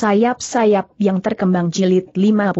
Sayap-sayap yang terkembang jilid 51.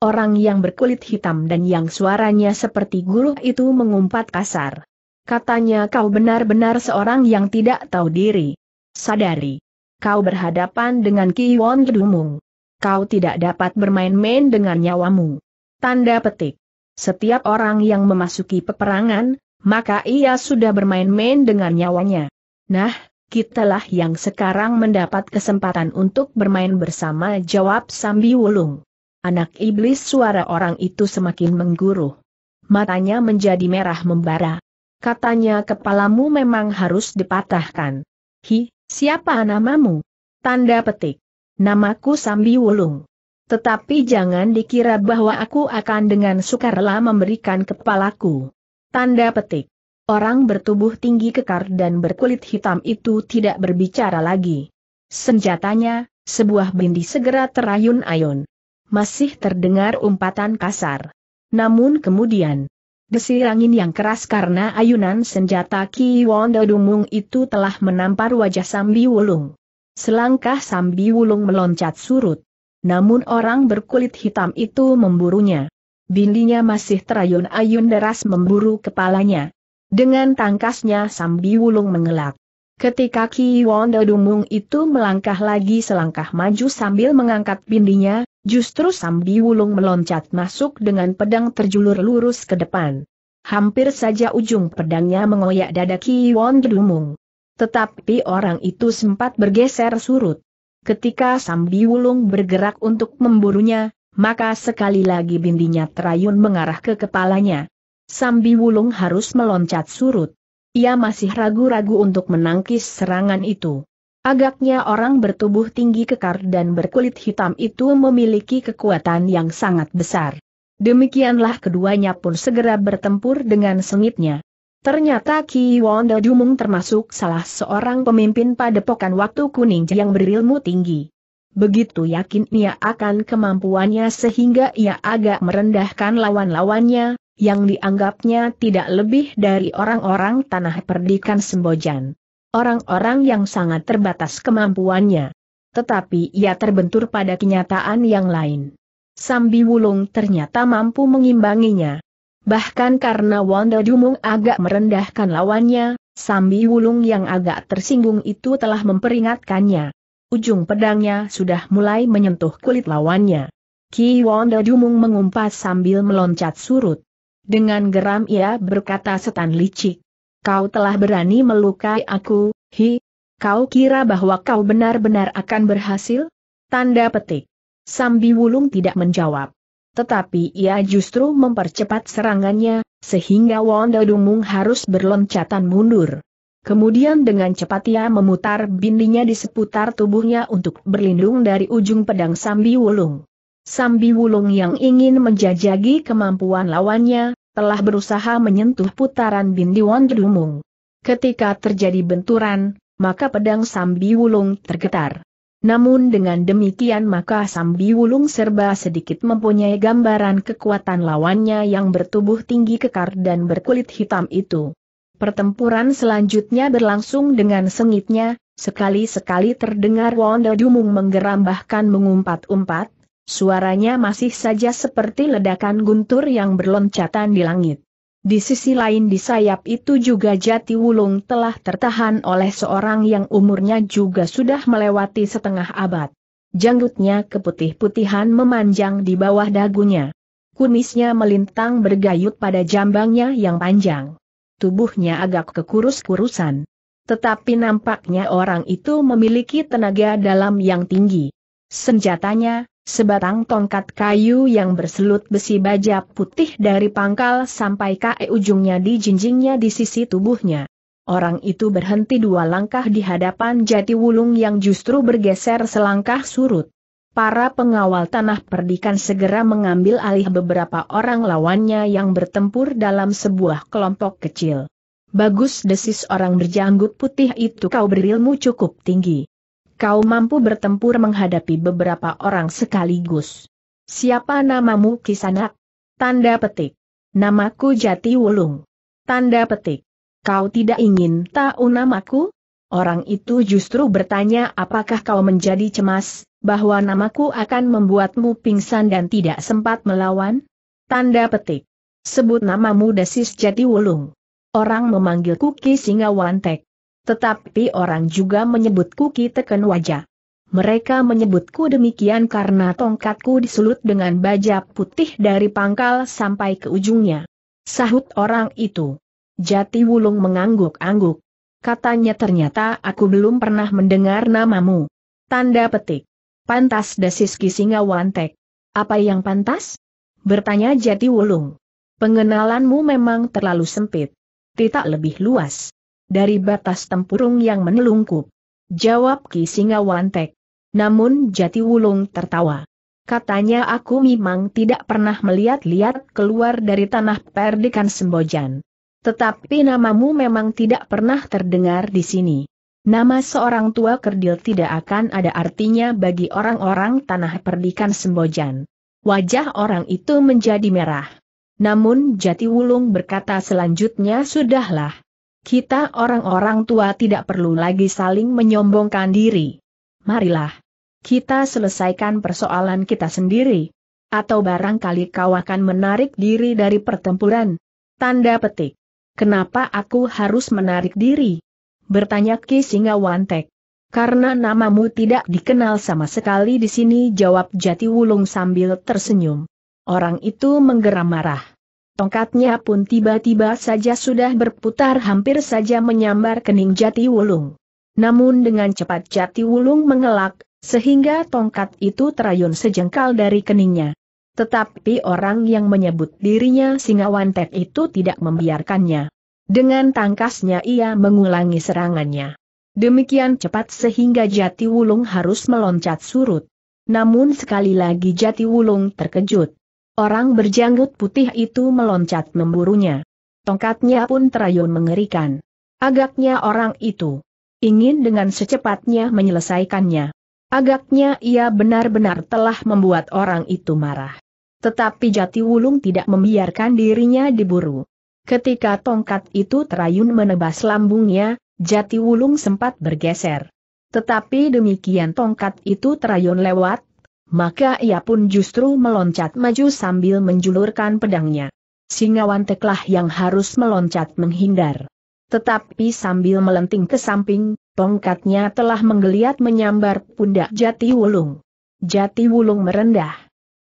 Orang yang berkulit hitam dan yang suaranya seperti guruh itu mengumpat kasar. Katanya, kau benar-benar seorang yang tidak tahu diri. Sadari. Kau berhadapan dengan Ki Won Lumung. Kau tidak dapat bermain-main dengan nyawamu. Tanda petik. Setiap orang yang memasuki peperangan, maka ia sudah bermain-main dengan nyawanya. Nah, kitalah yang sekarang mendapat kesempatan untuk bermain bersama, jawab Sambi Wulung. Anak iblis, suara orang itu semakin mengguruh. Matanya menjadi merah membara. Katanya, kepalamu memang harus dipatahkan. Hi, siapa namamu? Tanda petik. Namaku Sambi Wulung. Tetapi jangan dikira bahwa aku akan dengan sukarela memberikan kepalaku. Tanda petik. Orang bertubuh tinggi kekar dan berkulit hitam itu tidak berbicara lagi. Senjatanya, sebuah bindi segera terayun-ayun. Masih terdengar umpatan kasar. Namun kemudian, desir angin yang keras karena ayunan senjata Ki Wanda Dumung itu telah menampar wajah Sambi Wulung. Selangkah Sambi Wulung meloncat surut. Namun orang berkulit hitam itu memburunya. Bindinya masih terayun-ayun deras memburu kepalanya. Dengan tangkasnya Sambi Wulung mengelak. Ketika Ki Wanda Dumung itu melangkah lagi selangkah maju sambil mengangkat bindinya, justru Sambi Wulung meloncat masuk dengan pedang terjulur lurus ke depan. Hampir saja ujung pedangnya mengoyak dada Ki Wanda Dumung. Tetapi orang itu sempat bergeser surut. Ketika Sambi Wulung bergerak untuk memburunya, maka sekali lagi bindinya terayun mengarah ke kepalanya. Sambi Wulung harus meloncat surut. Ia masih ragu-ragu untuk menangkis serangan itu. Agaknya orang bertubuh tinggi kekar dan berkulit hitam itu memiliki kekuatan yang sangat besar. Demikianlah keduanya pun segera bertempur dengan sengitnya. Ternyata Ki Wonda Jumung termasuk salah seorang pemimpin Padepokan Waktu Kuning yang berilmu tinggi. Begitu yakin ia akan kemampuannya sehingga ia agak merendahkan lawan-lawannya, yang dianggapnya tidak lebih dari orang-orang Tanah Perdikan Sembojan. Orang-orang yang sangat terbatas kemampuannya. Tetapi ia terbentur pada kenyataan yang lain. Sambi Wulung ternyata mampu mengimbanginya. Bahkan karena Wanda Dumung agak merendahkan lawannya, Sambi Wulung yang agak tersinggung itu telah memperingatkannya. Ujung pedangnya sudah mulai menyentuh kulit lawannya. Ki Wanda Dumung mengumpat sambil meloncat surut. Dengan geram ia berkata, setan licik. Kau telah berani melukai aku, hi. Kau kira bahwa kau benar-benar akan berhasil? Tanda petik. Sambi Wulung tidak menjawab. Tetapi ia justru mempercepat serangannya, sehingga Wanda Dumung harus berloncatan mundur. Kemudian dengan cepat ia memutar bindinya di seputar tubuhnya untuk berlindung dari ujung pedang Sambi Wulung. Sambi Wulung yang ingin menjajagi kemampuan lawannya, telah berusaha menyentuh putaran bindi Wanda Dumung. Ketika terjadi benturan, maka pedang Sambi Wulung tergetar. Namun dengan demikian maka Sambi Wulung serba sedikit mempunyai gambaran kekuatan lawannya yang bertubuh tinggi kekar dan berkulit hitam itu. Pertempuran selanjutnya berlangsung dengan sengitnya, sekali-sekali terdengar Wanda Dumung menggeram bahkan mengumpat-umpat. Suaranya masih saja seperti ledakan guntur yang berloncatan di langit. Di sisi lain di sayap itu juga Jati Wulung telah tertahan oleh seorang yang umurnya juga sudah melewati setengah abad. Janggutnya keputih-putihan memanjang di bawah dagunya. Kumisnya melintang bergayut pada jambangnya yang panjang. Tubuhnya agak kekurus-kurusan. Tetapi nampaknya orang itu memiliki tenaga dalam yang tinggi. Senjatanya, sebatang tongkat kayu yang berselut besi baja putih dari pangkal sampai ke ujungnya dijinjingnya di sisi tubuhnya. Orang itu berhenti dua langkah di hadapan Jati Wulung yang justru bergeser selangkah surut. Para pengawal Tanah Perdikan segera mengambil alih beberapa orang lawannya yang bertempur dalam sebuah kelompok kecil. Bagus, desis orang berjanggut putih itu, kau berilmu cukup tinggi. Kau mampu bertempur menghadapi beberapa orang sekaligus. Siapa namamu, Kisanak? Tanda petik. Namaku Jati Wulung. Tanda petik. Kau tidak ingin tahu namaku? Orang itu justru bertanya, apakah kau menjadi cemas, bahwa namaku akan membuatmu pingsan dan tidak sempat melawan? Tanda petik. Sebut namamu, desis Jati Wulung. Orang memanggilku Ki Singawantek. Tetapi orang juga menyebutku Ki Teken Wajah. Mereka menyebutku demikian karena tongkatku disulut dengan baja putih dari pangkal sampai ke ujungnya. Sahut orang itu. Jati Wulung mengangguk-angguk. Katanya, ternyata aku belum pernah mendengar namamu. Tanda petik. Pantas, desis Ki Singawantek. Apa yang pantas? Bertanya Jati Wulung. Pengenalanmu memang terlalu sempit. Tidak lebih luas dari batas tempurung yang menelungkup. Jawab Ki Singawantek. Namun Jati Wulung tertawa. Katanya, aku memang tidak pernah melihat-lihat keluar dari tanah Perdikan Sembojan. Tetapi namamu memang tidak pernah terdengar di sini. Nama seorang tua kerdil tidak akan ada artinya bagi orang-orang tanah Perdikan Sembojan. Wajah orang itu menjadi merah. Namun Jati Wulung berkata selanjutnya, sudahlah. Kita orang-orang tua tidak perlu lagi saling menyombongkan diri. Marilah kita selesaikan persoalan kita sendiri. Atau barangkali kau akan menarik diri dari pertempuran. Tanda petik. Kenapa aku harus menarik diri? Bertanya Ki Singawantek. Karena namamu tidak dikenal sama sekali di sini, jawab Jati Wulung sambil tersenyum. Orang itu menggeram marah. Tongkatnya pun tiba-tiba saja sudah berputar, hampir saja menyambar kening Jati Wulung. Namun dengan cepat Jati Wulung mengelak, sehingga tongkat itu terayun sejengkal dari keningnya. Tetapi orang yang menyebut dirinya Singawantek itu tidak membiarkannya. Dengan tangkasnya ia mengulangi serangannya. Demikian cepat sehingga Jati Wulung harus meloncat surut. Namun sekali lagi Jati Wulung terkejut. Orang berjanggut putih itu meloncat memburunya. Tongkatnya pun terayun mengerikan. Agaknya orang itu ingin dengan secepatnya menyelesaikannya. Agaknya ia benar-benar telah membuat orang itu marah. Tetapi Jati Wulung tidak membiarkan dirinya diburu. Ketika tongkat itu terayun menebas lambungnya, Jati Wulung sempat bergeser. Tetapi demikian tongkat itu terayun lewat, maka ia pun justru meloncat maju sambil menjulurkan pedangnya. Singawanteklah yang harus meloncat menghindar. Tetapi sambil melenting ke samping, tongkatnya telah menggeliat menyambar pundak Jati Wulung. Jati Wulung merendah.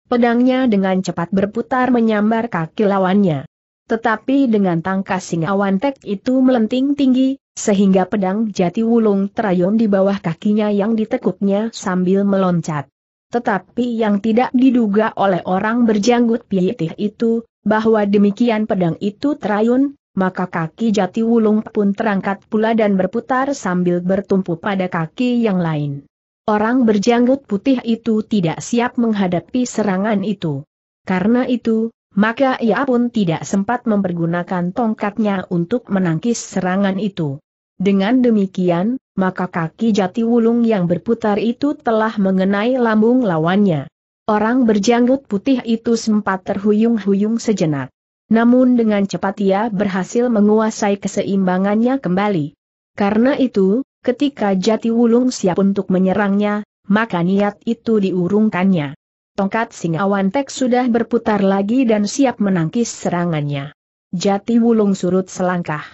Pedangnya dengan cepat berputar menyambar kaki lawannya. Tetapi dengan tangkas Singawantek itu melenting tinggi, sehingga pedang Jati Wulung terayun di bawah kakinya yang ditekuknya sambil meloncat. Tetapi yang tidak diduga oleh orang berjanggut putih itu, bahwa demikian pedang itu terayun, maka kaki Jati Wulung pun terangkat pula dan berputar sambil bertumpu pada kaki yang lain. Orang berjanggut putih itu tidak siap menghadapi serangan itu. Karena itu, maka ia pun tidak sempat mempergunakan tongkatnya untuk menangkis serangan itu. Dengan demikian, maka kaki Jati Wulung yang berputar itu telah mengenai lambung lawannya. Orang berjanggut putih itu sempat terhuyung-huyung sejenak. Namun dengan cepat ia berhasil menguasai keseimbangannya kembali. Karena itu, ketika Jati Wulung siap untuk menyerangnya, maka niat itu diurungkannya. Tongkat Singawantek sudah berputar lagi dan siap menangkis serangannya. Jati Wulung surut selangkah.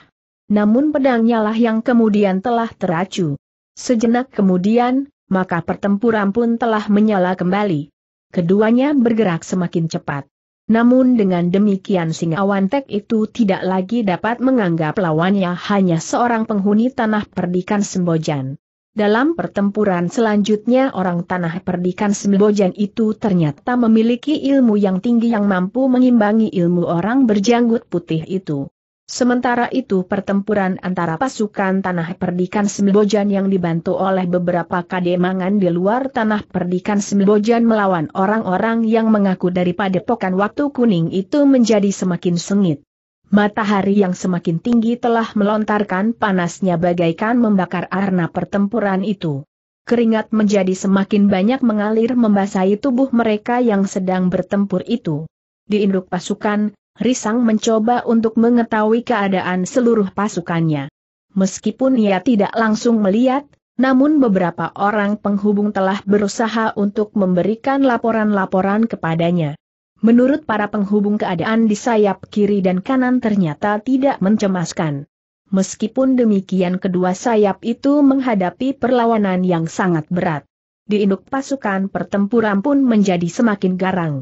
Namun pedangnya lah yang kemudian telah teracu. Sejenak kemudian, maka pertempuran pun telah menyala kembali. Keduanya bergerak semakin cepat. Namun dengan demikian Singawantek itu tidak lagi dapat menganggap lawannya hanya seorang penghuni tanah Perdikan Sembojan. Dalam pertempuran selanjutnya orang tanah Perdikan Sembojan itu ternyata memiliki ilmu yang tinggi yang mampu mengimbangi ilmu orang berjanggut putih itu. Sementara itu pertempuran antara pasukan tanah Perdikan Sembojan yang dibantu oleh beberapa kademangan di luar tanah Perdikan Sembojan melawan orang-orang yang mengaku dari Padepokan Waktu Kuning itu menjadi semakin sengit. Matahari yang semakin tinggi telah melontarkan panasnya bagaikan membakar arena pertempuran itu. Keringat menjadi semakin banyak mengalir membasahi tubuh mereka yang sedang bertempur itu. Di induk pasukan, Risang mencoba untuk mengetahui keadaan seluruh pasukannya. Meskipun ia tidak langsung melihat, namun beberapa orang penghubung telah berusaha untuk memberikan laporan-laporan kepadanya. Menurut para penghubung, keadaan di sayap kiri dan kanan ternyata tidak mencemaskan. Meskipun demikian, kedua sayap itu menghadapi perlawanan yang sangat berat. Di induk pasukan pertempuran pun menjadi semakin garang.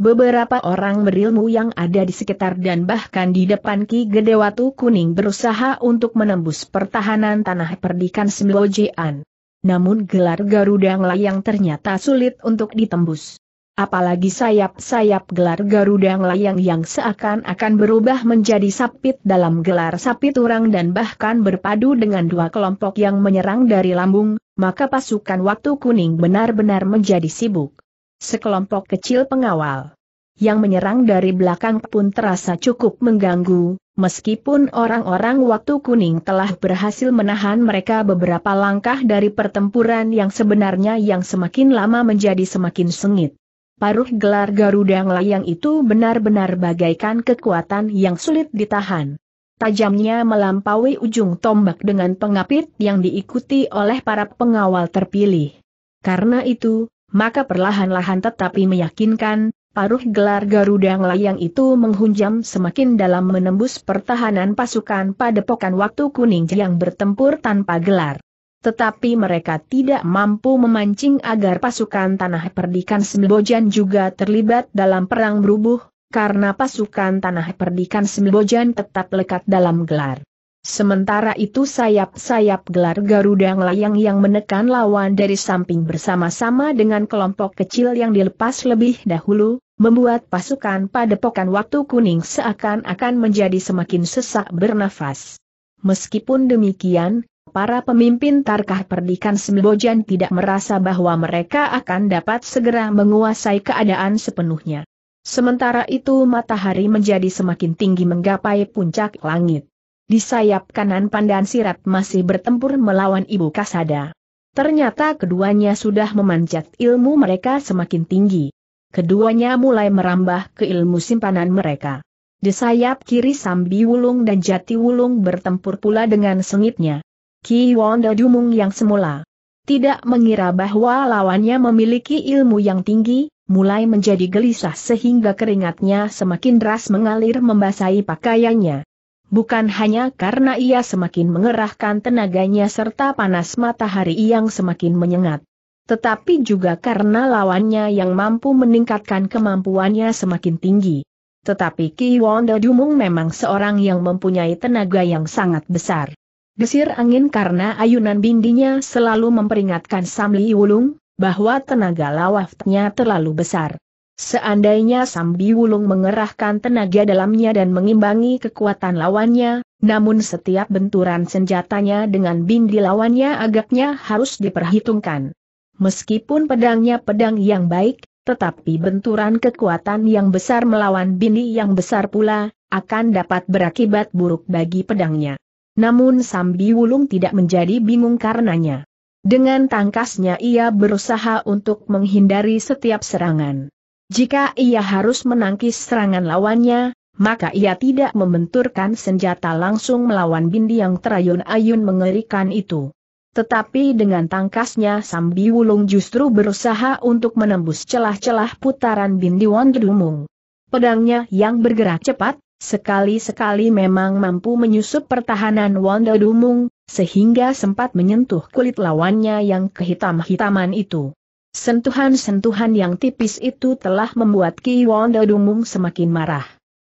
Beberapa orang berilmu yang ada di sekitar dan bahkan di depan Ki Gede Watu Kuning berusaha untuk menembus pertahanan Tanah Perdikan Sembojan. Namun gelar Garuda Layang ternyata sulit untuk ditembus. Apalagi sayap-sayap gelar Garuda Layang yang seakan-akan berubah menjadi sapit dalam gelar sapi turang dan bahkan berpadu dengan dua kelompok yang menyerang dari lambung, maka pasukan Waktu Kuning benar-benar menjadi sibuk. Sekelompok kecil pengawal yang menyerang dari belakang pun terasa cukup mengganggu, meskipun orang-orang Waktu Kuning telah berhasil menahan mereka beberapa langkah dari pertempuran yang sebenarnya yang semakin lama menjadi semakin sengit. Paruh gelar Garuda Layang itu benar-benar bagaikan kekuatan yang sulit ditahan. Tajamnya melampaui ujung tombak dengan pengapit yang diikuti oleh para pengawal terpilih. Karena itu, maka perlahan-lahan tetapi meyakinkan, paruh gelar Garuda Layang itu menghunjam semakin dalam menembus pertahanan pasukan Padepokan Waktu Kuning yang bertempur tanpa gelar. Tetapi mereka tidak mampu memancing agar pasukan Tanah Perdikan Sembojan juga terlibat dalam perang berubuh, karena pasukan Tanah Perdikan Sembojan tetap lekat dalam gelar. Sementara itu sayap-sayap gelar Garuda Layang yang menekan lawan dari samping bersama-sama dengan kelompok kecil yang dilepas lebih dahulu, membuat pasukan Padepokan Waktu Kuning seakan-akan menjadi semakin sesak bernafas. Meskipun demikian, para pemimpin Tarkah Perdikan Sembojan tidak merasa bahwa mereka akan dapat segera menguasai keadaan sepenuhnya. Sementara itu matahari menjadi semakin tinggi menggapai puncak langit. Di sayap kanan Pandan Sirat masih bertempur melawan Ibu Kasada. Ternyata keduanya sudah memanjat ilmu mereka semakin tinggi. Keduanya mulai merambah ke ilmu simpanan mereka. Di sayap kiri Sambi Wulung dan Jati Wulung bertempur pula dengan sengitnya. Ki Wanda Dumung yang semula tidak mengira bahwa lawannya memiliki ilmu yang tinggi, mulai menjadi gelisah sehingga keringatnya semakin deras mengalir membasahi pakaiannya. Bukan hanya karena ia semakin mengerahkan tenaganya serta panas matahari yang semakin menyengat, tetapi juga karena lawannya yang mampu meningkatkan kemampuannya semakin tinggi. Tetapi Ki Wanda Dumung memang seorang yang mempunyai tenaga yang sangat besar. Desir angin karena ayunan bindinya selalu memperingatkan Sambi Wulung bahwa tenaga lawafnya terlalu besar. Seandainya Sambi Wulung mengerahkan tenaga dalamnya dan mengimbangi kekuatan lawannya, namun setiap benturan senjatanya dengan bindi lawannya agaknya harus diperhitungkan. Meskipun pedangnya pedang yang baik, tetapi benturan kekuatan yang besar melawan bindi yang besar pula, akan dapat berakibat buruk bagi pedangnya. Namun Sambi Wulung tidak menjadi bingung karenanya. Dengan tangkasnya ia berusaha untuk menghindari setiap serangan. Jika ia harus menangkis serangan lawannya, maka ia tidak membenturkan senjata langsung melawan bindi yang terayun-ayun mengerikan itu. Tetapi dengan tangkasnya Sambi Wulung justru berusaha untuk menembus celah-celah putaran bindi Wanda Dumung. Pedangnya yang bergerak cepat, sekali-sekali memang mampu menyusup pertahanan Wanda Dumung, sehingga sempat menyentuh kulit lawannya yang kehitam-hitaman itu. Sentuhan-sentuhan yang tipis itu telah membuat Ki Wanda Dumung semakin marah.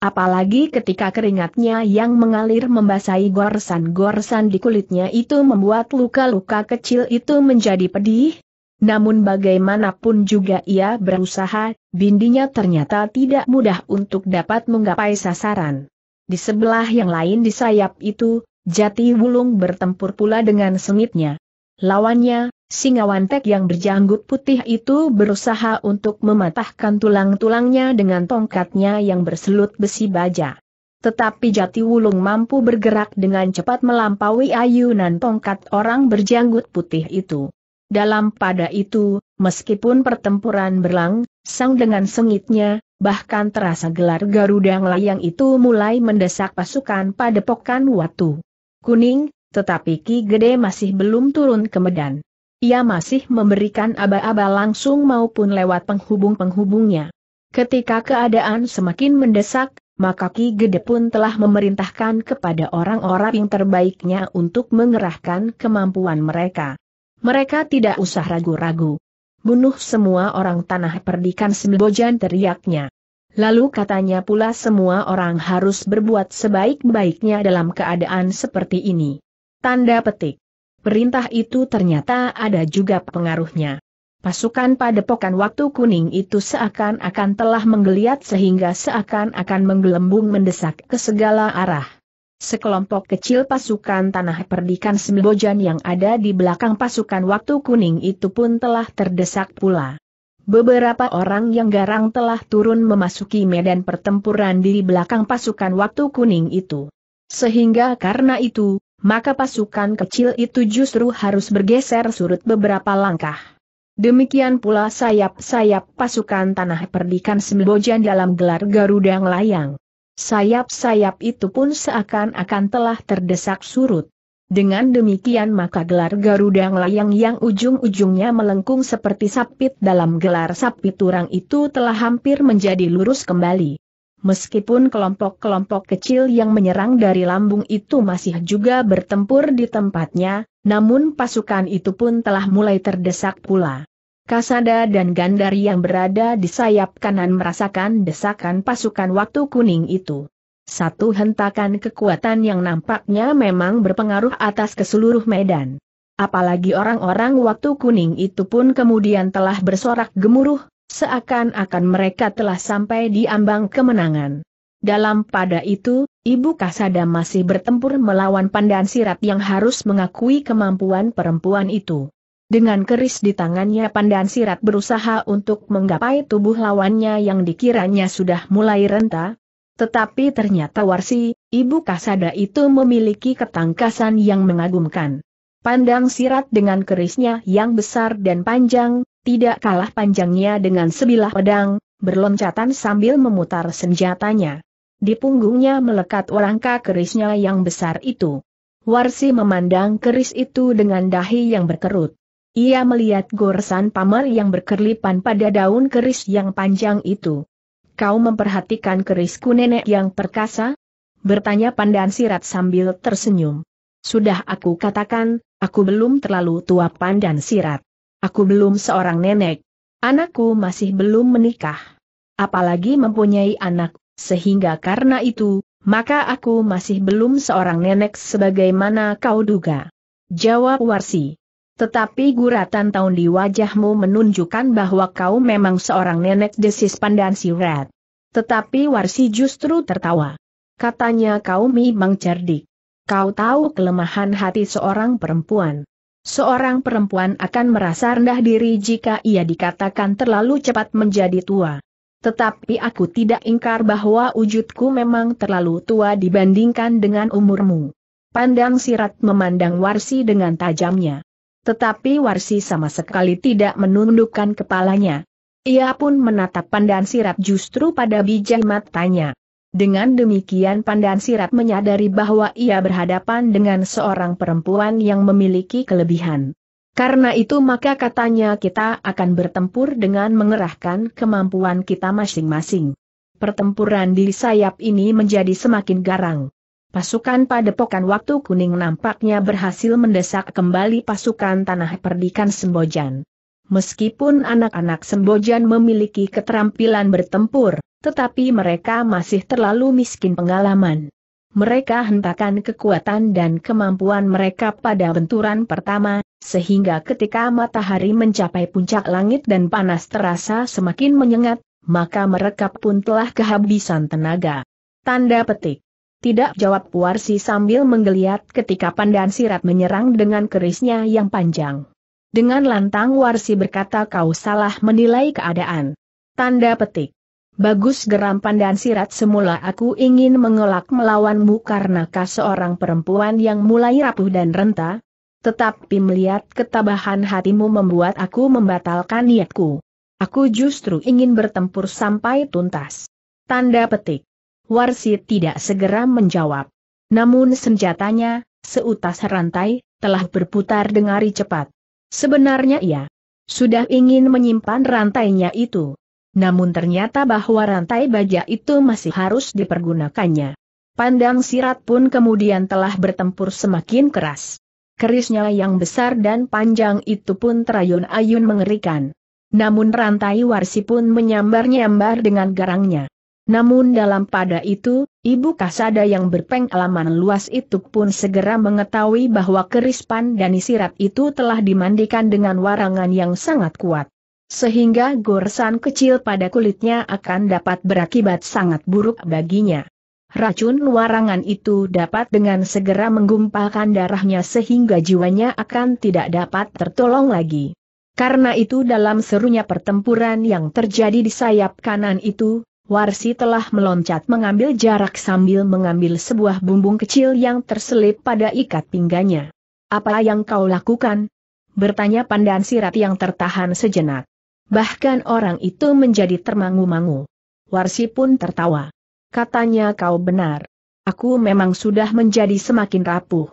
Apalagi ketika keringatnya yang mengalir membasahi gorsan-gorsan di kulitnya itu membuat luka-luka kecil itu menjadi pedih. Namun bagaimanapun juga ia berusaha, bindinya ternyata tidak mudah untuk dapat menggapai sasaran. Di sebelah yang lain di sayap itu, Jati Wulung bertempur pula dengan sengitnya. Lawannya, Singawantek yang berjanggut putih itu berusaha untuk mematahkan tulang-tulangnya dengan tongkatnya yang berselut besi baja. Tetapi Jati Wulung mampu bergerak dengan cepat melampaui ayunan tongkat orang berjanggut putih itu. Dalam pada itu, meskipun pertempuran berlangsung dengan sengitnya, bahkan terasa gelar Garuda Layang itu mulai mendesak pasukan Padepokan Watu Kuning. tetapi Ki Gede masih belum turun ke medan. Ia masih memberikan aba-aba langsung maupun lewat penghubung-penghubungnya. Ketika keadaan semakin mendesak, maka Ki Gede pun telah memerintahkan kepada orang-orang yang terbaiknya untuk mengerahkan kemampuan mereka. Mereka tidak usah ragu-ragu. Bunuh semua orang Tanah Perdikan Sembojan, teriaknya. Lalu katanya pula semua orang harus berbuat sebaik-baiknya dalam keadaan seperti ini. Tanda petik. Perintah itu ternyata ada juga pengaruhnya. Pasukan Padepokan Waktu Kuning itu seakan-akan telah menggeliat sehingga seakan-akan menggelembung mendesak ke segala arah. Sekelompok kecil pasukan Tanah Perdikan Sembojan yang ada di belakang pasukan Waktu Kuning itu pun telah terdesak pula. Beberapa orang yang garang telah turun memasuki medan pertempuran di belakang pasukan Waktu Kuning itu. Sehingga karena itu, maka pasukan kecil itu justru harus bergeser surut beberapa langkah. Demikian pula sayap-sayap pasukan Tanah Perdikan Sembojan dalam gelar Garuda Layang. Sayap-sayap itu pun seakan-akan telah terdesak surut. Dengan demikian maka gelar Garuda Layang yang ujung-ujungnya melengkung seperti sapit dalam gelar sapi turang itu telah hampir menjadi lurus kembali. Meskipun kelompok-kelompok kecil yang menyerang dari lambung itu masih juga bertempur di tempatnya, namun pasukan itu pun telah mulai terdesak pula. Kasada dan Gandari yang berada di sayap kanan merasakan desakan pasukan Waktu Kuning itu. Satu hentakan kekuatan yang nampaknya memang berpengaruh atas keseluruh medan. Apalagi orang-orang Waktu Kuning itu pun kemudian telah bersorak gemuruh, seakan-akan mereka telah sampai di ambang kemenangan. Dalam pada itu, Ibu Kasada masih bertempur melawan Pandan Sirat yang harus mengakui kemampuan perempuan itu. Dengan keris di tangannya Pandan Sirat berusaha untuk menggapai tubuh lawannya yang dikiranya sudah mulai renta. Tetapi ternyata Warsi, Ibu Kasada itu memiliki ketangkasan yang mengagumkan. Pandan Sirat dengan kerisnya yang besar dan panjang, tidak kalah panjangnya dengan sebilah pedang, berloncatan sambil memutar senjatanya. Di punggungnya melekat rangka kerisnya yang besar itu. Warsi memandang keris itu dengan dahi yang berkerut. Ia melihat goresan pamar yang berkerlipan pada daun keris yang panjang itu. "Kau memperhatikan kerisku nenek yang perkasa?" bertanya Pandan Sirat sambil tersenyum. "Sudah aku katakan, aku belum terlalu tua Pandan Sirat. Aku belum seorang nenek. Anakku masih belum menikah. Apalagi mempunyai anak, sehingga karena itu, maka aku masih belum seorang nenek sebagaimana kau duga," jawab Warsi. "Tetapi guratan tahun di wajahmu menunjukkan bahwa kau memang seorang nenek," desis Pandan Sirat. Tetapi Warsi justru tertawa. Katanya, "Kau memang cerdik. Kau tahu kelemahan hati seorang perempuan. Seorang perempuan akan merasa rendah diri jika ia dikatakan terlalu cepat menjadi tua. Tetapi aku tidak ingkar bahwa wujudku memang terlalu tua dibandingkan dengan umurmu." Pandan Sirat memandang Warsi dengan tajamnya. Tetapi Warsi sama sekali tidak menundukkan kepalanya. Ia pun menatap Pandan Sirat justru pada bijak matanya. Dengan demikian Pandan Sirat menyadari bahwa ia berhadapan dengan seorang perempuan yang memiliki kelebihan. Karena itu maka katanya, "Kita akan bertempur dengan mengerahkan kemampuan kita masing-masing." Pertempuran di sayap ini menjadi semakin garang. Pasukan Padepokan Waktu Kuning nampaknya berhasil mendesak kembali pasukan Tanah Perdikan Sembojan. Meskipun anak-anak Sembojan memiliki keterampilan bertempur, tetapi mereka masih terlalu miskin pengalaman. Mereka hentakan kekuatan dan kemampuan mereka pada benturan pertama, sehingga ketika matahari mencapai puncak langit dan panas terasa semakin menyengat, maka mereka pun telah kehabisan tenaga. Tanda petik. "Tidak," jawab Warsi sambil menggeliat ketika Pandan Sirat menyerang dengan kerisnya yang panjang. Dengan lantang Warsi berkata, "Kau salah menilai keadaan." Tanda petik. "Bagus," geram Pandan Sirat, "semula aku ingin mengelak melawanmu karena kau seorang perempuan yang mulai rapuh dan renta. Tetapi melihat ketabahan hatimu membuat aku membatalkan niatku. Aku justru ingin bertempur sampai tuntas." Tanda petik. Warsi tidak segera menjawab. Namun senjatanya, seutas rantai, telah berputar dengari cepat. Sebenarnya ia sudah ingin menyimpan rantainya itu. Namun ternyata bahwa rantai baja itu masih harus dipergunakannya. Pandang sirat pun kemudian telah bertempur semakin keras. Kerisnya yang besar dan panjang itu pun terayun-ayun mengerikan. Namun rantai Warsi pun menyambar-nyambar dengan garangnya. Namun dalam pada itu, Ibu Kasada yang berpengalaman luas itu pun segera mengetahui bahwa keris Pandani Sirat itu telah dimandikan dengan warangan yang sangat kuat. Sehingga goresan kecil pada kulitnya akan dapat berakibat sangat buruk baginya. Racun warangan itu dapat dengan segera menggumpalkan darahnya sehingga jiwanya akan tidak dapat tertolong lagi. Karena itu dalam serunya pertempuran yang terjadi di sayap kanan itu, Warsi telah meloncat mengambil jarak sambil mengambil sebuah bumbung kecil yang terselip pada ikat pinggangnya. "Apa yang kau lakukan?" bertanya Pandan Sirat yang tertahan sejenak. Bahkan orang itu menjadi termangu-mangu. Warsi pun tertawa. Katanya, "Kau benar. Aku memang sudah menjadi semakin rapuh.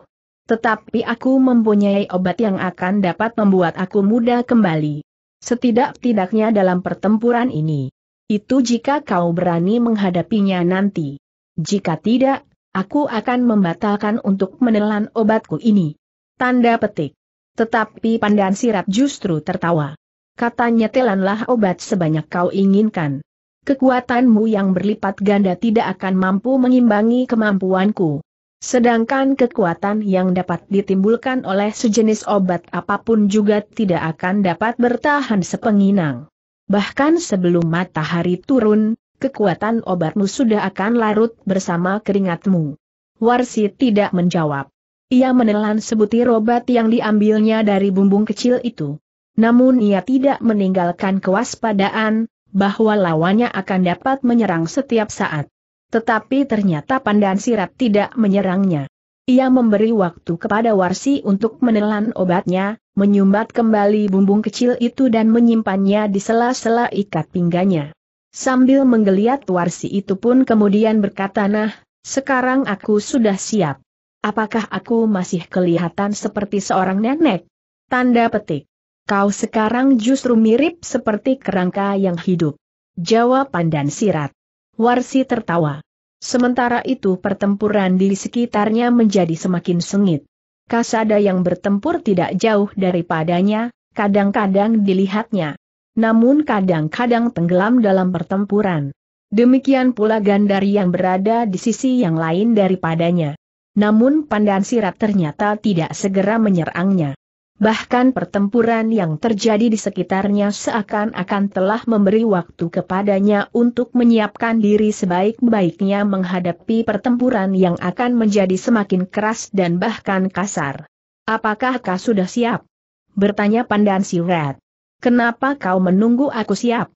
Tetapi aku mempunyai obat yang akan dapat membuat aku muda kembali. Setidak-tidaknya dalam pertempuran ini. Itu jika kau berani menghadapinya nanti. Jika tidak, aku akan membatalkan untuk menelan obatku ini." Tanda petik. Tetapi Pandan Sirat justru tertawa. Katanya, "Telanlah obat sebanyak kau inginkan. Kekuatanmu yang berlipat ganda tidak akan mampu mengimbangi kemampuanku. Sedangkan kekuatan yang dapat ditimbulkan oleh sejenis obat apapun juga tidak akan dapat bertahan sepenginang. Bahkan sebelum matahari turun, kekuatan obatmu sudah akan larut bersama keringatmu." Warsi tidak menjawab. Ia menelan sebutir obat yang diambilnya dari bumbung kecil itu. Namun ia tidak meninggalkan kewaspadaan bahwa lawannya akan dapat menyerang setiap saat. Tetapi ternyata Pandan Sirat tidak menyerangnya. Ia memberi waktu kepada Warsi untuk menelan obatnya, menyumbat kembali bumbung kecil itu dan menyimpannya di sela-sela ikat pinggangnya. Sambil menggeliat Warsi itu pun kemudian berkata, "Nah, sekarang aku sudah siap. Apakah aku masih kelihatan seperti seorang nenek?" Tanda petik. "Kau sekarang justru mirip seperti kerangka yang hidup," jawab Pandan Sirat. Warsi tertawa. Sementara itu pertempuran di sekitarnya menjadi semakin sengit. Kasada yang bertempur tidak jauh daripadanya, kadang-kadang dilihatnya. Namun kadang-kadang tenggelam dalam pertempuran. Demikian pula Gandari yang berada di sisi yang lain daripadanya. Namun Pandan Sirat ternyata tidak segera menyerangnya. Bahkan pertempuran yang terjadi di sekitarnya seakan-akan telah memberi waktu kepadanya untuk menyiapkan diri sebaik-baiknya menghadapi pertempuran yang akan menjadi semakin keras dan bahkan kasar. "Apakah kau sudah siap?" bertanya Pandan Sirat. "Kenapa kau menunggu aku siap?"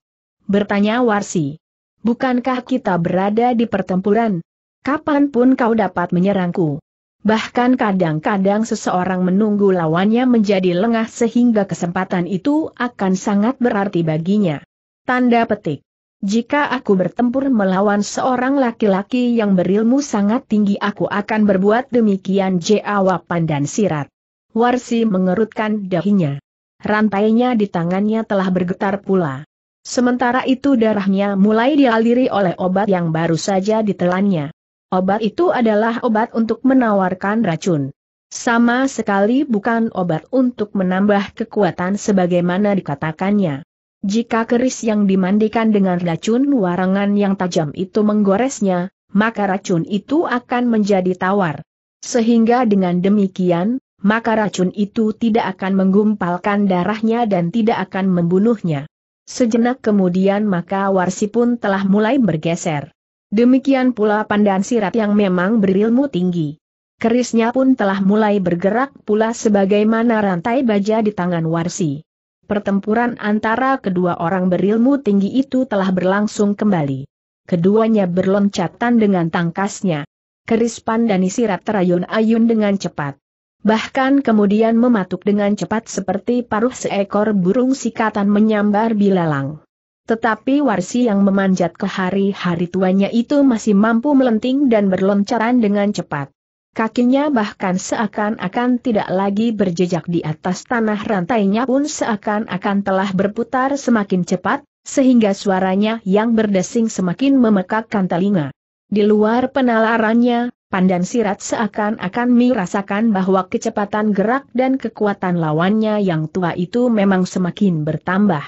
bertanya Warsi. "Bukankah kita berada di pertempuran? Kapanpun kau dapat menyerangku. Bahkan kadang-kadang seseorang menunggu lawannya menjadi lengah sehingga kesempatan itu akan sangat berarti baginya." Tanda petik. "Jika aku bertempur melawan seorang laki-laki yang berilmu sangat tinggi, aku akan berbuat demikian," jawab Pandan Sirat. Warsi mengerutkan dahinya. Rantainya di tangannya telah bergetar pula. Sementara itu darahnya mulai dialiri oleh obat yang baru saja ditelannya. Obat itu adalah obat untuk menawarkan racun. Sama sekali bukan obat untuk menambah kekuatan sebagaimana dikatakannya. Jika keris yang dimandikan dengan racun warangan yang tajam itu menggoresnya, maka racun itu akan menjadi tawar. Sehingga dengan demikian, maka racun itu tidak akan menggumpalkan darahnya dan tidak akan membunuhnya. Sejenak kemudian maka Warsi pun telah mulai bergeser. Demikian pula Pandan Sirat yang memang berilmu tinggi. Kerisnya pun telah mulai bergerak pula sebagaimana rantai baja di tangan Warsi. Pertempuran antara kedua orang berilmu tinggi itu telah berlangsung kembali. Keduanya berloncatan dengan tangkasnya. Keris Pandan Sirat terayun-ayun dengan cepat. Bahkan kemudian mematuk dengan cepat seperti paruh seekor burung sikatan menyambar bilalang. Tetapi Warsi yang memanjat ke hari-hari tuanya itu masih mampu melenting dan berloncatan dengan cepat. Kakinya bahkan seakan-akan tidak lagi berjejak di atas tanah, rantainya pun seakan-akan telah berputar semakin cepat, sehingga suaranya yang berdesing semakin memekakkan telinga. Di luar penalarannya, Pandan Sirat seakan-akan merasakan bahwa kecepatan gerak dan kekuatan lawannya yang tua itu memang semakin bertambah.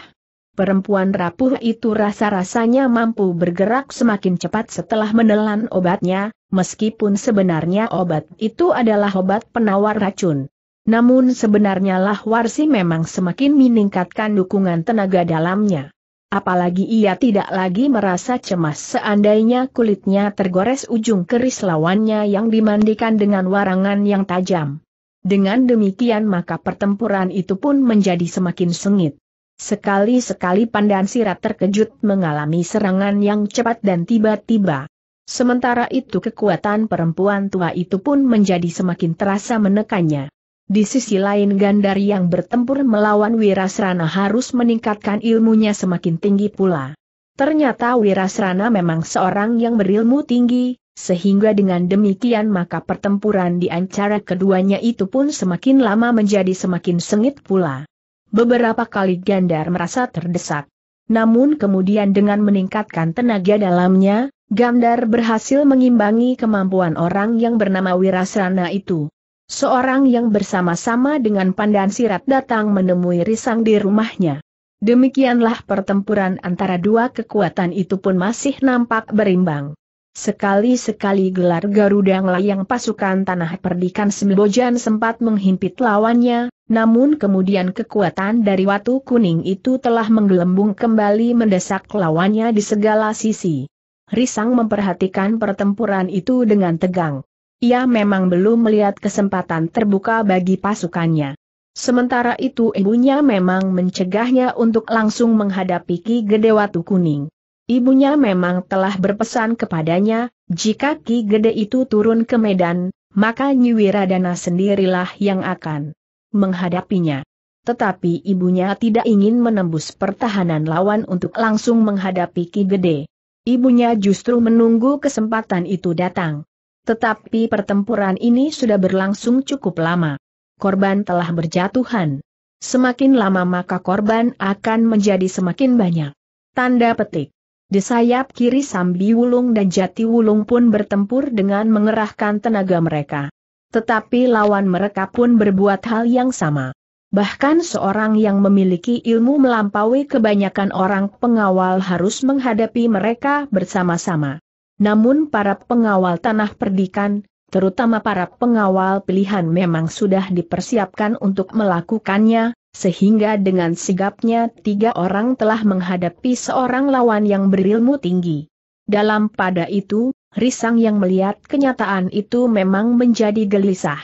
Perempuan rapuh itu rasa-rasanya mampu bergerak semakin cepat setelah menelan obatnya, meskipun sebenarnya obat itu adalah obat penawar racun. Namun sebenarnya lah Warsi memang semakin meningkatkan dukungan tenaga dalamnya. Apalagi ia tidak lagi merasa cemas seandainya kulitnya tergores ujung keris lawannya yang dimandikan dengan warangan yang tajam. Dengan demikian maka pertempuran itu pun menjadi semakin sengit. Sekali-sekali Pandan Sirat terkejut mengalami serangan yang cepat dan tiba-tiba. Sementara itu kekuatan perempuan tua itu pun menjadi semakin terasa menekannya. Di sisi lain Gandari yang bertempur melawan Wirasrana harus meningkatkan ilmunya semakin tinggi pula. Ternyata Wirasrana memang seorang yang berilmu tinggi, sehingga dengan demikian maka pertempuran di antara keduanya itu pun semakin lama menjadi semakin sengit pula. Beberapa kali Gandar merasa terdesak. Namun kemudian dengan meningkatkan tenaga dalamnya, Gandar berhasil mengimbangi kemampuan orang yang bernama Wirasrana itu. Seorang yang bersama-sama dengan Pandan Sirat datang menemui Risang di rumahnya. Demikianlah pertempuran antara dua kekuatan itu pun masih nampak berimbang. Sekali-sekali gelar Garuda Layang pasukan Tanah Perdikan Sembojan sempat menghimpit lawannya, namun kemudian kekuatan dari Watu Kuning itu telah menggelembung kembali mendesak lawannya di segala sisi. Risang memperhatikan pertempuran itu dengan tegang. Ia memang belum melihat kesempatan terbuka bagi pasukannya. Sementara itu ibunya memang mencegahnya untuk langsung menghadapi Ki Gede Watu Kuning. Ibunya memang telah berpesan kepadanya, jika Ki Gede itu turun ke medan, maka Nyi Wiradana sendirilah yang akan menghadapinya. Tetapi ibunya tidak ingin menembus pertahanan lawan untuk langsung menghadapi Ki Gede. Ibunya justru menunggu kesempatan itu datang. Tetapi pertempuran ini sudah berlangsung cukup lama. Korban telah berjatuhan. Semakin lama maka korban akan menjadi semakin banyak. Tanda petik. Di sayap kiri Sambi Wulung dan Jati Wulung pun bertempur dengan mengerahkan tenaga mereka. Tetapi lawan mereka pun berbuat hal yang sama. Bahkan seorang yang memiliki ilmu melampaui kebanyakan orang pengawal harus menghadapi mereka bersama-sama. Namun para pengawal tanah perdikan, terutama para pengawal pilihan memang sudah dipersiapkan untuk melakukannya, sehingga dengan sigapnya tiga orang telah menghadapi seorang lawan yang berilmu tinggi. Dalam pada itu, Risang yang melihat kenyataan itu memang menjadi gelisah.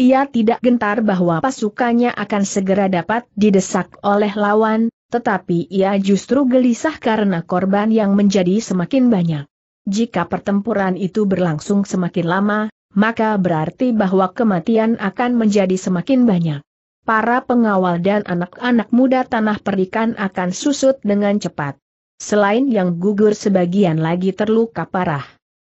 Ia tidak gentar bahwa pasukannya akan segera dapat didesak oleh lawan, tetapi ia justru gelisah karena korban yang menjadi semakin banyak. Jika pertempuran itu berlangsung semakin lama, maka berarti bahwa kematian akan menjadi semakin banyak. Para pengawal dan anak-anak muda tanah perdikan akan susut dengan cepat. Selain yang gugur sebagian lagi terluka parah.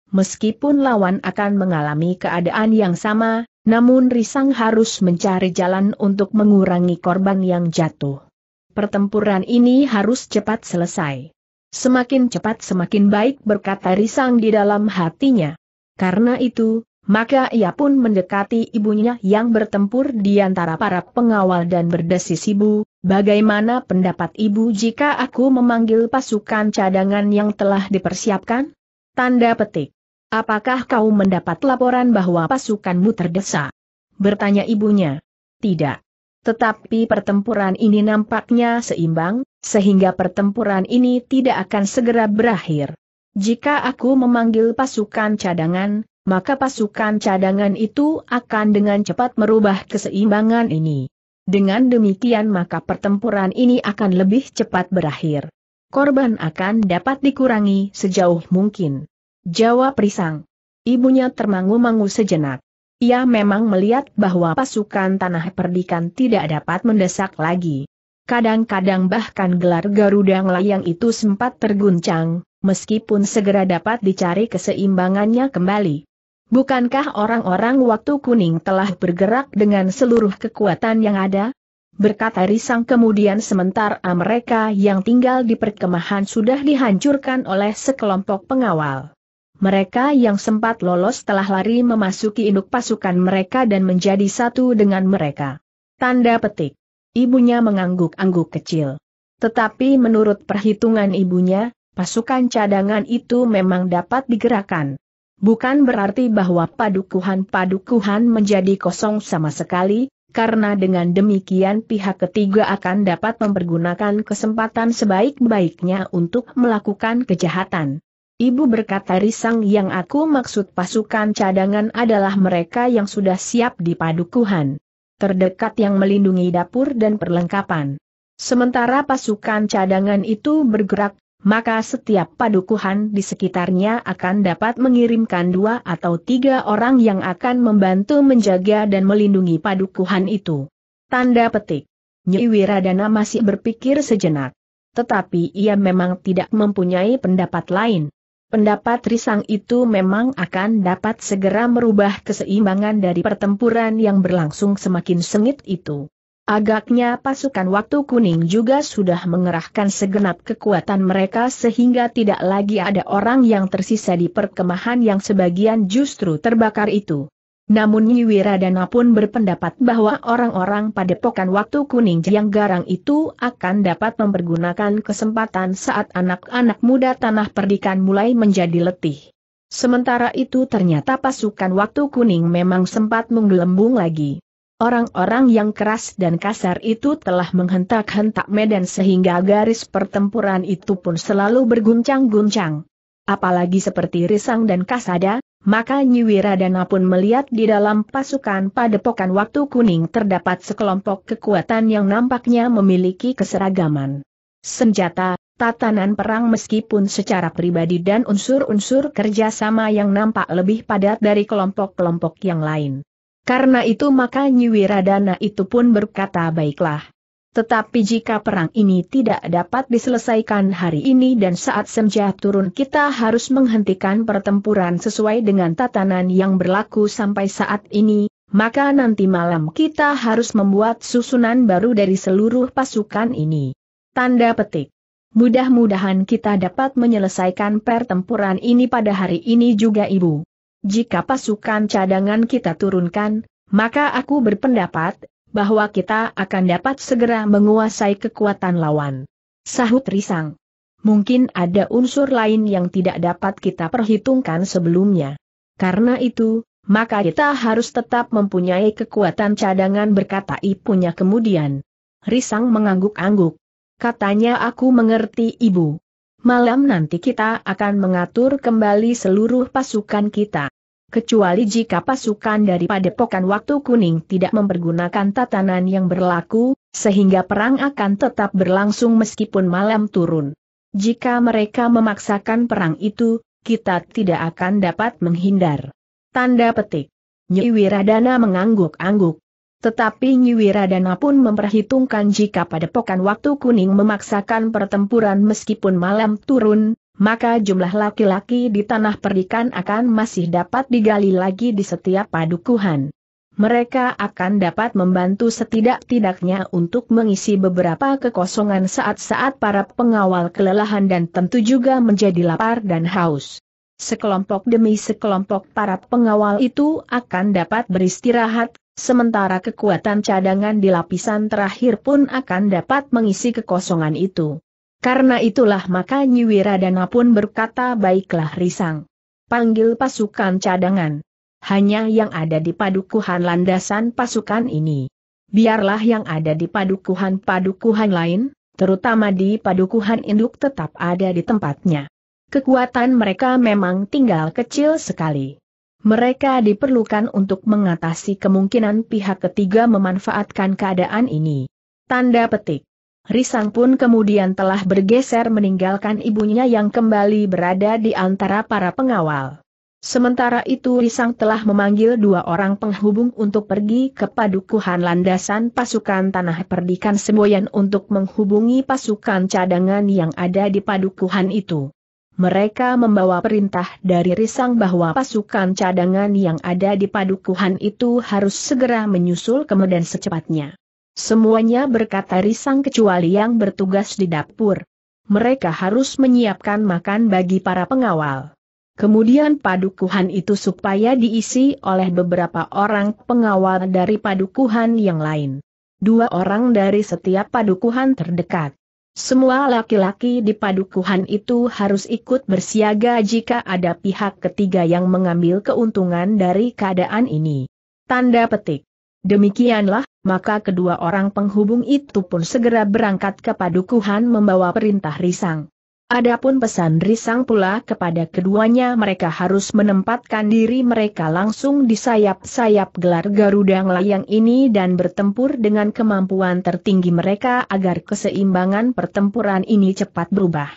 Meskipun lawan akan mengalami keadaan yang sama, namun Risang harus mencari jalan untuk mengurangi korban yang jatuh. Pertempuran ini harus cepat selesai. Semakin cepat semakin baik, berkata Risang di dalam hatinya. Karena itu, maka ia pun mendekati ibunya yang bertempur di antara para pengawal dan berdesis, "Ibu, bagaimana pendapat ibu jika aku memanggil pasukan cadangan yang telah dipersiapkan?" Tanda petik. "Apakah kau mendapat laporan bahwa pasukanmu terdesak?" bertanya ibunya. "Tidak. Tetapi pertempuran ini nampaknya seimbang, sehingga pertempuran ini tidak akan segera berakhir. Jika aku memanggil pasukan cadangan, maka pasukan cadangan itu akan dengan cepat merubah keseimbangan ini. Dengan demikian maka pertempuran ini akan lebih cepat berakhir. Korban akan dapat dikurangi sejauh mungkin," jawab Risang. Ibunya termangu-mangu sejenak. Ia memang melihat bahwa pasukan tanah perdikan tidak dapat mendesak lagi. Kadang-kadang bahkan gelar Garuda Layang itu sempat terguncang, meskipun segera dapat dicari keseimbangannya kembali. Bukankah orang-orang Waktu Kuning telah bergerak dengan seluruh kekuatan yang ada? Berkata Risang, kemudian sementara mereka yang tinggal di perkemahan sudah dihancurkan oleh sekelompok pengawal. Mereka yang sempat lolos telah lari memasuki induk pasukan mereka dan menjadi satu dengan mereka. Tanda petik. Ibunya mengangguk-angguk kecil. Tetapi menurut perhitungan ibunya, pasukan cadangan itu memang dapat digerakkan. Bukan berarti bahwa padukuhan-padukuhan menjadi kosong sama sekali, karena dengan demikian pihak ketiga akan dapat mempergunakan kesempatan sebaik-baiknya untuk melakukan kejahatan. Ibu, berkata Risang, yang aku maksud pasukan cadangan adalah mereka yang sudah siap di padukuhan terdekat yang melindungi dapur dan perlengkapan. Sementara pasukan cadangan itu bergerak, maka setiap padukuhan di sekitarnya akan dapat mengirimkan 2 atau 3 orang yang akan membantu menjaga dan melindungi padukuhan itu. Tanda petik. Nyi Wiradana masih berpikir sejenak. Tetapi ia memang tidak mempunyai pendapat lain. Pendapat Risang itu memang akan dapat segera merubah keseimbangan dari pertempuran yang berlangsung semakin sengit itu. Agaknya pasukan Waktu Kuning juga sudah mengerahkan segenap kekuatan mereka sehingga tidak lagi ada orang yang tersisa di perkemahan yang sebagian justru terbakar itu. Namun Nyi Wiradana pun berpendapat bahwa orang-orang Padepokan Waktu Kuning yang garang itu akan dapat mempergunakan kesempatan saat anak-anak muda Tanah Perdikan mulai menjadi letih. Sementara itu ternyata pasukan Waktu Kuning memang sempat menggelembung lagi. Orang-orang yang keras dan kasar itu telah menghentak-hentak medan sehingga garis pertempuran itu pun selalu berguncang-guncang. Apalagi seperti Risang dan Kasada, maka Nyi Wiradana pun melihat di dalam pasukan Padepokan Waktu Kuning terdapat sekelompok kekuatan yang nampaknya memiliki keseragaman senjata, tatanan perang, meskipun secara pribadi dan unsur-unsur kerjasama yang nampak lebih padat dari kelompok-kelompok yang lain. Karena itu maka Nyi Wiradana itu pun berkata, baiklah. Tetapi jika perang ini tidak dapat diselesaikan hari ini dan saat senja turun, kita harus menghentikan pertempuran sesuai dengan tatanan yang berlaku sampai saat ini, maka nanti malam kita harus membuat susunan baru dari seluruh pasukan ini. Tanda petik. Mudah-mudahan kita dapat menyelesaikan pertempuran ini pada hari ini juga, Ibu. Jika pasukan cadangan kita turunkan, maka aku berpendapat bahwa kita akan dapat segera menguasai kekuatan lawan. Sahut Risang. Mungkin ada unsur lain yang tidak dapat kita perhitungkan sebelumnya. Karena itu, maka kita harus tetap mempunyai kekuatan cadangan, berkata ibunya kemudian. Risang mengangguk-angguk. Katanya, aku mengerti, Ibu. Malam nanti kita akan mengatur kembali seluruh pasukan kita. Kecuali jika pasukan dari Padepokan Waktu Kuning tidak mempergunakan tatanan yang berlaku, sehingga perang akan tetap berlangsung meskipun malam turun. Jika mereka memaksakan perang itu, kita tidak akan dapat menghindar. Tanda petik. Nyi Wiradana mengangguk-angguk. Tetapi Nyi Wiradana pun memperhitungkan jika Padepokan Waktu Kuning memaksakan pertempuran meskipun malam turun, maka jumlah laki-laki di Tanah Perdikan akan masih dapat digali lagi di setiap padukuhan. Mereka akan dapat membantu setidak-tidaknya untuk mengisi beberapa kekosongan saat-saat para pengawal kelelahan dan tentu juga menjadi lapar dan haus. Sekelompok demi sekelompok para pengawal itu akan dapat beristirahat, sementara kekuatan cadangan di lapisan terakhir pun akan dapat mengisi kekosongan itu. Karena itulah maka Nyi Wiradana pun berkata, baiklah Risang. Panggil pasukan cadangan. Hanya yang ada di padukuhan landasan pasukan ini. Biarlah yang ada di padukuhan-padukuhan lain, terutama di padukuhan induk, tetap ada di tempatnya. Kekuatan mereka memang tinggal kecil sekali. Mereka diperlukan untuk mengatasi kemungkinan pihak ketiga memanfaatkan keadaan ini. Tanda petik. Risang pun kemudian telah bergeser meninggalkan ibunya yang kembali berada di antara para pengawal. Sementara itu Risang telah memanggil 2 orang penghubung untuk pergi ke padukuhan landasan pasukan Tanah Perdikan Sembojan untuk menghubungi pasukan cadangan yang ada di padukuhan itu. mereka membawa perintah dari Risang bahwa pasukan cadangan yang ada di padukuhan itu harus segera menyusul kemudian secepatnya. Semuanya berkata Risang kecuali yang bertugas di dapur. Mereka harus menyiapkan makan bagi para pengawal. Kemudian padukuhan itu supaya diisi oleh beberapa orang pengawal dari padukuhan yang lain. 2 orang dari setiap padukuhan terdekat. Semua laki-laki di padukuhan itu harus ikut bersiaga jika ada pihak ketiga yang mengambil keuntungan dari keadaan ini. Tanda petik. Demikianlah, maka kedua orang penghubung itu pun segera berangkat ke padukuhan membawa perintah Risang. Adapun pesan Risang pula kepada keduanya, mereka harus menempatkan diri mereka langsung di sayap-sayap gelar Garuda Layang ini dan bertempur dengan kemampuan tertinggi mereka agar keseimbangan pertempuran ini cepat berubah.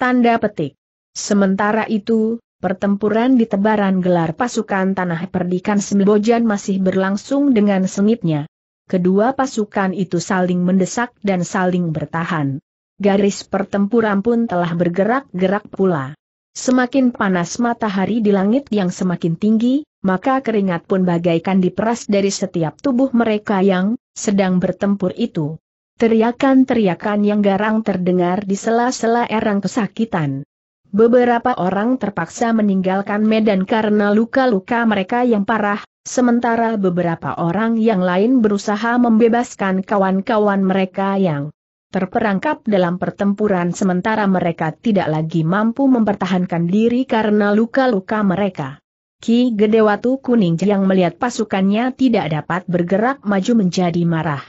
Tanda petik. Sementara itu, pertempuran di tebaran gelar pasukan Tanah Perdikan Sembojan masih berlangsung dengan sengitnya. Kedua pasukan itu saling mendesak dan saling bertahan. Garis pertempuran pun telah bergerak-gerak pula. Semakin panas matahari di langit yang semakin tinggi, maka keringat pun bagaikan diperas dari setiap tubuh mereka yang sedang bertempur itu. Teriakan-teriakan yang garang terdengar di sela-sela erang kesakitan. Beberapa orang terpaksa meninggalkan medan karena luka-luka mereka yang parah, sementara beberapa orang yang lain berusaha membebaskan kawan-kawan mereka yang terperangkap dalam pertempuran sementara mereka tidak lagi mampu mempertahankan diri karena luka-luka mereka. Ki Gede Watu Kuning yang melihat pasukannya tidak dapat bergerak maju menjadi marah.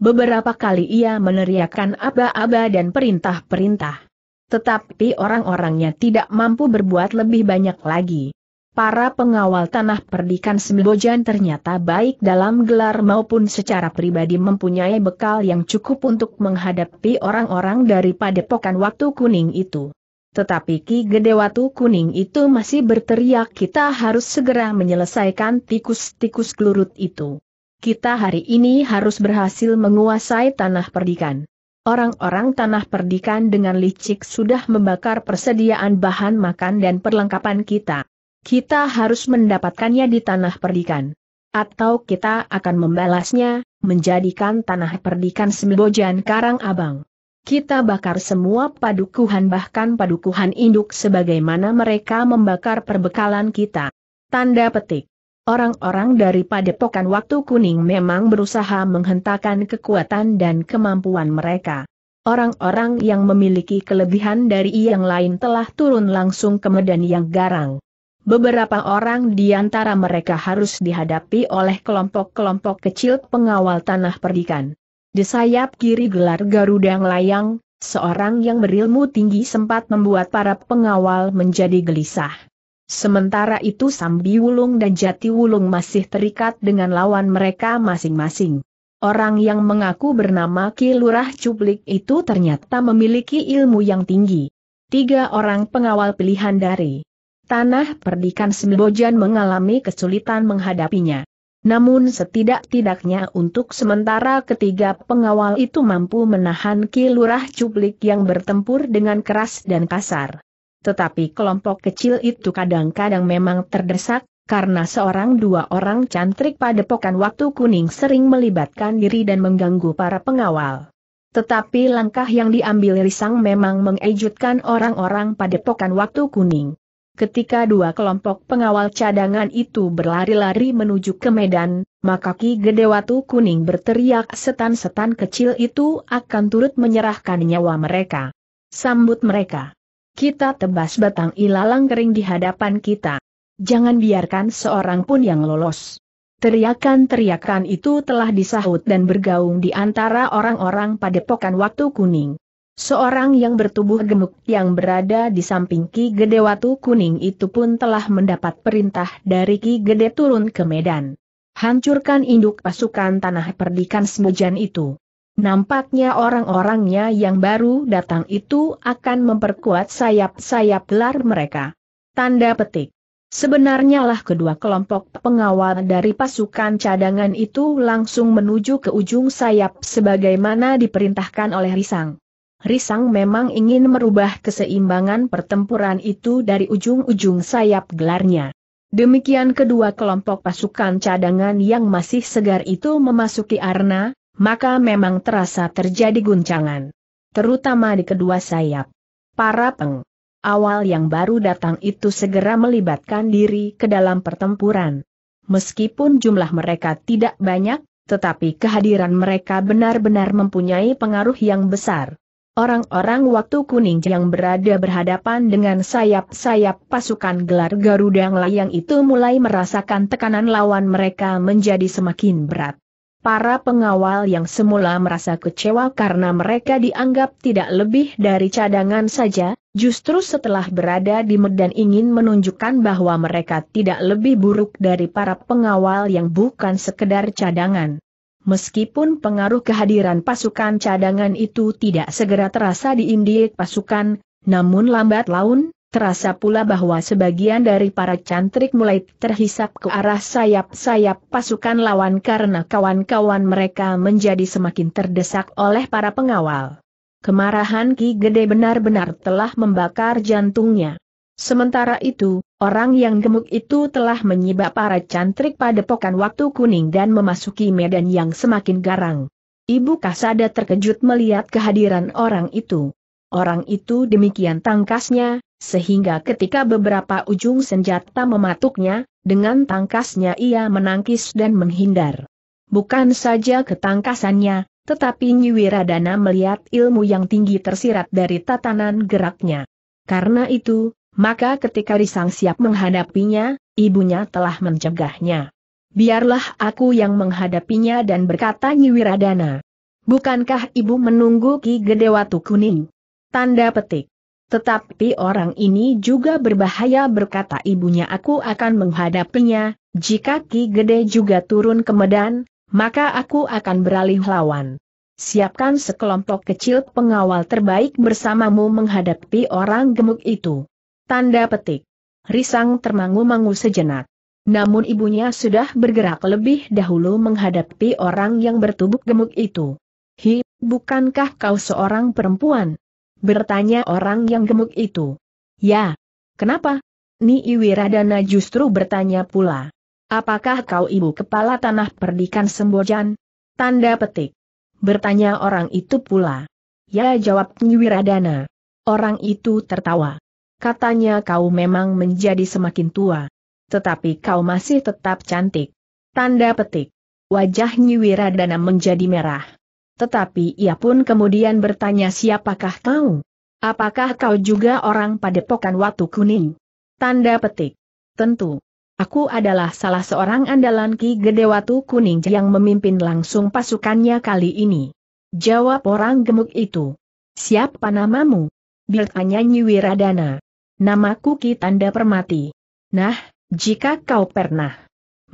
Beberapa kali ia meneriakkan aba-aba dan perintah-perintah. Tetapi orang-orangnya tidak mampu berbuat lebih banyak lagi. Para pengawal Tanah Perdikan Sembojan ternyata baik dalam gelar maupun secara pribadi mempunyai bekal yang cukup untuk menghadapi orang-orang dari Padepokan Waktu Kuning itu. Tetapi Ki Gede Watu Kuning itu masih berteriak, kita harus segera menyelesaikan tikus-tikus kelurut itu. Kita hari ini harus berhasil menguasai Tanah Perdikan. Orang-orang Tanah Perdikan dengan licik sudah membakar persediaan bahan makan dan perlengkapan kita. Kita harus mendapatkannya di Tanah Perdikan. Atau kita akan membalasnya, menjadikan Tanah Perdikan Sembojan Karang Abang. Kita bakar semua padukuhan bahkan padukuhan induk sebagaimana mereka membakar perbekalan kita. Tanda petik. Orang-orang dari Padepokan Waktu Kuning memang berusaha menghentakkan kekuatan dan kemampuan mereka. Orang-orang yang memiliki kelebihan dari yang lain telah turun langsung ke medan yang garang. Beberapa orang di antara mereka harus dihadapi oleh kelompok-kelompok kecil pengawal Tanah Perdikan. Di sayap kiri gelar Garuda Layang, seorang yang berilmu tinggi sempat membuat para pengawal menjadi gelisah. Sementara itu Sambi Wulung dan Jati Wulung masih terikat dengan lawan mereka masing-masing. Orang yang mengaku bernama Ki Lurah Cublik itu ternyata memiliki ilmu yang tinggi. 3 orang pengawal pilihan dari Tanah Perdikan Sembojan mengalami kesulitan menghadapinya. Namun setidak-tidaknya untuk sementara ketiga pengawal itu mampu menahan Ki Lurah Cublik yang bertempur dengan keras dan kasar. Tetapi kelompok kecil itu kadang-kadang memang terdesak, karena 1-2 orang cantrik Padepokan Waktu Kuning sering melibatkan diri dan mengganggu para pengawal. Tetapi langkah yang diambil Risang memang mengejutkan orang-orang Padepokan Waktu Kuning. Ketika 2 kelompok pengawal cadangan itu berlari-lari menuju ke medan, maka Ki Gede Watu Kuning berteriak setan-setan kecil itu akan turut menyerahkan nyawa mereka. Sambut mereka. Kita tebas batang ilalang kering di hadapan kita. Jangan biarkan seorang pun yang lolos. Teriakan-teriakan itu telah disahut dan bergaung di antara orang-orang Padepokan Waktu Kuning. Seorang yang bertubuh gemuk yang berada di samping Ki Gede Watu Kuning itu pun telah mendapat perintah dari Ki Gede turun ke medan. Hancurkan induk pasukan Tanah Perdikan Sembojan itu. Nampaknya orang-orangnya yang baru datang itu akan memperkuat sayap-sayap gelar mereka. Tanda petik. Sebenarnya lah kedua kelompok pengawal dari pasukan cadangan itu langsung menuju ke ujung sayap sebagaimana diperintahkan oleh Risang. Risang memang ingin merubah keseimbangan pertempuran itu dari ujung-ujung sayap gelarnya. Demikian kedua kelompok pasukan cadangan yang masih segar itu memasuki arena, maka memang terasa terjadi guncangan. Terutama di kedua sayap. Para pengawal yang baru datang itu segera melibatkan diri ke dalam pertempuran. Meskipun jumlah mereka tidak banyak, tetapi kehadiran mereka benar-benar mempunyai pengaruh yang besar. Orang-orang Waktu Kuning yang berada berhadapan dengan sayap-sayap pasukan gelar Garuda Layang itu mulai merasakan tekanan lawan mereka menjadi semakin berat. Para pengawal yang semula merasa kecewa karena mereka dianggap tidak lebih dari cadangan saja, justru setelah berada di medan ingin menunjukkan bahwa mereka tidak lebih buruk dari para pengawal yang bukan sekedar cadangan. Meskipun pengaruh kehadiran pasukan cadangan itu tidak segera terasa di indie pasukan, namun lambat laun, terasa pula bahwa sebagian dari para cantrik mulai terhisap ke arah sayap-sayap pasukan lawan karena kawan-kawan mereka menjadi semakin terdesak oleh para pengawal. Kemarahan Ki Gede benar-benar telah membakar jantungnya. Sementara itu, orang yang gemuk itu telah menyibak para cantrik Padepokan Waktu Kuning dan memasuki medan yang semakin garang. Ibu Kasada terkejut melihat kehadiran orang itu. Orang itu demikian tangkasnya, sehingga ketika beberapa ujung senjata mematuknya, dengan tangkasnya ia menangkis dan menghindar. Bukan saja ketangkasannya, tetapi Nyi Wiradana melihat ilmu yang tinggi tersirat dari tatanan geraknya. Karena itu, maka ketika Risang siap menghadapinya, ibunya telah mencegahnya. "Biarlah aku yang menghadapinya," dan berkata Nyi Wiradana. "Bukankah ibu menunggu Ki Gede Watu Kuning?" Tanda petik. "Tetapi orang ini juga berbahaya," berkata ibunya, "aku akan menghadapinya, jika Ki Gede juga turun ke medan, maka aku akan beralih lawan. Siapkan sekelompok kecil pengawal terbaik bersamamu menghadapi orang gemuk itu." Tanda petik. Risang termangu-mangu sejenak. Namun ibunya sudah bergerak lebih dahulu menghadapi orang yang bertubuh gemuk itu. "Hi, bukankah kau seorang perempuan?" bertanya orang yang gemuk itu. "Ya. Kenapa?" Nyi Wiradana justru bertanya pula. "Apakah kau ibu kepala Tanah Perdikan Sembojan?" Tanda petik. Bertanya orang itu pula. "Ya," jawab Nyi Wiradana. Orang itu tertawa. Katanya, "Kau memang menjadi semakin tua. Tetapi kau masih tetap cantik." Tanda petik. Wajah Nyi Wiradana menjadi merah. Tetapi ia pun kemudian bertanya, "Siapakah kau? Apakah kau juga orang Padepokan Watu Kuning?" Tanda petik. "Tentu. Aku adalah salah seorang andalan Ki Gede Watu Kuning yang memimpin langsung pasukannya kali ini," jawab orang gemuk itu. "Siapa namamu?" bertanya Nyi Wiradana. "Namaku Ki Tanda Permati." "Nah, jika kau pernah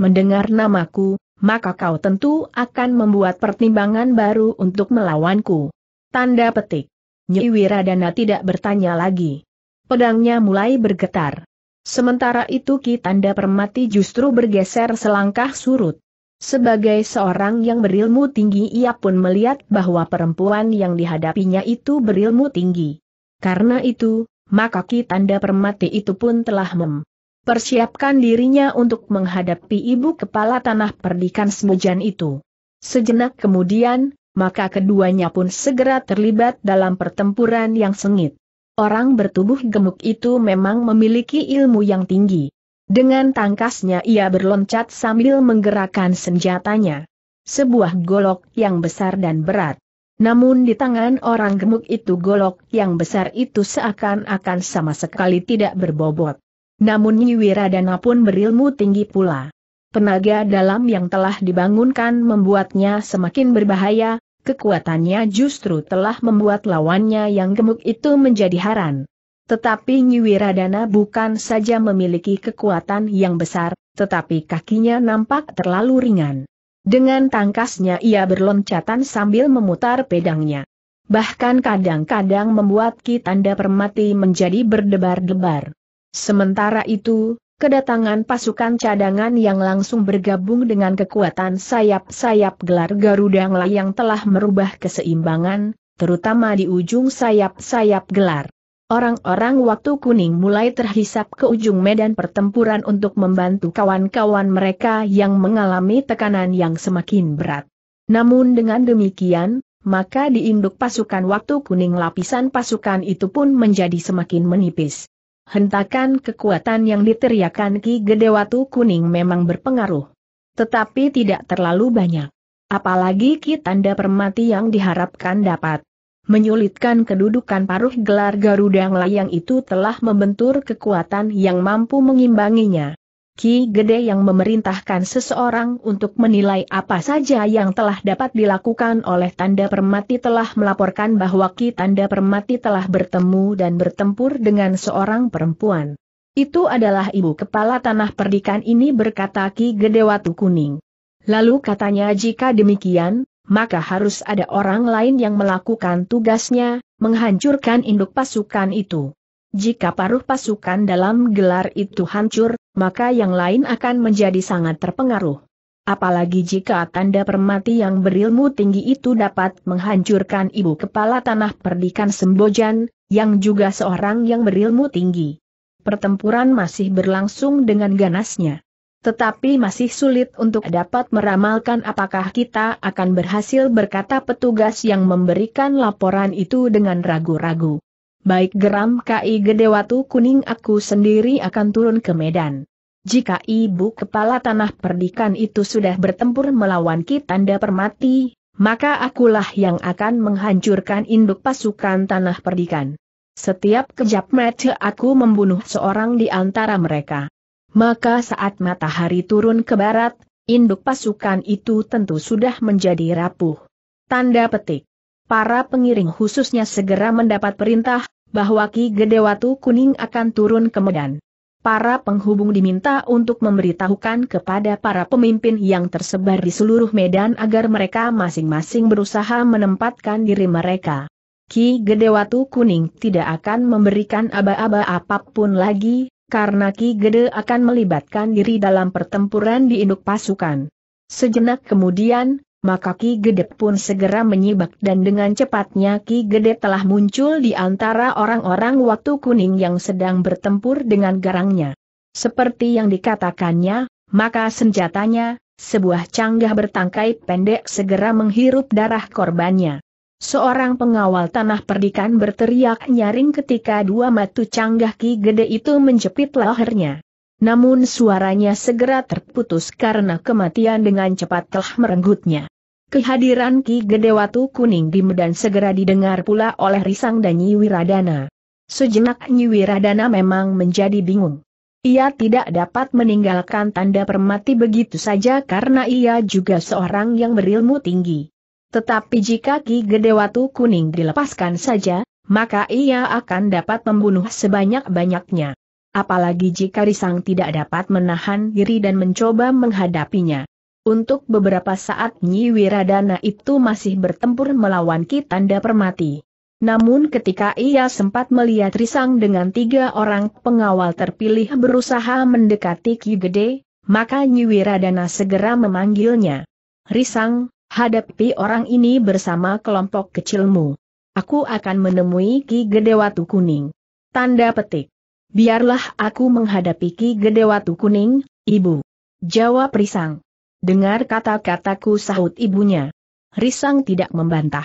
mendengar namaku, maka kau tentu akan membuat pertimbangan baru untuk melawanku." Tanda petik. Nyi Wiradana tidak bertanya lagi. Pedangnya mulai bergetar. Sementara itu Ki Tanda Permati justru bergeser selangkah surut. Sebagai seorang yang berilmu tinggi, ia pun melihat bahwa perempuan yang dihadapinya itu berilmu tinggi. Karena itu, maka Ki Tanda Permati itu pun telah mempersiapkan dirinya untuk menghadapi ibu kepala Tanah Perdikan Sembojan itu. Sejenak kemudian, maka keduanya pun segera terlibat dalam pertempuran yang sengit. Orang bertubuh gemuk itu memang memiliki ilmu yang tinggi. Dengan tangkasnya ia berloncat sambil menggerakkan senjatanya. Sebuah golok yang besar dan berat. Namun di tangan orang gemuk itu golok yang besar itu seakan-akan sama sekali tidak berbobot. Namun Nyi Wiradana pun berilmu tinggi pula. Tenaga dalam yang telah dibangunkan membuatnya semakin berbahaya, kekuatannya justru telah membuat lawannya yang gemuk itu menjadi haran. Tetapi Nyi Wiradana bukan saja memiliki kekuatan yang besar, tetapi kakinya nampak terlalu ringan. Dengan tangkasnya ia berloncatan sambil memutar pedangnya. Bahkan kadang-kadang membuat Ki Tanda Permati menjadi berdebar-debar. Sementara itu, kedatangan pasukan cadangan yang langsung bergabung dengan kekuatan sayap-sayap gelar Garuda Layang telah merubah keseimbangan, terutama di ujung sayap-sayap gelar. Orang-orang Waktu Kuning mulai terhisap ke ujung medan pertempuran untuk membantu kawan-kawan mereka yang mengalami tekanan yang semakin berat. Namun dengan demikian, maka di induk pasukan Waktu Kuning lapisan pasukan itu pun menjadi semakin menipis. Hentakan kekuatan yang diteriakan Ki Gede Watu Kuning memang berpengaruh. Tetapi tidak terlalu banyak. Apalagi Ki Tanda Permati yang diharapkan dapat menyulitkan kedudukan paruh gelar Garuda Layang itu telah membentur kekuatan yang mampu mengimbanginya. Ki Gede yang memerintahkan seseorang untuk menilai apa saja yang telah dapat dilakukan oleh Tanda Permati telah melaporkan bahwa Ki Tanda Permati telah bertemu dan bertempur dengan seorang perempuan. Itu adalah ibu kepala tanah perdikan ini, berkata Ki Gede Watu Kuning. Lalu katanya, jika demikian, maka harus ada orang lain yang melakukan tugasnya, menghancurkan induk pasukan itu. Jika paruh pasukan dalam gelar itu hancur, maka yang lain akan menjadi sangat terpengaruh. Apalagi jika Tanda Permati yang berilmu tinggi itu dapat menghancurkan ibu kepala tanah perdikan Sembojan, yang juga seorang yang berilmu tinggi. Pertempuran masih berlangsung dengan ganasnya. Tetapi masih sulit untuk dapat meramalkan apakah kita akan berhasil, berkata petugas yang memberikan laporan itu dengan ragu-ragu. Baik, geram Ki Gede Watu Kuning, aku sendiri akan turun ke medan. Jika ibu kepala tanah perdikan itu sudah bertempur melawan Ki Tanda Permati, maka akulah yang akan menghancurkan induk pasukan tanah perdikan. Setiap kejap mata aku membunuh seorang di antara mereka. Maka saat matahari turun ke barat, induk pasukan itu tentu sudah menjadi rapuh. Tanda petik. Para pengiring khususnya segera mendapat perintah bahwa Ki Gede Watu Kuning akan turun ke medan. Para penghubung diminta untuk memberitahukan kepada para pemimpin yang tersebar di seluruh medan agar mereka masing-masing berusaha menempatkan diri mereka. Ki Gede Watu Kuning tidak akan memberikan aba-aba apapun lagi, karena Ki Gede akan melibatkan diri dalam pertempuran di induk pasukan. Sejenak kemudian, maka Ki Gede pun segera menyibak, dan dengan cepatnya Ki Gede telah muncul di antara orang-orang Waktu Kuning yang sedang bertempur dengan garangnya. Seperti yang dikatakannya, maka senjatanya, sebuah canggah bertangkai pendek, segera menghirup darah korbannya. Seorang pengawal tanah perdikan berteriak nyaring ketika dua matu canggah Ki Gede itu menjepit lehernya. Namun suaranya segera terputus karena kematian dengan cepat telah merenggutnya. Kehadiran Ki Gede Watu Kuning di medan segera didengar pula oleh Risang dan Nyi Wiradana. Sejenak Nyi Wiradana memang menjadi bingung. Ia tidak dapat meninggalkan Tanda Permati begitu saja karena ia juga seorang yang berilmu tinggi. Tetapi jika Ki Gede Watu Kuning dilepaskan saja, maka ia akan dapat membunuh sebanyak-banyaknya. Apalagi jika Risang tidak dapat menahan diri dan mencoba menghadapinya. Untuk beberapa saat Nyi Wiradana itu masih bertempur melawan Ki Tanda Permati. Namun ketika ia sempat melihat Risang dengan tiga orang pengawal terpilih berusaha mendekati Ki Gede, maka Nyi Wiradana segera memanggilnya. Risang, hadapi orang ini bersama kelompok kecilmu. Aku akan menemui Ki Gede Watu Kuning. Tanda petik. Biarlah aku menghadapi Ki Gede Watu Kuning, Ibu. Jawab Risang. Dengar kata-kataku, sahut ibunya. Risang tidak membantah.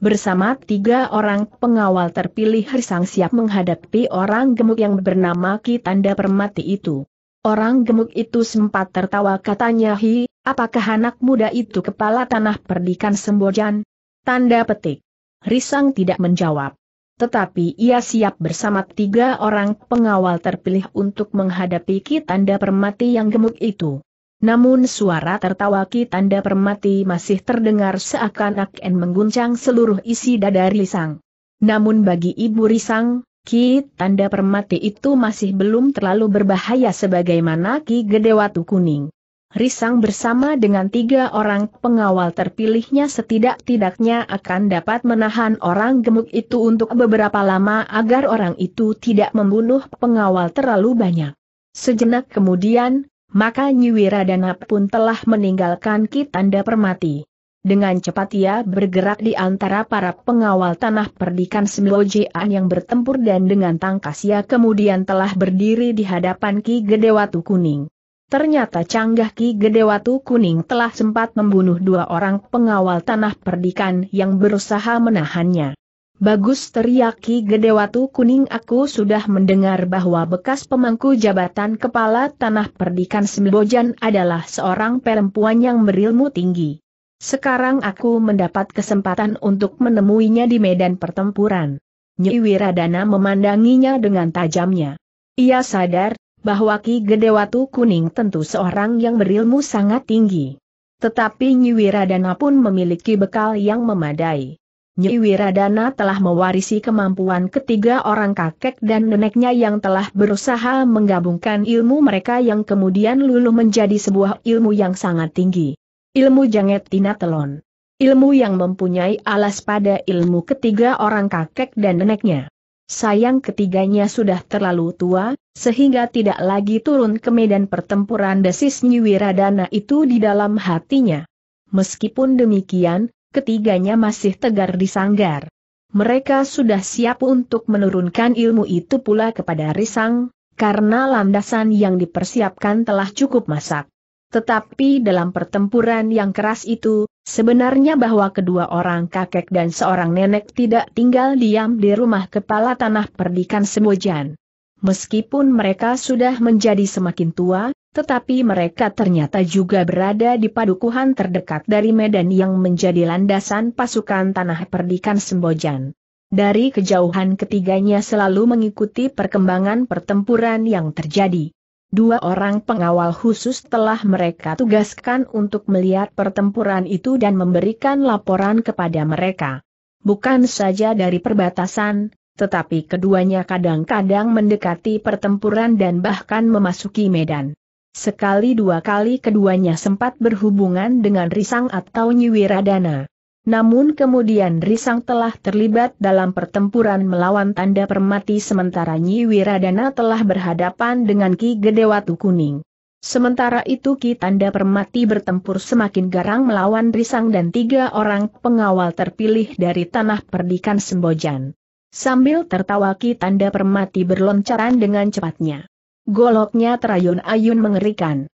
Bersama tiga orang pengawal terpilih, Risang siap menghadapi orang gemuk yang bernama Ki Tanda Permati itu. Orang gemuk itu sempat tertawa, katanya, hi, apakah anak muda itu kepala tanah perdikan Sembojan? Tanda petik. Risang tidak menjawab. Tetapi ia siap bersama tiga orang pengawal terpilih untuk menghadapi Ki Tanda Permati yang gemuk itu. Namun suara tertawa Ki Tanda Permati masih terdengar seakan-akan mengguncang seluruh isi dada Risang. Namun bagi Ibu Risang, Ki Tanda Permati itu masih belum terlalu berbahaya sebagaimana Ki Gede Watu Kuning. Risang bersama dengan tiga orang pengawal terpilihnya setidak-tidaknya akan dapat menahan orang gemuk itu untuk beberapa lama agar orang itu tidak membunuh pengawal terlalu banyak. Sejenak kemudian, maka Nyi Wiradana pun telah meninggalkan Ki Tanda Permati. Dengan cepat ia bergerak di antara para pengawal Tanah Perdikan Sembojan yang bertempur dan dengan tangkas ia kemudian telah berdiri di hadapan Ki Gede Watu Kuning. Ternyata canggah Ki Gede Watu Kuning telah sempat membunuh dua orang pengawal Tanah Perdikan yang berusaha menahannya. "Bagus!" teriak Ki Gede Watu Kuning, "aku sudah mendengar bahwa bekas pemangku jabatan kepala Tanah Perdikan Sembojan adalah seorang perempuan yang berilmu tinggi. Sekarang aku mendapat kesempatan untuk menemuinya di medan pertempuran." Nyi Wiradana memandanginya dengan tajamnya. Ia sadar bahwa Ki Gede Watu Kuning tentu seorang yang berilmu sangat tinggi. Tetapi Nyi Wiradana pun memiliki bekal yang memadai. Nyi Wiradana telah mewarisi kemampuan ketiga orang kakek dan neneknya yang telah berusaha menggabungkan ilmu mereka yang kemudian luluh menjadi sebuah ilmu yang sangat tinggi. Ilmu Janget Tina Telon. Ilmu yang mempunyai alas pada ilmu ketiga orang kakek dan neneknya. Sayang ketiganya sudah terlalu tua, sehingga tidak lagi turun ke medan pertempuran, desis Nyi Wiradana itu di dalam hatinya. Meskipun demikian, ketiganya masih tegar di sanggar. Mereka sudah siap untuk menurunkan ilmu itu pula kepada Risang, karena landasan yang dipersiapkan telah cukup masak. Tetapi dalam pertempuran yang keras itu, sebenarnya bahwa kedua orang kakek dan seorang nenek tidak tinggal diam di rumah kepala Tanah Perdikan Sembojan. Meskipun mereka sudah menjadi semakin tua, tetapi mereka ternyata juga berada di padukuhan terdekat dari medan yang menjadi landasan pasukan Tanah Perdikan Sembojan. Dari kejauhan ketiganya selalu mengikuti perkembangan pertempuran yang terjadi. Dua orang pengawal khusus telah mereka tugaskan untuk melihat pertempuran itu dan memberikan laporan kepada mereka. Bukan saja dari perbatasan, tetapi keduanya kadang-kadang mendekati pertempuran dan bahkan memasuki medan. Sekali dua kali keduanya sempat berhubungan dengan Risang atau Nyi Wiradana. Namun kemudian Risang telah terlibat dalam pertempuran melawan Tanda Permati, sementara Nyi Wiradana telah berhadapan dengan Ki Gede Watu Kuning. Sementara itu Ki Tanda Permati bertempur semakin garang melawan Risang dan tiga orang pengawal terpilih dari Tanah Perdikan Sembojan. Sambil tertawa Ki Tanda Permati berloncaran dengan cepatnya. Goloknya terayun-ayun mengerikan.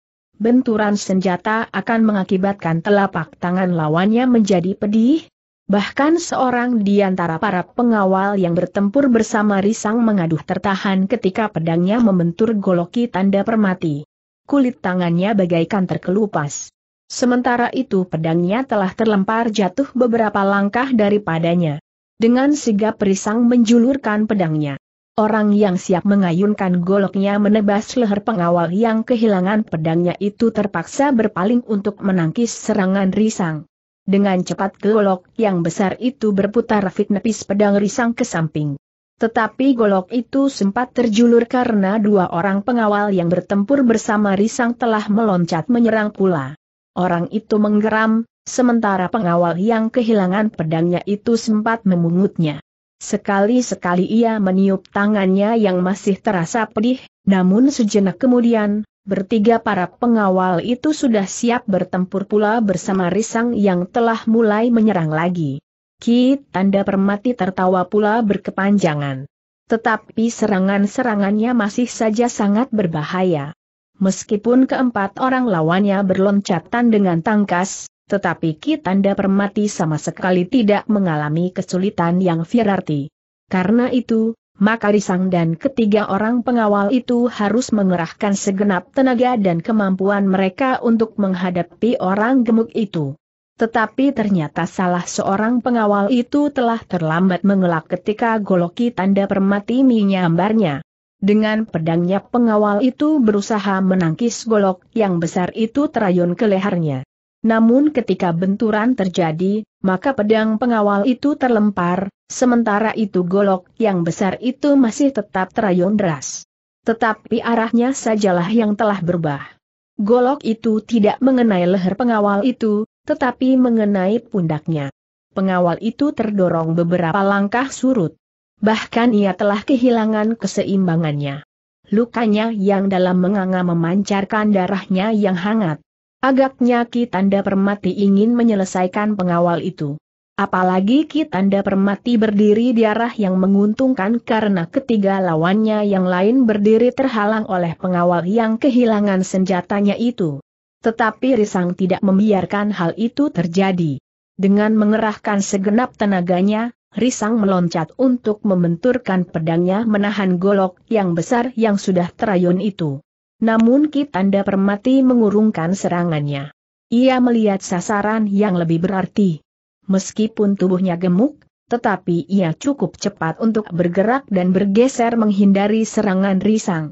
Benturan senjata akan mengakibatkan telapak tangan lawannya menjadi pedih. Bahkan seorang di antara para pengawal yang bertempur bersama Risang mengaduh tertahan ketika pedangnya membentur goloki Tanda Permati. Kulit tangannya bagaikan terkelupas. Sementara itu pedangnya telah terlempar jatuh beberapa langkah daripadanya. Dengan sigap Risang menjulurkan pedangnya. Orang yang siap mengayunkan goloknya menebas leher pengawal yang kehilangan pedangnya itu terpaksa berpaling untuk menangkis serangan Risang. Dengan cepat golok yang besar itu berputar fitnepis pedang Risang ke samping. Tetapi golok itu sempat terjulur karena dua orang pengawal yang bertempur bersama Risang telah meloncat menyerang pula. Orang itu menggeram, sementara pengawal yang kehilangan pedangnya itu sempat memungutnya. Sekali-sekali ia meniup tangannya yang masih terasa pedih, namun sejenak kemudian, bertiga para pengawal itu sudah siap bertempur pula bersama Risang yang telah mulai menyerang lagi. Ki Tanda Permati tertawa pula berkepanjangan. Tetapi serangan-serangannya masih saja sangat berbahaya. Meskipun keempat orang lawannya berloncatan dengan tangkas, tetapi Ki Tanda Permati sama sekali tidak mengalami kesulitan yang berarti. Karena itu, maka Risang dan ketiga orang pengawal itu harus mengerahkan segenap tenaga dan kemampuan mereka untuk menghadapi orang gemuk itu. Tetapi ternyata salah seorang pengawal itu telah terlambat mengelak ketika goloki Tanda Permati menyambarnya. Dengan pedangnya pengawal itu berusaha menangkis golok yang besar itu terayun ke lehernya. Namun ketika benturan terjadi, maka pedang pengawal itu terlempar, sementara itu golok yang besar itu masih tetap terayun deras. Tetapi arahnya sajalah yang telah berubah. Golok itu tidak mengenai leher pengawal itu, tetapi mengenai pundaknya. Pengawal itu terdorong beberapa langkah surut. Bahkan ia telah kehilangan keseimbangannya. Lukanya yang dalam menganga memancarkan darahnya yang hangat. Agaknya Ki Tanda Permati ingin menyelesaikan pengawal itu. Apalagi Ki Tanda Permati berdiri di arah yang menguntungkan karena ketiga lawannya yang lain berdiri terhalang oleh pengawal yang kehilangan senjatanya itu. Tetapi Risang tidak membiarkan hal itu terjadi. Dengan mengerahkan segenap tenaganya, Risang meloncat untuk membenturkan pedangnya menahan golok yang besar yang sudah terayun itu. Namun Ki Tanda Permati mengurungkan serangannya. Ia melihat sasaran yang lebih berarti. Meskipun tubuhnya gemuk, tetapi ia cukup cepat untuk bergerak dan bergeser menghindari serangan Risang.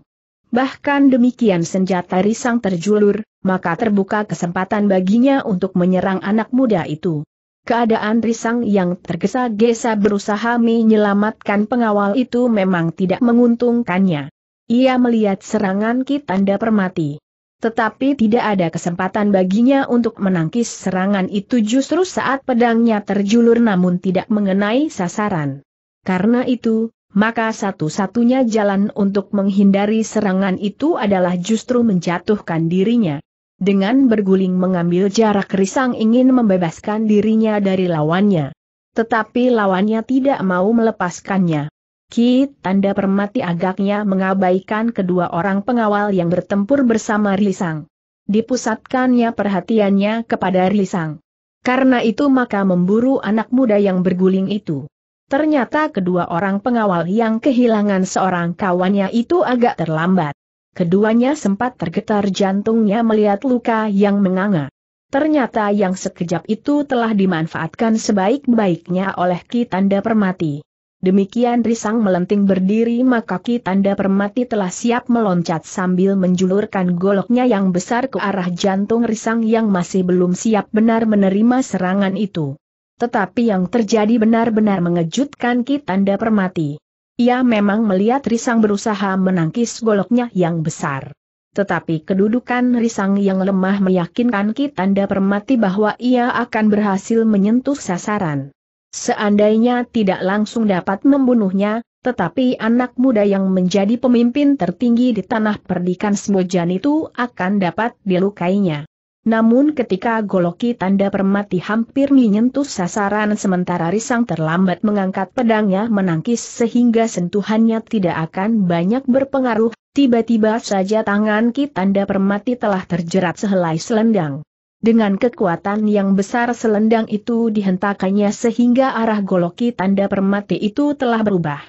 Bahkan demikian senjata Risang terjulur, maka terbuka kesempatan baginya untuk menyerang anak muda itu. Keadaan Risang yang tergesa-gesa berusaha menyelamatkan pengawal itu memang tidak menguntungkannya. Ia melihat serangan Ki Tanda Permati. Tetapi tidak ada kesempatan baginya untuk menangkis serangan itu justru saat pedangnya terjulur namun tidak mengenai sasaran. Karena itu, maka satu-satunya jalan untuk menghindari serangan itu adalah justru menjatuhkan dirinya. Dengan berguling mengambil jarak Risang ingin membebaskan dirinya dari lawannya. Tetapi lawannya tidak mau melepaskannya. Ki Tanda Permati agaknya mengabaikan kedua orang pengawal yang bertempur bersama Risang. Dipusatkannya perhatiannya kepada Risang. Karena itu maka memburu anak muda yang berguling itu. Ternyata kedua orang pengawal yang kehilangan seorang kawannya itu agak terlambat. Keduanya sempat tergetar jantungnya melihat luka yang menganga. Ternyata yang sekejap itu telah dimanfaatkan sebaik-baiknya oleh Ki Tanda Permati. Demikian Risang melenting berdiri maka Ki Tanda Permati telah siap meloncat sambil menjulurkan goloknya yang besar ke arah jantung Risang yang masih belum siap benar menerima serangan itu. Tetapi yang terjadi benar-benar mengejutkan Ki Tanda Permati. Ia memang melihat Risang berusaha menangkis goloknya yang besar. Tetapi kedudukan Risang yang lemah meyakinkan Ki Tanda Permati bahwa ia akan berhasil menyentuh sasaran. Seandainya tidak langsung dapat membunuhnya, tetapi anak muda yang menjadi pemimpin tertinggi di Tanah Perdikan Sembojan itu akan dapat dilukainya. Namun ketika golok Ki Tanda Permati hampir menyentuh sasaran sementara Risang terlambat mengangkat pedangnya menangkis sehingga sentuhannya tidak akan banyak berpengaruh, tiba-tiba saja tangan Ki Tanda Permati telah terjerat sehelai selendang. Dengan kekuatan yang besar selendang itu dihentakannya sehingga arah golok Ki Tanda Permati itu telah berubah.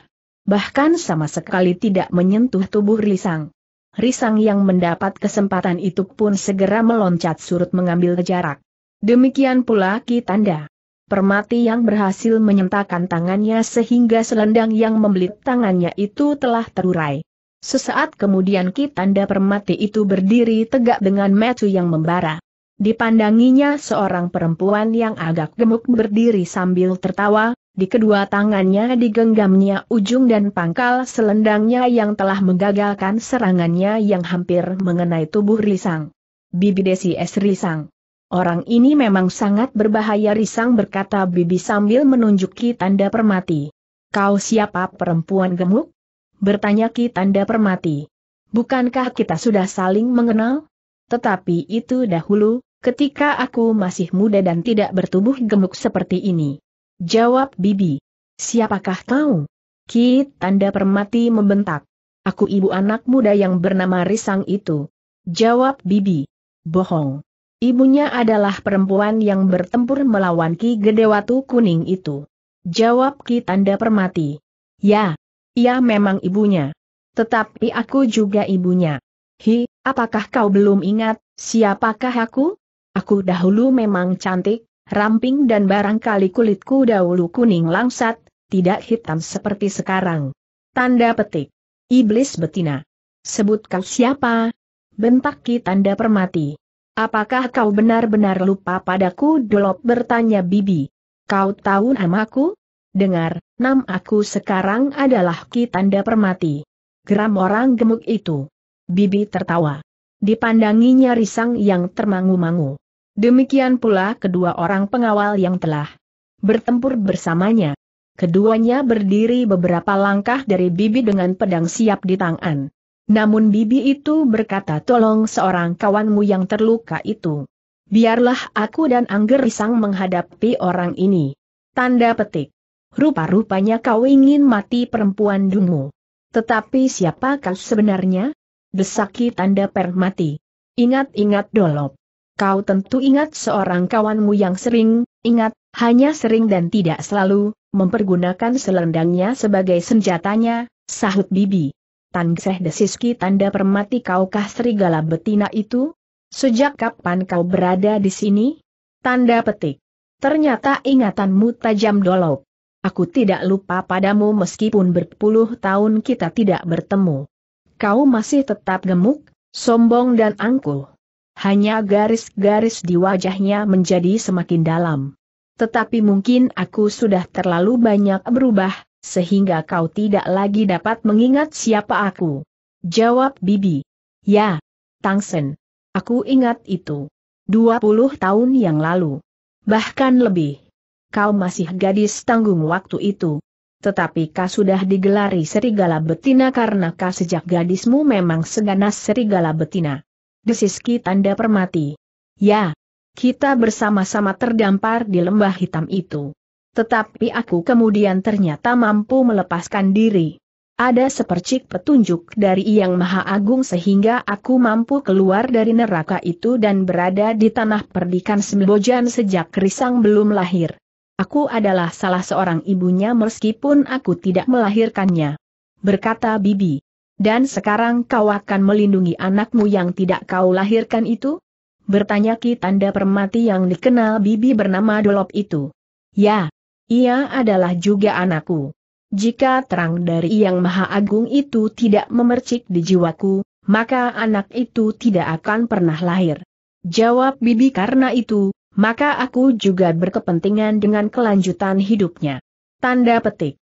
Bahkan sama sekali tidak menyentuh tubuh Risang. Risang yang mendapat kesempatan itu pun segera meloncat surut mengambil jarak. Demikian pula Ki Tanda Permati yang berhasil menyentakan tangannya sehingga selendang yang membelit tangannya itu telah terurai. Sesaat kemudian Ki Tanda Permati itu berdiri tegak dengan mata yang membara. Dipandanginya seorang perempuan yang agak gemuk berdiri sambil tertawa, di kedua tangannya digenggamnya ujung dan pangkal selendangnya yang telah menggagalkan serangannya yang hampir mengenai tubuh Risang. Bibi Desies Risang. Orang ini memang sangat berbahaya Risang berkata Bibi sambil menunjuki Tanda Permati. Kau siapa perempuan gemuk? Bertanya Ki Tanda Permati. Bukankah kita sudah saling mengenal? Tetapi itu dahulu. Ketika aku masih muda dan tidak bertubuh gemuk seperti ini. Jawab Bibi. Siapakah kau? Ki Tanda Permati membentak. Aku ibu anak muda yang bernama Risang itu. Jawab Bibi. Bohong. Ibunya adalah perempuan yang bertempur melawan Ki Gede Watu Kuning itu. Jawab Ki Tanda Permati. Ya, ia memang ibunya. Tetapi aku juga ibunya. Hi, apakah kau belum ingat, siapakah aku? Aku dahulu memang cantik, ramping dan barangkali kulitku dahulu kuning langsat, tidak hitam seperti sekarang. Tanda petik. Iblis betina. Sebut kau siapa? Bentak Ki Tanda Permati. Apakah kau benar-benar lupa padaku dolop bertanya Bibi. Kau tahu namaku? Dengar, nama aku sekarang adalah Ki Tanda Permati. Geram orang gemuk itu. Bibi tertawa. Dipandanginya Risang yang termangu-mangu. Demikian pula kedua orang pengawal yang telah bertempur bersamanya. Keduanya berdiri beberapa langkah dari Bibi dengan pedang siap di tangan. Namun bibi itu berkata, tolong seorang kawanmu yang terluka itu. Biarlah aku dan Angger Risang menghadapi orang ini. Tanda petik. Rupa-rupanya kau ingin mati perempuan dungu. Tetapi siapa kau sebenarnya? Desak Ki Tanda Permati. Ingat-ingat Dolop. Kau tentu ingat seorang kawanmu yang sering, ingat, hanya sering dan tidak selalu, mempergunakan selendangnya sebagai senjatanya, sahut bibi. Tangseh desis Ki Tanda Permati, kaukah serigala betina itu? Sejak kapan kau berada di sini? Tanda petik. Ternyata ingatanmu tajam Dolop. Aku tidak lupa padamu meskipun berpuluh tahun kita tidak bertemu. Kau masih tetap gemuk, sombong dan angkuh. Hanya garis-garis di wajahnya menjadi semakin dalam. Tetapi mungkin aku sudah terlalu banyak berubah, sehingga kau tidak lagi dapat mengingat siapa aku. Jawab bibi. Ya, Tangsen. Aku ingat itu. 20 tahun yang lalu. Bahkan lebih. Kau masih gadis tanggung waktu itu. Tetapi kau sudah digelari serigala betina karena kau sejak gadismu memang seganas serigala betina. Desis Ki Tanda Permati. Ya, kita bersama-sama terdampar di lembah hitam itu. Tetapi aku kemudian ternyata mampu melepaskan diri. Ada sepercik petunjuk dari Yang Maha Agung sehingga aku mampu keluar dari neraka itu dan berada di tanah perdikan Sembojan sejak Risang belum lahir. Aku adalah salah seorang ibunya meskipun aku tidak melahirkannya. Berkata bibi. Dan sekarang kau akan melindungi anakmu yang tidak kau lahirkan itu? Bertanya Ki Tanda Permati yang dikenal bibi bernama Dolop itu. Ya, ia adalah juga anakku. Jika terang dari Yang Maha Agung itu tidak memercik di jiwaku, maka anak itu tidak akan pernah lahir. Jawab bibi, karena itu, maka aku juga berkepentingan dengan kelanjutan hidupnya. Tanda petik.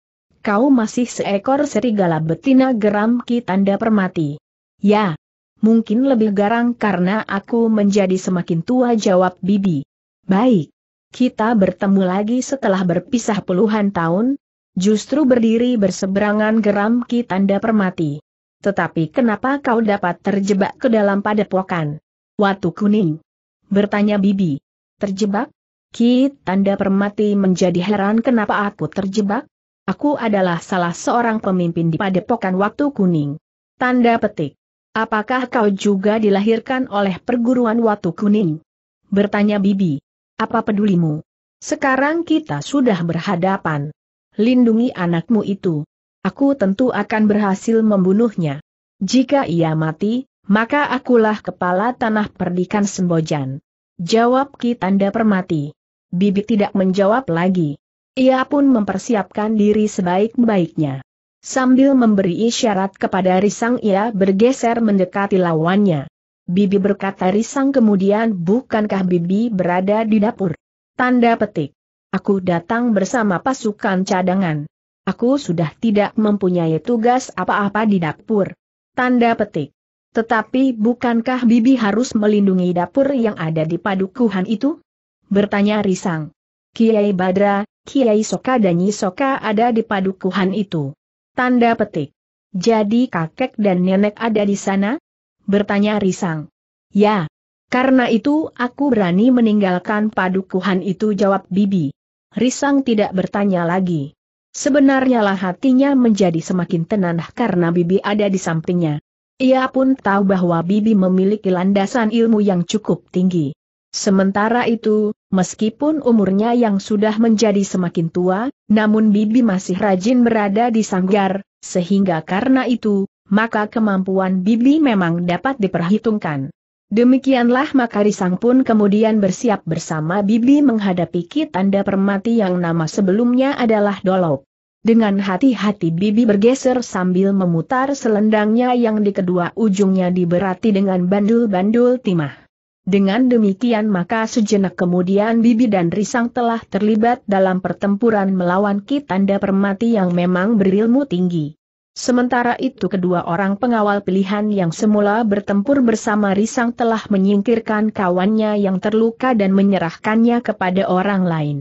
Kau masih seekor serigala betina, geram Ki Tanda Permati. Ya, mungkin lebih garang karena aku menjadi semakin tua, jawab bibi. Baik, kita bertemu lagi setelah berpisah puluhan tahun, justru berdiri berseberangan, geram Ki Tanda Permati. Tetapi kenapa kau dapat terjebak ke dalam padepokan Watu Kuning? Bertanya bibi. Terjebak? Ki Tanda Permati menjadi heran, kenapa aku terjebak? Aku adalah salah seorang pemimpin di Padepokan Waktu Kuning. Tanda petik. Apakah kau juga dilahirkan oleh perguruan Waktu Kuning? Bertanya bibi. Apa pedulimu? Sekarang kita sudah berhadapan. Lindungi anakmu itu. Aku tentu akan berhasil membunuhnya. Jika ia mati, maka akulah kepala tanah perdikan Sembojan. Jawab Ki Tanda Permati. Bibi tidak menjawab lagi. Ia pun mempersiapkan diri sebaik-baiknya. Sambil memberi isyarat kepada Risang, ia bergeser mendekati lawannya. Bibi, berkata Risang kemudian, bukankah bibi berada di dapur? Tanda petik. Aku datang bersama pasukan cadangan. Aku sudah tidak mempunyai tugas apa-apa di dapur. Tanda petik. Tetapi bukankah bibi harus melindungi dapur yang ada di padukuhan itu? Bertanya Risang. Kiai Badra, Kiai Soka dan Nyi Soka ada di padukuhan itu. Tanda petik. Jadi kakek dan nenek ada di sana? Bertanya Risang. Ya, karena itu aku berani meninggalkan padukuhan itu, jawab bibi. Risang tidak bertanya lagi. Sebenarnya lah hatinya menjadi semakin tenang karena bibi ada di sampingnya. Ia pun tahu bahwa bibi memiliki landasan ilmu yang cukup tinggi. Sementara itu, meskipun umurnya yang sudah menjadi semakin tua, namun bibi masih rajin berada di sanggar, sehingga karena itu, maka kemampuan bibi memang dapat diperhitungkan. Demikianlah maka Risang pun kemudian bersiap bersama bibi menghadapi Ki Tanda Permati yang nama sebelumnya adalah Dolop. Dengan hati-hati bibi bergeser sambil memutar selendangnya yang di kedua ujungnya diberati dengan bandul-bandul timah. Dengan demikian maka sejenak kemudian bibi dan Risang telah terlibat dalam pertempuran melawan Ki Tanda Permati yang memang berilmu tinggi. Sementara itu kedua orang pengawal pilihan yang semula bertempur bersama Risang telah menyingkirkan kawannya yang terluka dan menyerahkannya kepada orang lain.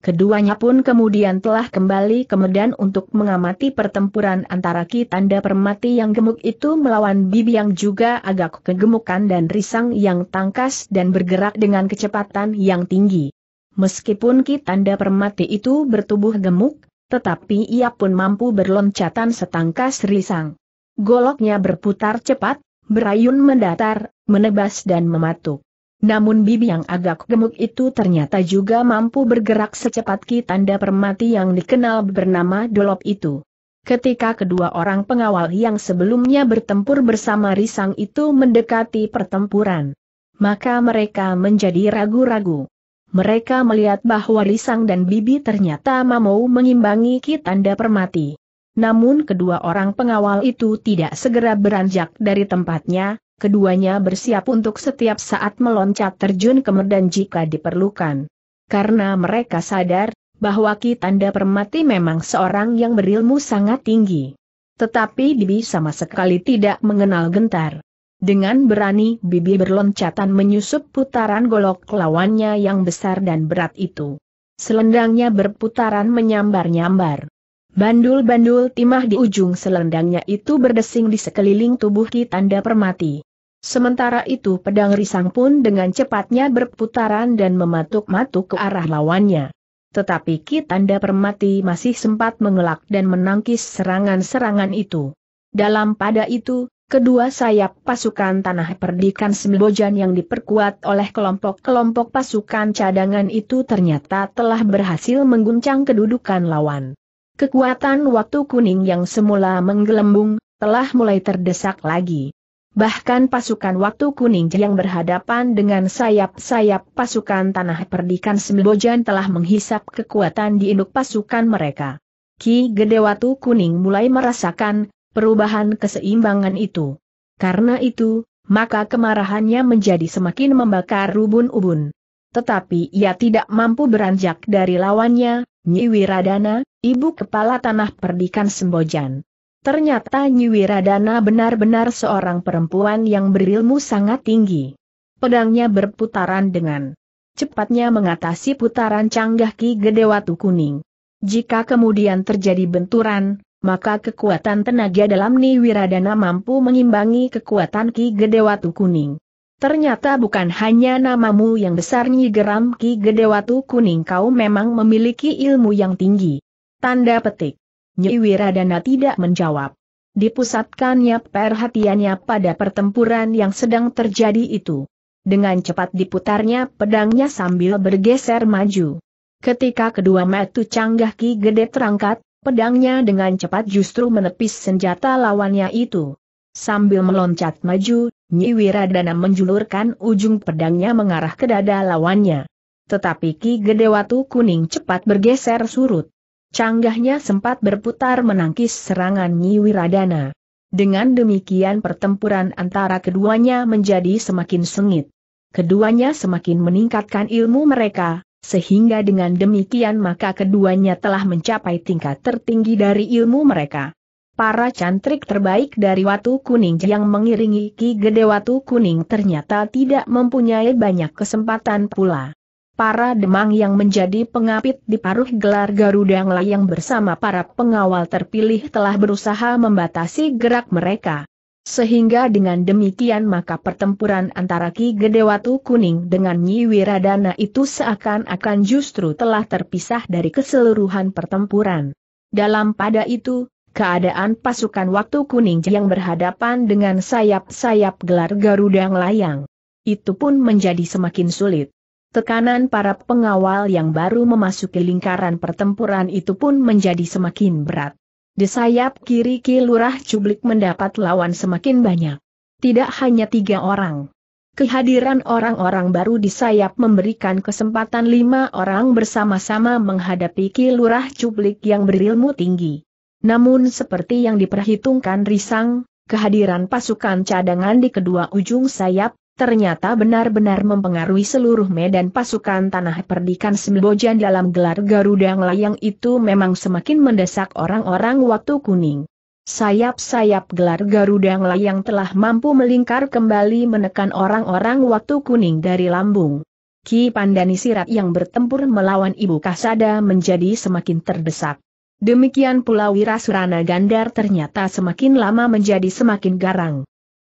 Keduanya pun kemudian telah kembali ke medan untuk mengamati pertempuran antara Ki Tanda Permati yang gemuk itu melawan Bibi yang juga agak kegemukan dan Risang yang tangkas dan bergerak dengan kecepatan yang tinggi. Meskipun Ki Tanda Permati itu bertubuh gemuk, tetapi ia pun mampu berloncatan setangkas Risang. Goloknya berputar cepat, berayun mendatar, menebas dan mematuk. Namun Bibi yang agak gemuk itu ternyata juga mampu bergerak secepat Ki Tanda Permati yang dikenal bernama Dolop itu. Ketika kedua orang pengawal yang sebelumnya bertempur bersama Risang itu mendekati pertempuran, maka mereka menjadi ragu-ragu. Mereka melihat bahwa Risang dan Bibi ternyata mau mengimbangi Ki Tanda Permati. Namun kedua orang pengawal itu tidak segera beranjak dari tempatnya. Keduanya bersiap untuk setiap saat meloncat terjun ke medan jika diperlukan. Karena mereka sadar, bahwa Ki Tanda Permati memang seorang yang berilmu sangat tinggi. Tetapi Bibi sama sekali tidak mengenal gentar. Dengan berani Bibi berloncatan menyusup putaran golok lawannya yang besar dan berat itu. Selendangnya berputaran menyambar-nyambar. Bandul-bandul timah di ujung selendangnya itu berdesing di sekeliling tubuh Ki Tanda Permati. Sementara itu pedang Risang pun dengan cepatnya berputaran dan mematuk-matuk ke arah lawannya. Tetapi Ki Tanda Permati masih sempat mengelak dan menangkis serangan-serangan itu. Dalam pada itu, kedua sayap pasukan Tanah Perdikan Sembojan yang diperkuat oleh kelompok-kelompok pasukan cadangan itu ternyata telah berhasil mengguncang kedudukan lawan. Kekuatan Waktu Kuning yang semula menggelembung, telah mulai terdesak lagi. Bahkan pasukan Waktu Kuning yang berhadapan dengan sayap-sayap pasukan Tanah Perdikan Sembojan telah menghisap kekuatan di induk pasukan mereka. Ki Gede Watu Kuning mulai merasakan perubahan keseimbangan itu. Karena itu, maka kemarahannya menjadi semakin membakar ubun-ubun. Tetapi ia tidak mampu beranjak dari lawannya, Nyi Wiradana, ibu kepala Tanah Perdikan Sembojan. Ternyata Nyi Wiradana benar-benar seorang perempuan yang berilmu sangat tinggi. Pedangnya berputaran dengan cepatnya mengatasi putaran canggah Ki Gede Watu Kuning. Jika kemudian terjadi benturan, maka kekuatan tenaga dalam Nyi Wiradana mampu mengimbangi kekuatan Ki Gede Watu Kuning. Ternyata bukan hanya namamu yang besar, Nyi, geram Ki Gede Watu Kuning, kau memang memiliki ilmu yang tinggi. Tanda petik. Nyi Wiradana tidak menjawab. Dipusatkannya perhatiannya pada pertempuran yang sedang terjadi itu. Dengan cepat diputarnya pedangnya sambil bergeser maju. Ketika kedua mata canggah Ki Gede terangkat, pedangnya dengan cepat justru menepis senjata lawannya itu. Sambil meloncat maju, Nyi Wiradana menjulurkan ujung pedangnya mengarah ke dada lawannya. Tetapi Ki Gede Watu Kuning cepat bergeser surut. Canggahnya sempat berputar menangkis serangan Nyi Wiradana. Dengan demikian pertempuran antara keduanya menjadi semakin sengit. Keduanya semakin meningkatkan ilmu mereka, sehingga dengan demikian maka keduanya telah mencapai tingkat tertinggi dari ilmu mereka. Para cantrik terbaik dari Watu Kuning yang mengiringi Ki Gede Watu Kuning ternyata tidak mempunyai banyak kesempatan pula. Para demang yang menjadi pengapit di paruh gelar Garuda Layang bersama para pengawal terpilih telah berusaha membatasi gerak mereka. Sehingga dengan demikian maka pertempuran antara Ki Gede Watu Kuning dengan Nyi Wiradana itu seakan-akan justru telah terpisah dari keseluruhan pertempuran. Dalam pada itu, keadaan pasukan Waktu Kuning yang berhadapan dengan sayap-sayap gelar Garuda Layang itu pun menjadi semakin sulit. Tekanan para pengawal yang baru memasuki lingkaran pertempuran itu pun menjadi semakin berat. Di sayap kiri Ki Lurah Cublik mendapat lawan semakin banyak. Tidak hanya 3 orang. Kehadiran orang-orang baru di sayap memberikan kesempatan 5 orang bersama-sama menghadapi Ki Lurah Cublik yang berilmu tinggi. Namun seperti yang diperhitungkan Risang, kehadiran pasukan cadangan di kedua ujung sayap, ternyata benar-benar mempengaruhi seluruh medan pasukan Tanah Perdikan Sembojan dalam gelar Garuda Layang itu memang semakin mendesak orang-orang Waktu Kuning. Sayap-sayap gelar Garuda Layang telah mampu melingkar kembali menekan orang-orang Waktu Kuning dari lambung. Ki Pandan Sirat yang bertempur melawan Ibu Kasada menjadi semakin terdesak. Demikian pula Wirasrana Gandar ternyata semakin lama menjadi semakin garang.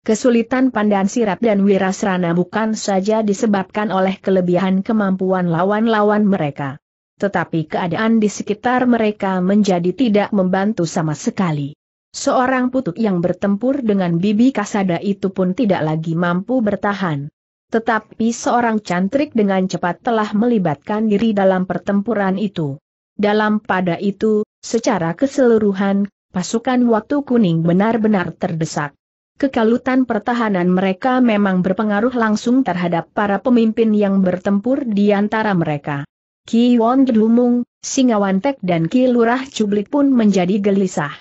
Kesulitan Pandan Sirat dan Wirasrana bukan saja disebabkan oleh kelebihan kemampuan lawan-lawan mereka, tetapi keadaan di sekitar mereka menjadi tidak membantu sama sekali. Seorang putut yang bertempur dengan Bibi Kasada itu pun tidak lagi mampu bertahan. Tetapi seorang cantrik dengan cepat telah melibatkan diri dalam pertempuran itu. Dalam pada itu, secara keseluruhan, pasukan Waktu Kuning benar-benar terdesak. Kekalutan pertahanan mereka memang berpengaruh langsung terhadap para pemimpin yang bertempur di antara mereka. Ki Wonda Jumung, Singawantek dan Ki Lurah Cublik pun menjadi gelisah.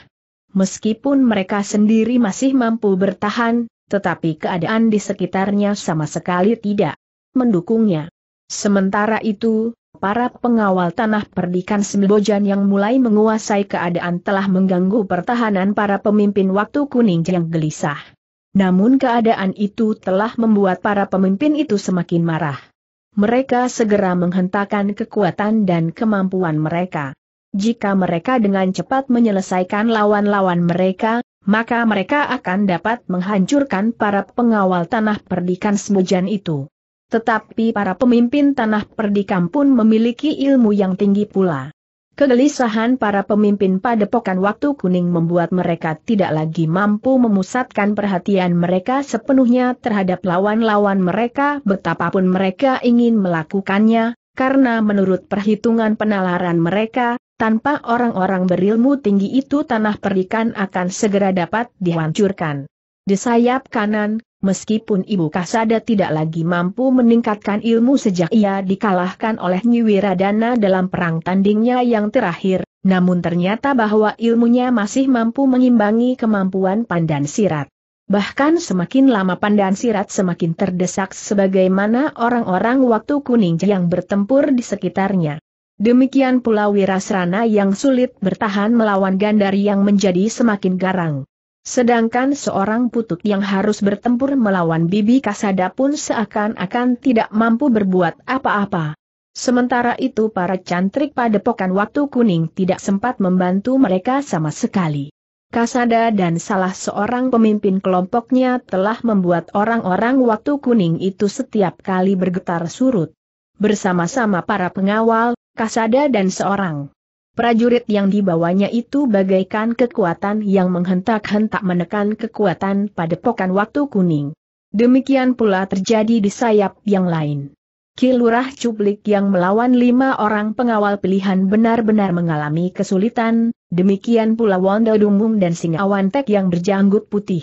Meskipun mereka sendiri masih mampu bertahan, tetapi keadaan di sekitarnya sama sekali tidak mendukungnya. Sementara itu, para pengawal Tanah Perdikan Sembojan yang mulai menguasai keadaan telah mengganggu pertahanan para pemimpin Waktu Kuning yang gelisah. Namun keadaan itu telah membuat para pemimpin itu semakin marah. Mereka segera menghentakkan kekuatan dan kemampuan mereka. Jika mereka dengan cepat menyelesaikan lawan-lawan mereka, maka mereka akan dapat menghancurkan para pengawal Tanah Perdikan Sembojan itu. Tetapi para pemimpin Tanah Perdikan pun memiliki ilmu yang tinggi pula. Kegelisahan para pemimpin Padepokan Waktu Kuning membuat mereka tidak lagi mampu memusatkan perhatian mereka sepenuhnya terhadap lawan-lawan mereka betapapun mereka ingin melakukannya, karena menurut perhitungan penalaran mereka, tanpa orang-orang berilmu tinggi itu Tanah Perdikan akan segera dapat dihancurkan. Di sayap kanan, meskipun Ibu Kasada tidak lagi mampu meningkatkan ilmu sejak ia dikalahkan oleh Nyi Wiradana dalam perang tandingnya yang terakhir, namun ternyata bahwa ilmunya masih mampu mengimbangi kemampuan Pandan Sirat. Bahkan semakin lama Pandan Sirat semakin terdesak sebagaimana orang-orang Waktu Kuning yang bertempur di sekitarnya. Demikian pula Wirasrana yang sulit bertahan melawan Gandari yang menjadi semakin garang. Sedangkan seorang putut yang harus bertempur melawan Bibi Kasada pun seakan-akan tidak mampu berbuat apa-apa. Sementara itu para cantrik Padepokan Waktu Kuning tidak sempat membantu mereka sama sekali. Kasada dan salah seorang pemimpin kelompoknya telah membuat orang-orang Waktu Kuning itu setiap kali bergetar surut. Bersama-sama para pengawal, Kasada dan seorang prajurit yang dibawanya itu bagaikan kekuatan yang menghentak-hentak menekan kekuatan Padepokan Waktu Kuning. Demikian pula terjadi di sayap yang lain. Ki Lurah Cublik yang melawan 5 orang pengawal pilihan benar-benar mengalami kesulitan, demikian pula Wanda Dumung dan Singawantek yang berjanggut putih.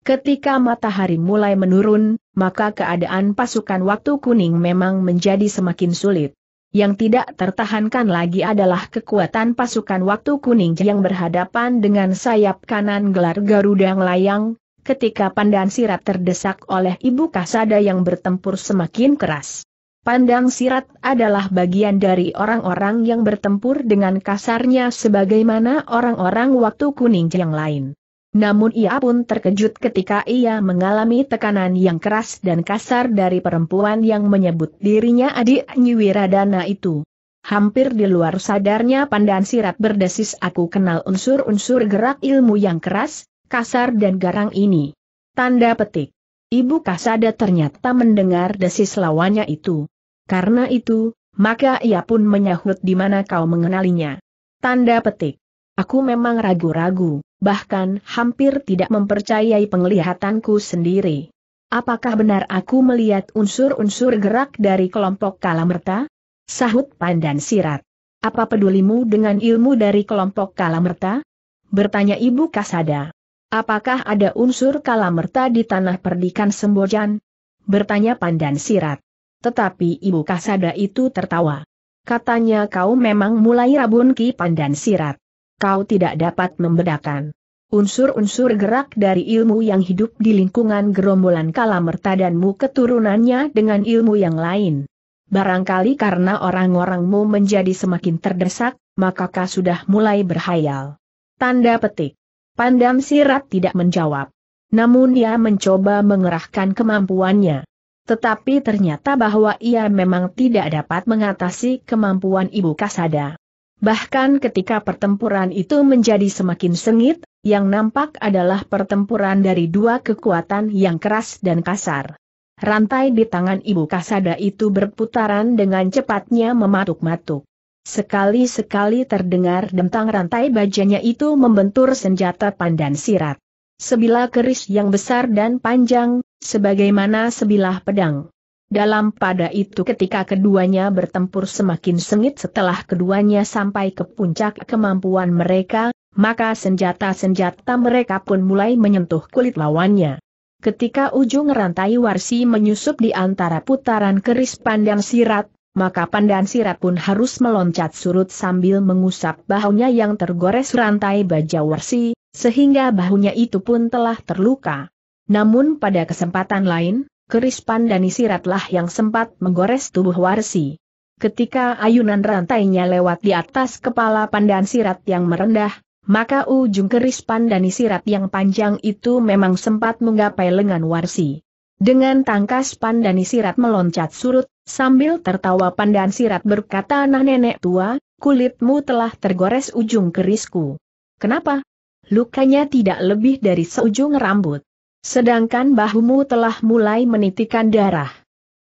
Ketika matahari mulai menurun, maka keadaan pasukan Waktu Kuning memang menjadi semakin sulit. Yang tidak tertahankan lagi adalah kekuatan pasukan Waktu Kuning yang berhadapan dengan sayap kanan Gelar Garuda Layang, ketika Pandan Sirat terdesak oleh Ibu Kasada yang bertempur semakin keras. Pandan Sirat adalah bagian dari orang-orang yang bertempur dengan kasarnya sebagaimana orang-orang Waktu Kuning yang lain. Namun ia pun terkejut ketika ia mengalami tekanan yang keras dan kasar dari perempuan yang menyebut dirinya adik Nyi Wiradana itu. Hampir di luar sadarnya Pandan Sirat berdesis, "Aku kenal unsur-unsur gerak ilmu yang keras, kasar dan garang ini." Tanda petik. Ibu Kasada ternyata mendengar desis lawannya itu. Karena itu, maka ia pun menyahut, "Di mana kau mengenalinya?" Tanda petik. "Aku memang ragu-ragu, bahkan hampir tidak mempercayai penglihatanku sendiri. Apakah benar aku melihat unsur-unsur gerak dari kelompok Kalamerta?" Sahut Pandan Sirat. "Apa pedulimu dengan ilmu dari kelompok Kalamerta?" bertanya Ibu Kasada. "Apakah ada unsur Kalamerta di Tanah Perdikan Sembojan?" bertanya Pandan Sirat. Tetapi Ibu Kasada itu tertawa. Katanya, "Kau memang mulai rabun Ki Pandan Sirat. Kau tidak dapat membedakan unsur-unsur gerak dari ilmu yang hidup di lingkungan gerombolan Kalamerta danmu keturunannya dengan ilmu yang lain. Barangkali karena orang-orangmu menjadi semakin terdesak, maka kau sudah mulai berhayal." Tanda petik. Pandan Sirat tidak menjawab. Namun ia mencoba mengerahkan kemampuannya. tetapi ternyata bahwa ia memang tidak dapat mengatasi kemampuan Ibu Kasada. Bahkan ketika pertempuran itu menjadi semakin sengit, yang nampak adalah pertempuran dari dua kekuatan yang keras dan kasar. Rantai di tangan Ibu Kasada itu berputaran dengan cepatnya mematuk-matuk. Sekali-sekali terdengar dentang rantai bajanya itu membentur senjata Pandan Sirat. Sebilah keris yang besar dan panjang, sebagaimana sebilah pedang. Dalam pada itu ketika keduanya bertempur semakin sengit setelah keduanya sampai ke puncak kemampuan mereka, maka senjata-senjata mereka pun mulai menyentuh kulit lawannya. Ketika ujung rantai Warsi menyusup di antara putaran keris Pandan Sirat, maka Pandan Sirat pun harus meloncat surut sambil mengusap bahunya yang tergores rantai baja Warsi, sehingga bahunya itu pun telah terluka. Namun pada kesempatan lain, keris Pandan Siratlah yang sempat menggores tubuh Warsi. Ketika ayunan rantainya lewat di atas kepala Pandan Sirat yang merendah, maka ujung keris Pandan Sirat yang panjang itu memang sempat menggapai lengan Warsi. Dengan tangkas Pandan Sirat meloncat surut, sambil tertawa Pandan Sirat berkata, "Nah nenek tua, kulitmu telah tergores ujung kerisku. Kenapa? Lukanya tidak lebih dari seujung rambut. Sedangkan bahumu telah mulai menitikan darah.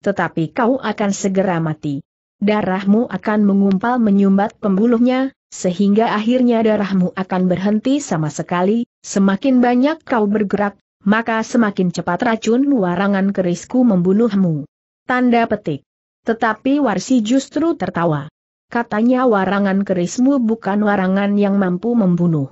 Tetapi kau akan segera mati. Darahmu akan mengumpal menyumbat pembuluhnya, sehingga akhirnya darahmu akan berhenti sama sekali. Semakin banyak kau bergerak, maka semakin cepat racun warangan kerisku membunuhmu." Tanda petik. Tetapi Warsi justru tertawa. Katanya, "Warangan kerismu bukan warangan yang mampu membunuh.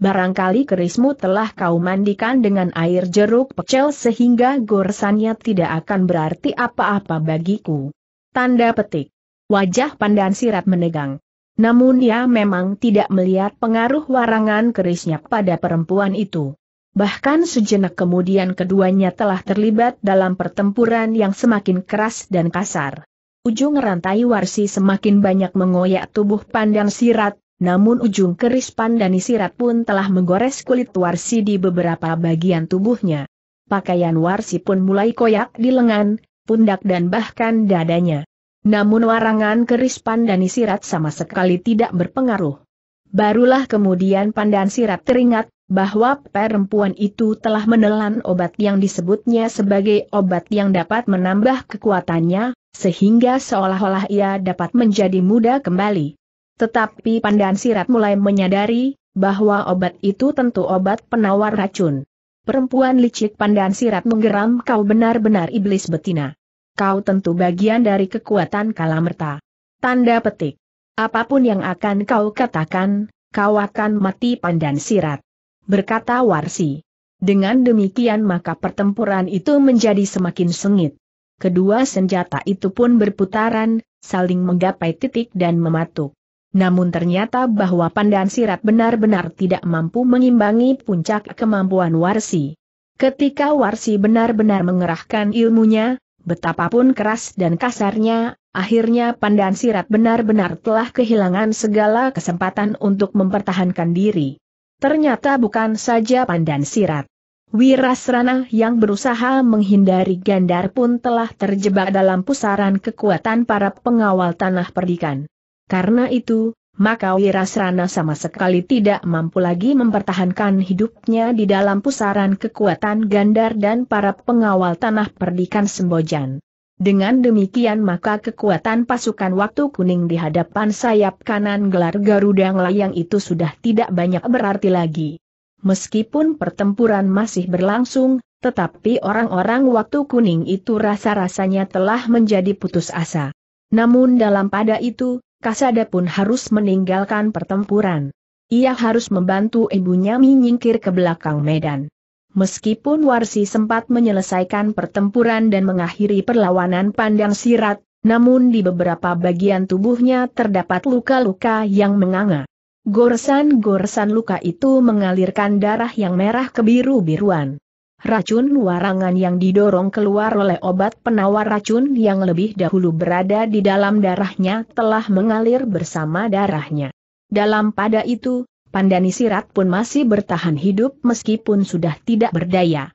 Barangkali kerismu telah kau mandikan dengan air jeruk pecel sehingga goresannya tidak akan berarti apa-apa bagiku." Tanda petik. Wajah Pandan Sirat menegang. Namun ia memang tidak melihat pengaruh warangan kerisnya pada perempuan itu. Bahkan sejenak kemudian keduanya telah terlibat dalam pertempuran yang semakin keras dan kasar. Ujung rantai Warsi semakin banyak mengoyak tubuh Pandan Sirat. Namun ujung keris Pandan Sirat pun telah menggores kulit Warsi di beberapa bagian tubuhnya. Pakaian Warsi pun mulai koyak di lengan, pundak dan bahkan dadanya. Namun warangan keris Pandan Sirat sama sekali tidak berpengaruh. Barulah kemudian Pandan Sirat teringat bahwa perempuan itu telah menelan obat yang disebutnya sebagai obat yang dapat menambah kekuatannya, sehingga seolah-olah ia dapat menjadi muda kembali. Tetapi Pandan Sirat mulai menyadari bahwa obat itu tentu obat penawar racun. "Perempuan licik," Pandan Sirat menggeram, "kau benar-benar iblis betina. Kau tentu bagian dari kekuatan Kalamerta." Tanda petik. "Apapun yang akan kau katakan, kau akan mati Pandan Sirat," berkata Warsi. Dengan demikian maka pertempuran itu menjadi semakin sengit. Kedua senjata itu pun berputaran, saling menggapai titik dan mematuk. Namun ternyata bahwa Pandan Sirat benar-benar tidak mampu mengimbangi puncak kemampuan Warsi. Ketika Warsi benar-benar mengerahkan ilmunya, betapapun keras dan kasarnya, akhirnya Pandan Sirat benar-benar telah kehilangan segala kesempatan untuk mempertahankan diri. Ternyata bukan saja Pandan Sirat. Wirasrana yang berusaha menghindari Gandar pun telah terjebak dalam pusaran kekuatan para pengawal Tanah Perdikan. Karena itu, maka Wirasrana sama sekali tidak mampu lagi mempertahankan hidupnya di dalam pusaran kekuatan Gandar dan para pengawal Tanah Perdikan Sembojan. Dengan demikian maka kekuatan pasukan Waktu Kuning di hadapan sayap kanan gelar Garuda Layang itu sudah tidak banyak berarti lagi. Meskipun pertempuran masih berlangsung, tetapi orang-orang Waktu Kuning itu rasa-rasanya telah menjadi putus asa. Namun dalam pada itu, Kasada pun harus meninggalkan pertempuran. Ia harus membantu ibunya menyingkir ke belakang medan. Meskipun Warsi sempat menyelesaikan pertempuran dan mengakhiri perlawanan Pandan Sirat, namun di beberapa bagian tubuhnya terdapat luka-luka yang menganga. Goresan-goresan luka itu mengalirkan darah yang merah kebiru-biruan. Racun warangan yang didorong keluar oleh obat penawar racun yang lebih dahulu berada di dalam darahnya telah mengalir bersama darahnya. Dalam pada itu, Pandan Sirat pun masih bertahan hidup meskipun sudah tidak berdaya.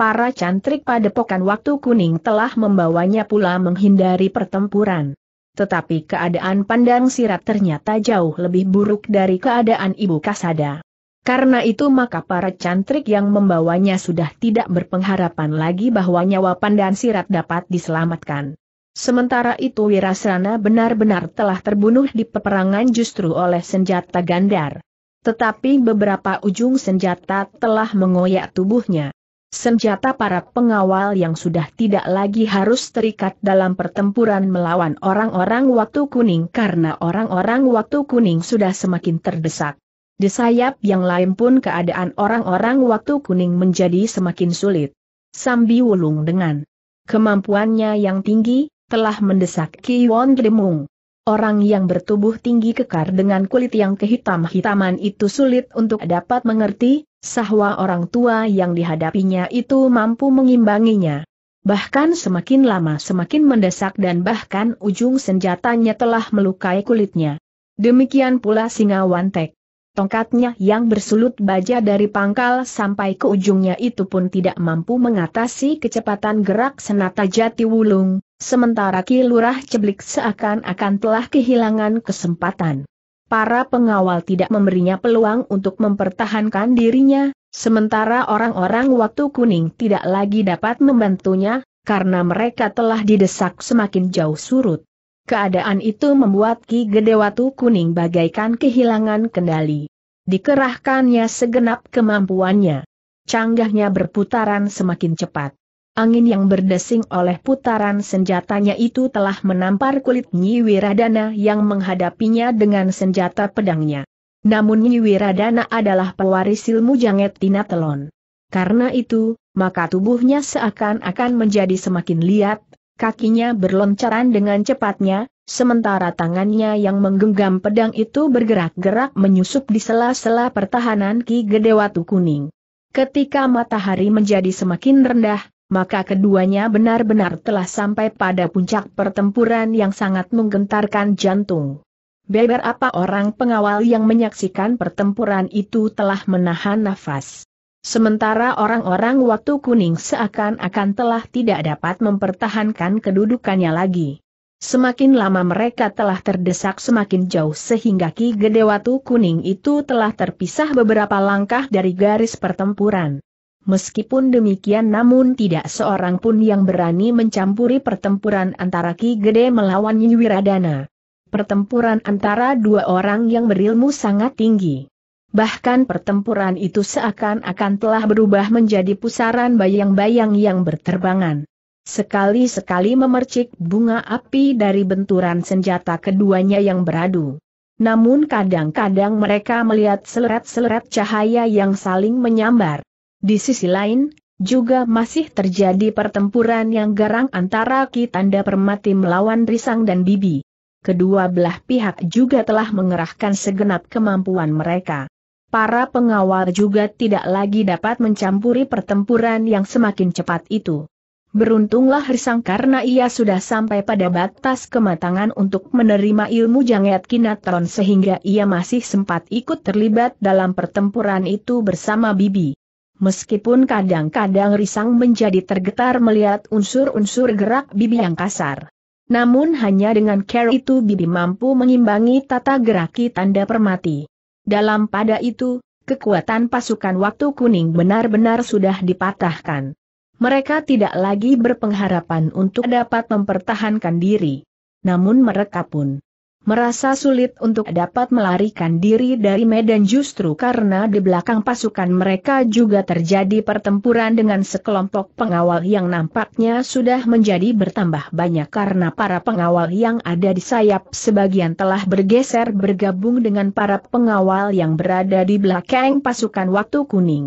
para cantrik Padepokan Waktu Kuning telah membawanya pula menghindari pertempuran. Tetapi keadaan Pandan Sirat ternyata jauh lebih buruk dari keadaan Ibu Kasada. Karena itu maka para cantrik yang membawanya sudah tidak berpengharapan lagi bahwa nyawa Pandan Sirat dapat diselamatkan. Sementara itu Wirasrana benar-benar telah terbunuh di peperangan justru oleh senjata Gandar. Tetapi beberapa ujung senjata telah mengoyak tubuhnya. Senjata para pengawal yang sudah tidak lagi harus terikat dalam pertempuran melawan orang-orang Waktu Kuning karena orang-orang Waktu Kuning sudah semakin terdesak. Di sayap yang lain pun keadaan orang-orang Waktu Kuning menjadi semakin sulit. Sambi Wulung dengan kemampuannya yang tinggi, telah mendesak Ki Wonda Jumung. Orang yang bertubuh tinggi kekar dengan kulit yang kehitam-hitaman itu sulit untuk dapat mengerti, sahwa orang tua yang dihadapinya itu mampu mengimbanginya. Bahkan semakin lama semakin mendesak dan bahkan ujung senjatanya telah melukai kulitnya. Demikian pula Singawantek. Tongkatnya yang bersulut baja dari pangkal sampai ke ujungnya itu pun tidak mampu mengatasi kecepatan gerak senata Jati Wulung. Sementara Ki Lurah Cublik seakan-akan telah kehilangan kesempatan. Para pengawal tidak memberinya peluang untuk mempertahankan dirinya, sementara orang-orang Waktu Kuning tidak lagi dapat membantunya, karena mereka telah didesak semakin jauh surut. Keadaan itu membuat Ki Gede Watu Kuning bagaikan kehilangan kendali. Dikerahkannya segenap kemampuannya. Canggahnya berputaran semakin cepat. Angin yang berdesing oleh putaran senjatanya itu telah menampar kulit Nyi Wiradana yang menghadapinya dengan senjata pedangnya. Namun Nyi Wiradana adalah pewaris ilmu Janget Tina Telon. Karena itu, maka tubuhnya seakan-akan menjadi semakin liat, kakinya berloncaran dengan cepatnya, sementara tangannya yang menggenggam pedang itu bergerak-gerak menyusup di sela-sela pertahanan Ki Gede Watu Kuning. Ketika matahari menjadi semakin rendah, maka keduanya benar-benar telah sampai pada puncak pertempuran yang sangat menggentarkan jantung. Beberapa orang pengawal yang menyaksikan pertempuran itu telah menahan nafas. Sementara orang-orang Waktu Kuning seakan-akan telah tidak dapat mempertahankan kedudukannya lagi. Semakin lama mereka telah terdesak semakin jauh sehingga Ki Gede Watu Kuning itu telah terpisah beberapa langkah dari garis pertempuran. Meskipun demikian namun tidak seorang pun yang berani mencampuri pertempuran antara Ki Gede melawan Nyi Wiradana. Pertempuran antara dua orang yang berilmu sangat tinggi. Bahkan pertempuran itu seakan-akan telah berubah menjadi pusaran bayang-bayang yang berterbangan. Sekali-sekali memercik bunga api dari benturan senjata keduanya yang beradu. Namun kadang-kadang mereka melihat seleret-seleret cahaya yang saling menyambar. Di sisi lain, juga masih terjadi pertempuran yang garang antara Ki Tanda Permati melawan Risang dan Bibi. Kedua belah pihak juga telah mengerahkan segenap kemampuan mereka. Para pengawal juga tidak lagi dapat mencampuri pertempuran yang semakin cepat itu. Beruntunglah Risang karena ia sudah sampai pada batas kematangan untuk menerima ilmu Janget Tina Telon sehingga ia masih sempat ikut terlibat dalam pertempuran itu bersama Bibi. Meskipun kadang-kadang Risang menjadi tergetar melihat unsur-unsur gerak Bibi yang kasar. Namun hanya dengan cara itu Bibi mampu mengimbangi tata gerak Ki Tanda Permati. Dalam pada itu, kekuatan pasukan Waktu Kuning benar-benar sudah dipatahkan. Mereka tidak lagi berpengharapan untuk dapat mempertahankan diri. Namun mereka pun merasa sulit untuk dapat melarikan diri dari medan justru karena di belakang pasukan mereka juga terjadi pertempuran dengan sekelompok pengawal yang nampaknya sudah menjadi bertambah banyak karena para pengawal yang ada di sayap sebagian telah bergeser bergabung dengan para pengawal yang berada di belakang pasukan Waktu Kuning.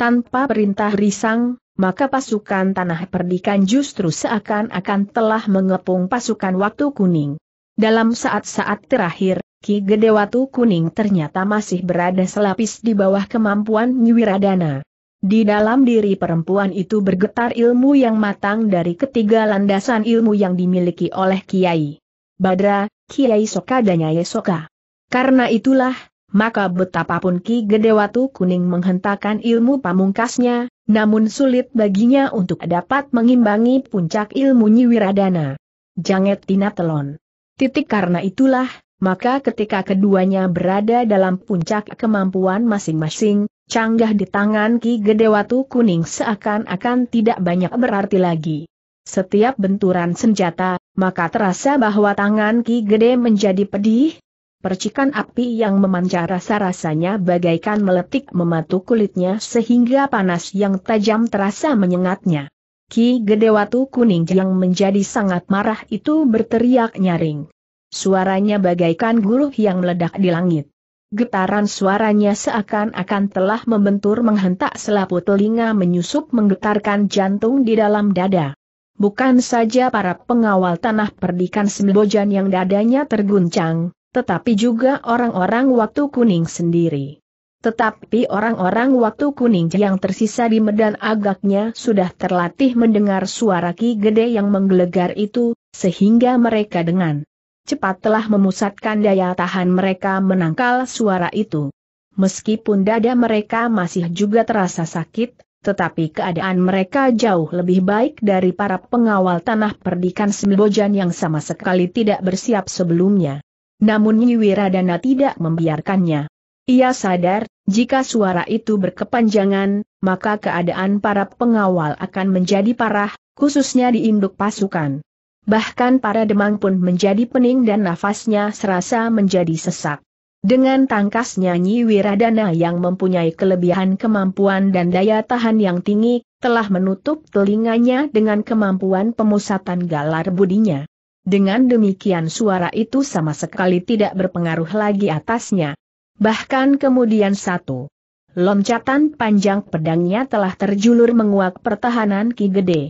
Tanpa perintah Risang, maka pasukan Tanah Perdikan justru seakan-akan telah mengepung pasukan Waktu Kuning. Dalam saat-saat terakhir, Ki Gede Watu Kuning ternyata masih berada selapis di bawah kemampuan Nyi Wiradana. Di dalam diri perempuan itu bergetar ilmu yang matang dari ketiga landasan ilmu yang dimiliki oleh Kiai Badra, Kiai Soka dan Nyai Soka. Karena itulah, maka betapapun Ki Gede Watu Kuning menghentakkan ilmu pamungkasnya, namun sulit baginya untuk dapat mengimbangi puncak ilmu Nyi Wiradana. Janget Tina Telon. Karena itulah, maka ketika keduanya berada dalam puncak kemampuan masing-masing, canggah di tangan Ki Gede Watu Kuning seakan-akan tidak banyak berarti lagi. Setiap benturan senjata, maka terasa bahwa tangan Ki Gede menjadi pedih. Percikan api yang memancar rasa-rasanya bagaikan meletik mematuk kulitnya sehingga panas yang tajam terasa menyengatnya. Ki Gede Watu Kuning yang menjadi sangat marah itu berteriak nyaring. Suaranya bagaikan guruh yang meledak di langit. Getaran suaranya seakan-akan telah membentur menghentak selaput telinga menyusup menggetarkan jantung di dalam dada. Bukan saja para pengawal Tanah Perdikan Sembojan yang dadanya terguncang, tetapi juga orang-orang Waktu Kuning sendiri. Tetapi orang-orang Waktu Kuning yang tersisa di medan agaknya sudah terlatih mendengar suara Ki Gede yang menggelegar itu, sehingga mereka dengan cepat telah memusatkan daya tahan mereka menangkal suara itu. Meskipun dada mereka masih juga terasa sakit, tetapi keadaan mereka jauh lebih baik dari para pengawal Tanah Perdikan Sembojan yang sama sekali tidak bersiap sebelumnya. Namun Nyi Wiradana tidak membiarkannya. Ia sadar, jika suara itu berkepanjangan, maka keadaan para pengawal akan menjadi parah, khususnya di induk pasukan. Bahkan para demang pun menjadi pening dan nafasnya serasa menjadi sesak. Dengan tangkasnya Nyi Wiradana yang mempunyai kelebihan kemampuan dan daya tahan yang tinggi, telah menutup telinganya dengan kemampuan pemusatan galar budinya. Dengan demikian suara itu sama sekali tidak berpengaruh lagi atasnya. Bahkan kemudian satu loncatan panjang pedangnya telah terjulur menguak pertahanan Ki Gede.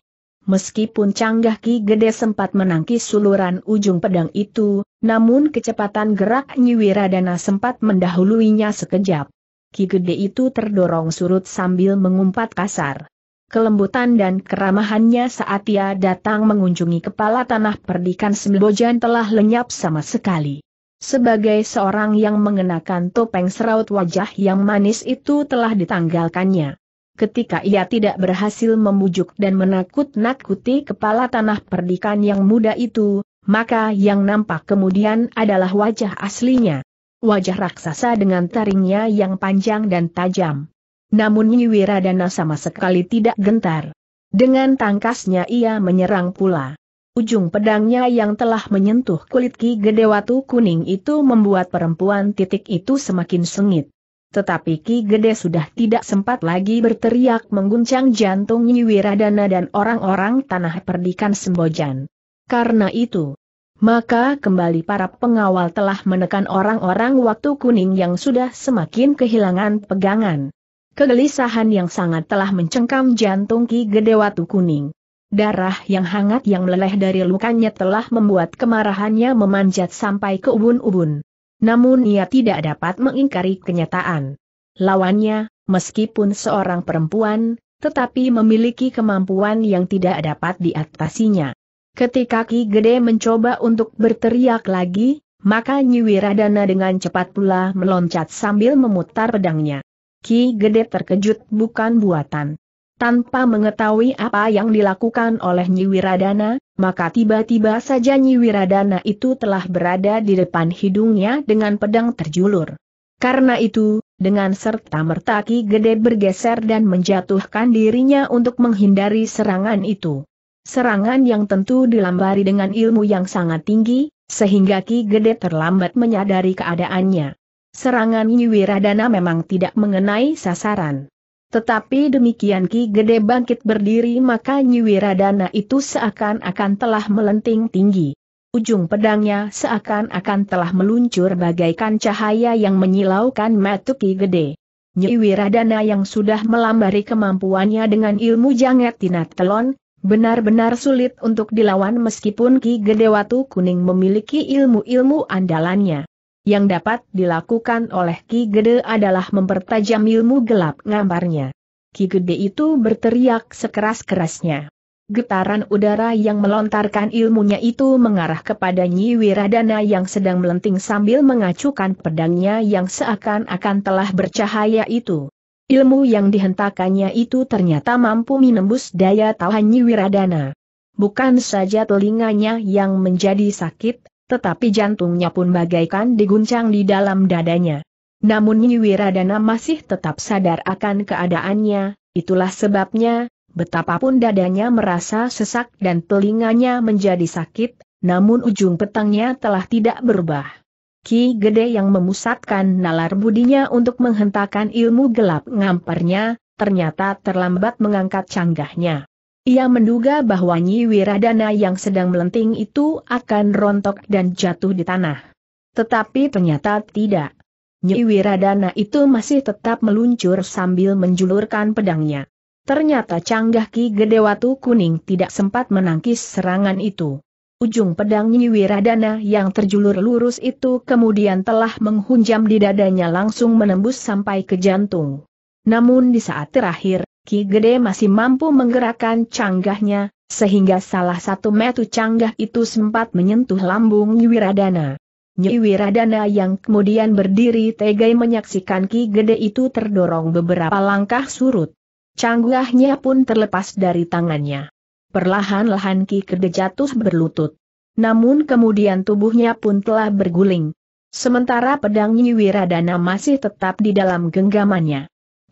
Meskipun canggah Ki Gede sempat menangkis suluran ujung pedang itu, namun kecepatan gerak Nyi Wiradana sempat mendahuluinya sekejap. Ki Gede itu terdorong surut sambil mengumpat kasar. Kelembutan dan keramahannya saat ia datang mengunjungi kepala Tanah Perdikan Sembojan telah lenyap sama sekali. Sebagai seorang yang mengenakan topeng seraut, wajah yang manis itu telah ditanggalkannya. Ketika ia tidak berhasil membujuk dan menakut-nakuti kepala Tanah Perdikan yang muda itu, maka yang nampak kemudian adalah wajah aslinya. Wajah raksasa dengan taringnya yang panjang dan tajam. Namun Nyi Wiradana sama sekali tidak gentar. Dengan tangkasnya ia menyerang pula. Ujung pedangnya yang telah menyentuh kulit Ki Gede Watu Kuning itu membuat perempuan titik itu semakin sengit. Tetapi Ki Gede sudah tidak sempat lagi berteriak mengguncang jantung Nyi Wiradana dan orang-orang Tanah Perdikan Sembojan. Karena itu, maka kembali para pengawal telah menekan orang-orang Waktu Kuning yang sudah semakin kehilangan pegangan. Kegelisahan yang sangat telah mencengkam jantung Ki Gede Watu Kuning. Darah yang hangat yang meleleh dari lukanya telah membuat kemarahannya memanjat sampai ke ubun-ubun. Namun ia tidak dapat mengingkari kenyataan. Lawannya, meskipun seorang perempuan, tetapi memiliki kemampuan yang tidak dapat diatasinya. Ketika Ki Gede mencoba untuk berteriak lagi, maka Nyi Wiradana dengan cepat pula meloncat sambil memutar pedangnya. Ki Gede terkejut bukan buatan. Tanpa mengetahui apa yang dilakukan oleh Nyi Wiradana, maka tiba-tiba saja Nyi Wiradana itu telah berada di depan hidungnya dengan pedang terjulur. Karena itu, dengan serta-merta Ki Gede bergeser dan menjatuhkan dirinya untuk menghindari serangan itu. Serangan yang tentu dilambari dengan ilmu yang sangat tinggi, sehingga Ki Gede terlambat menyadari keadaannya. Serangan Nyi Wiradana memang tidak mengenai sasaran. Tetapi demikian Ki Gede bangkit berdiri, maka Nyi Wiradana itu seakan-akan telah melenting tinggi. Ujung pedangnya seakan-akan telah meluncur bagaikan cahaya yang menyilaukan mata Ki Gede. Nyi Wiradana yang sudah melambari kemampuannya dengan ilmu Janget Tina Telon, benar-benar sulit untuk dilawan meskipun Ki Gede Watu Kuning memiliki ilmu-ilmu andalannya. Yang dapat dilakukan oleh Ki Gede adalah mempertajam ilmu gelap ngambarnya. Ki Gede itu berteriak sekeras-kerasnya. Getaran udara yang melontarkan ilmunya itu mengarah kepada Nyi Wiradana yang sedang melenting sambil mengacukan pedangnya yang seakan-akan telah bercahaya itu. Ilmu yang dihentakannya itu ternyata mampu menembus daya tahan Nyi Wiradana. Bukan saja telinganya yang menjadi sakit, tetapi jantungnya pun bagaikan diguncang di dalam dadanya. Namun Nyi Wiradana masih tetap sadar akan keadaannya, itulah sebabnya betapapun dadanya merasa sesak dan telinganya menjadi sakit, namun ujung petangnya telah tidak berubah. Ki Gede yang memusatkan nalar budinya untuk menghentakkan ilmu gelap ngamparnya, ternyata terlambat mengangkat canggahnya. Ia menduga bahwa Nyi Wiradana yang sedang melenting itu akan rontok dan jatuh di tanah. Tetapi ternyata tidak. Nyi Wiradana itu masih tetap meluncur sambil menjulurkan pedangnya. Ternyata canggah Ki Gede Watu Kuning tidak sempat menangkis serangan itu. Ujung pedang Nyi Wiradana yang terjulur lurus itu kemudian telah menghunjam di dadanya langsung menembus sampai ke jantung. Namun di saat terakhir, Ki Gede masih mampu menggerakkan canggahnya, sehingga salah satu metu canggah itu sempat menyentuh lambung Nyi Wiradana. Nyi Wiradana yang kemudian berdiri tegai menyaksikan Ki Gede itu terdorong beberapa langkah surut. Canggahnya pun terlepas dari tangannya. Perlahan-lahan Ki Gede jatuh berlutut. Namun kemudian tubuhnya pun telah berguling. Sementara pedang Nyi Wiradana masih tetap di dalam genggamannya.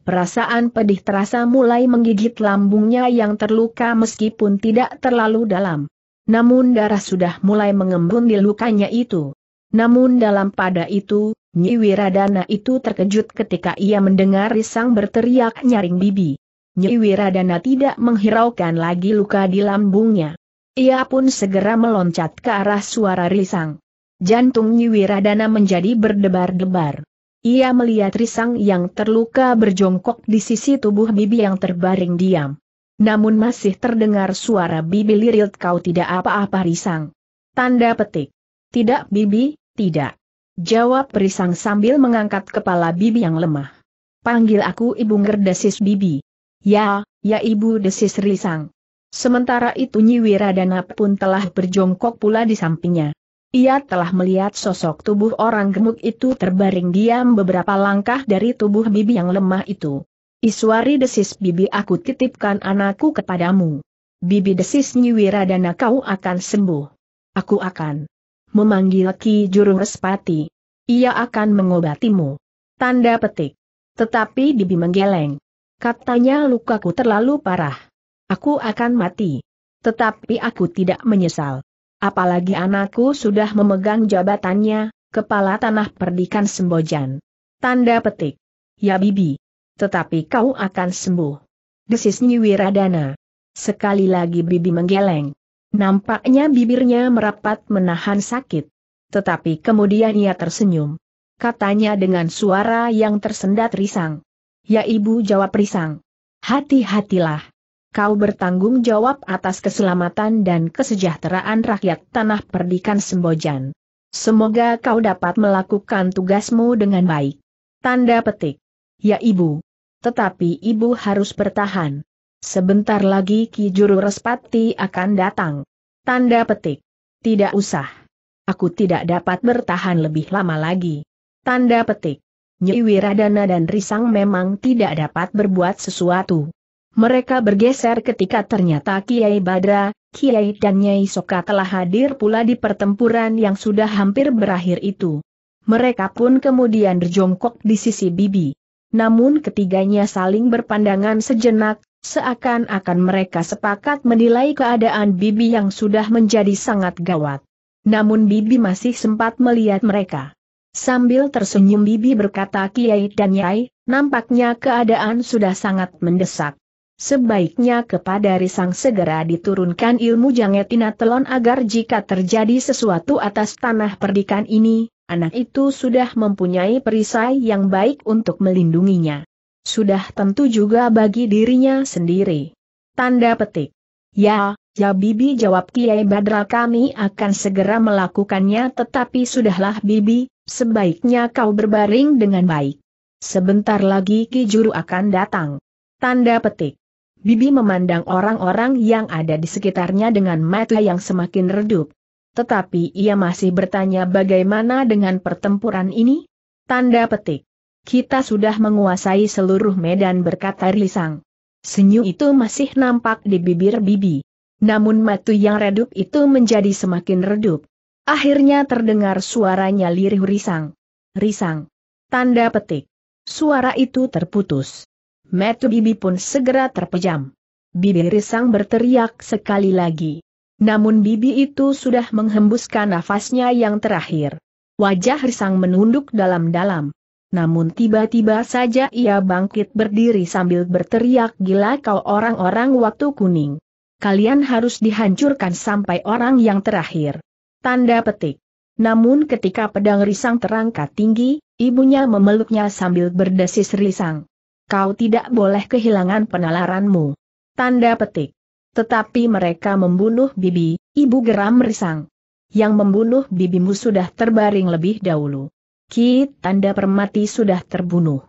Perasaan pedih terasa mulai menggigit lambungnya yang terluka meskipun tidak terlalu dalam. Namun darah sudah mulai mengembun di lukanya itu. Namun dalam pada itu, Nyi Wiradana itu terkejut ketika ia mendengar Risang berteriak nyaring Bibi. Nyi Wiradana tidak menghiraukan lagi luka di lambungnya. Ia pun segera meloncat ke arah suara Risang. Jantung Nyi Wiradana menjadi berdebar-debar. Ia melihat Risang yang terluka berjongkok di sisi tubuh Bibi yang terbaring diam. Namun masih terdengar suara Bibi liril, "Kau tidak apa-apa Risang?" Tanda petik. "Tidak Bibi, tidak," jawab Risang sambil mengangkat kepala Bibi yang lemah. "Panggil aku Ibu," ngerdesis Bibi. Ya Ibu," desis Risang. Sementara itu Nyi Wiradana pun telah berjongkok pula di sampingnya. Ia telah melihat sosok tubuh orang gemuk itu terbaring diam beberapa langkah dari tubuh Bibi yang lemah itu. "Iswari," desis Bibi, "aku titipkan anakku kepadamu." "Bibi," desis Nyi Wiradana, "kau akan sembuh. Aku akan memanggil Ki Juru Respati. Ia akan mengobatimu." Tanda petik. Tetapi Bibi menggeleng. Katanya, "Lukaku terlalu parah. Aku akan mati. Tetapi aku tidak menyesal. Apalagi anakku sudah memegang jabatannya, Kepala Tanah Perdikan Sembojan." Tanda petik. "Ya Bibi. Tetapi kau akan sembuh," desis Nyi Wiradana. Sekali lagi Bibi menggeleng. Nampaknya bibirnya merapat menahan sakit. Tetapi kemudian ia tersenyum. Katanya dengan suara yang tersendat risang. "Ya Ibu," jawab Risang. "Hati-hatilah. Kau bertanggung jawab atas keselamatan dan kesejahteraan rakyat Tanah Perdikan Sembojan. Semoga kau dapat melakukan tugasmu dengan baik." Tanda petik. "Ya Ibu. Tetapi Ibu harus bertahan. Sebentar lagi Ki Juru Respati akan datang." Tanda petik. "Tidak usah. Aku tidak dapat bertahan lebih lama lagi." Tanda petik. Nyi Wiradana dan Risang memang tidak dapat berbuat sesuatu. Mereka bergeser ketika ternyata Kiai Badra, Kiai dan Nyai Soka telah hadir pula di pertempuran yang sudah hampir berakhir itu. Mereka pun kemudian berjongkok di sisi Bibi. Namun ketiganya saling berpandangan sejenak, seakan-akan mereka sepakat menilai keadaan Bibi yang sudah menjadi sangat gawat. Namun Bibi masih sempat melihat mereka. Sambil tersenyum Bibi berkata, "Kiai dan Nyai, nampaknya keadaan sudah sangat mendesak. Sebaiknya kepada Risang segera diturunkan ilmu Janget Tina Telon agar jika terjadi sesuatu atas tanah perdikan ini, anak itu sudah mempunyai perisai yang baik untuk melindunginya. Sudah tentu juga bagi dirinya sendiri." Tanda petik. "Ya Bibi," jawab Kiai Badra, "kami akan segera melakukannya. Tetapi sudahlah Bibi. Sebaiknya kau berbaring dengan baik. Sebentar lagi Ki Juru akan datang." Tanda petik. Bibi memandang orang-orang yang ada di sekitarnya dengan mata yang semakin redup. Tetapi ia masih bertanya, bagaimana dengan pertempuran ini? Tanda petik. Kita sudah menguasai seluruh medan, berkata Risang. Senyum itu masih nampak di bibir Bibi. Namun mata yang redup itu menjadi semakin redup. Akhirnya terdengar suaranya lirih Risang. Risang. Tanda petik. Suara itu terputus. Mata Bibi pun segera terpejam. Bibi Risang berteriak sekali lagi. Namun Bibi itu sudah menghembuskan nafasnya yang terakhir. Wajah Risang menunduk dalam-dalam. Namun tiba-tiba saja ia bangkit berdiri sambil berteriak, gila kau orang-orang Waktu Kuning. Kalian harus dihancurkan sampai orang yang terakhir. Tanda petik. Namun ketika pedang Risang terangkat tinggi, ibunya memeluknya sambil berdesis, Risang. Kau tidak boleh kehilangan penalaranmu. Tanda petik. Tetapi mereka membunuh Bibi, ibu, geram Risang. Yang membunuh bibimu sudah terbaring lebih dahulu. Ki Tanda Permati sudah terbunuh,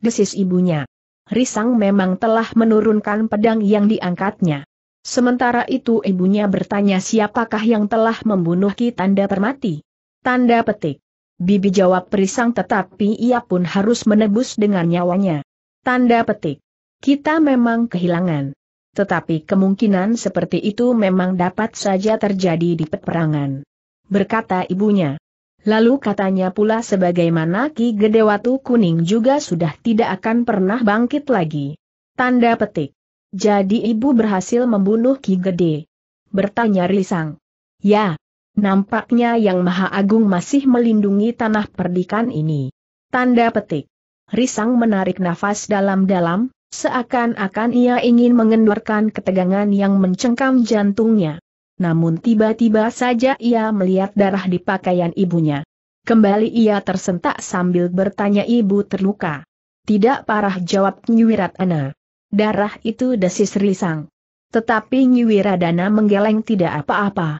desis ibunya. Risang memang telah menurunkan pedang yang diangkatnya. Sementara itu ibunya bertanya, siapakah yang telah membunuh Ki Tanda Permati? Tanda petik. Bibi, jawab Risang, tetapi ia pun harus menebus dengan nyawanya. Tanda petik. Kita memang kehilangan. Tetapi kemungkinan seperti itu memang dapat saja terjadi di peperangan, berkata ibunya. Lalu katanya pula, sebagaimana Ki Gede Watu Kuning juga sudah tidak akan pernah bangkit lagi. Tanda petik. Jadi ibu berhasil membunuh Ki Gede? Bertanya Risang. Ya, nampaknya Yang Maha Agung masih melindungi tanah perdikan ini. Tanda petik. Risang menarik nafas dalam-dalam. Seakan-akan ia ingin mengendorkan ketegangan yang mencengkam jantungnya. Namun tiba-tiba saja ia melihat darah di pakaian ibunya. Kembali ia tersentak sambil bertanya, ibu terluka? Tidak parah, jawab Nyi Wiradana. Darah itu, desis Risang. Tetapi Nyi Wiradana menggeleng, tidak apa-apa.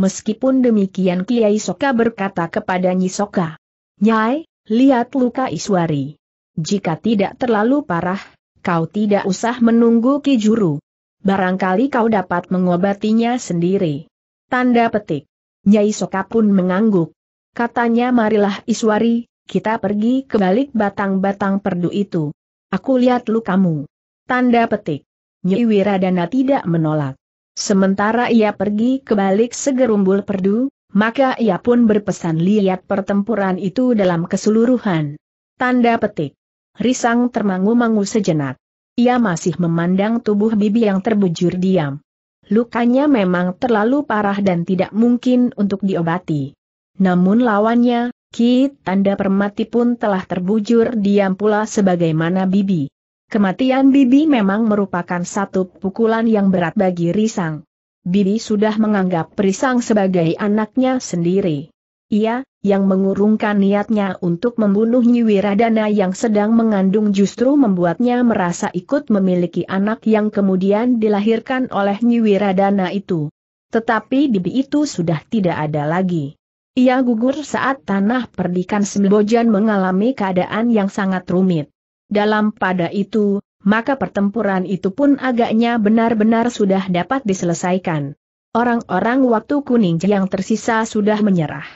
Meskipun demikian Kiai Soka berkata kepada Nyi Soka, Nyai, lihat luka Iswari. Jika tidak terlalu parah, kau tidak usah menunggu Ki Juru. Barangkali kau dapat mengobatinya sendiri. Tanda petik. Nyai Soka pun mengangguk. Katanya, marilah Iswari, kita pergi ke balik batang-batang perdu itu. Aku lihat lukamu. Tanda petik. Nyi Wiradana tidak menolak. Sementara ia pergi ke balik segerumbul perdu, maka ia pun berpesan, lihat pertempuran itu dalam keseluruhan. Tanda petik. Risang termangu-mangu sejenak. Ia masih memandang tubuh Bibi yang terbujur diam. Lukanya memang terlalu parah dan tidak mungkin untuk diobati. Namun lawannya, Ki Tanda Permati pun telah terbujur diam pula sebagaimana Bibi. Kematian Bibi memang merupakan satu pukulan yang berat bagi Risang. Bibi sudah menganggap Risang sebagai anaknya sendiri. Ia, yang mengurungkan niatnya untuk membunuh Nyi Wiradana yang sedang mengandung, justru membuatnya merasa ikut memiliki anak yang kemudian dilahirkan oleh Nyi Wiradana itu. Tetapi Bibi itu sudah tidak ada lagi. Ia gugur saat tanah perdikan Sembojan mengalami keadaan yang sangat rumit. Dalam pada itu, maka pertempuran itu pun agaknya benar-benar sudah dapat diselesaikan. Orang-orang Waktu Kuning yang tersisa sudah menyerah.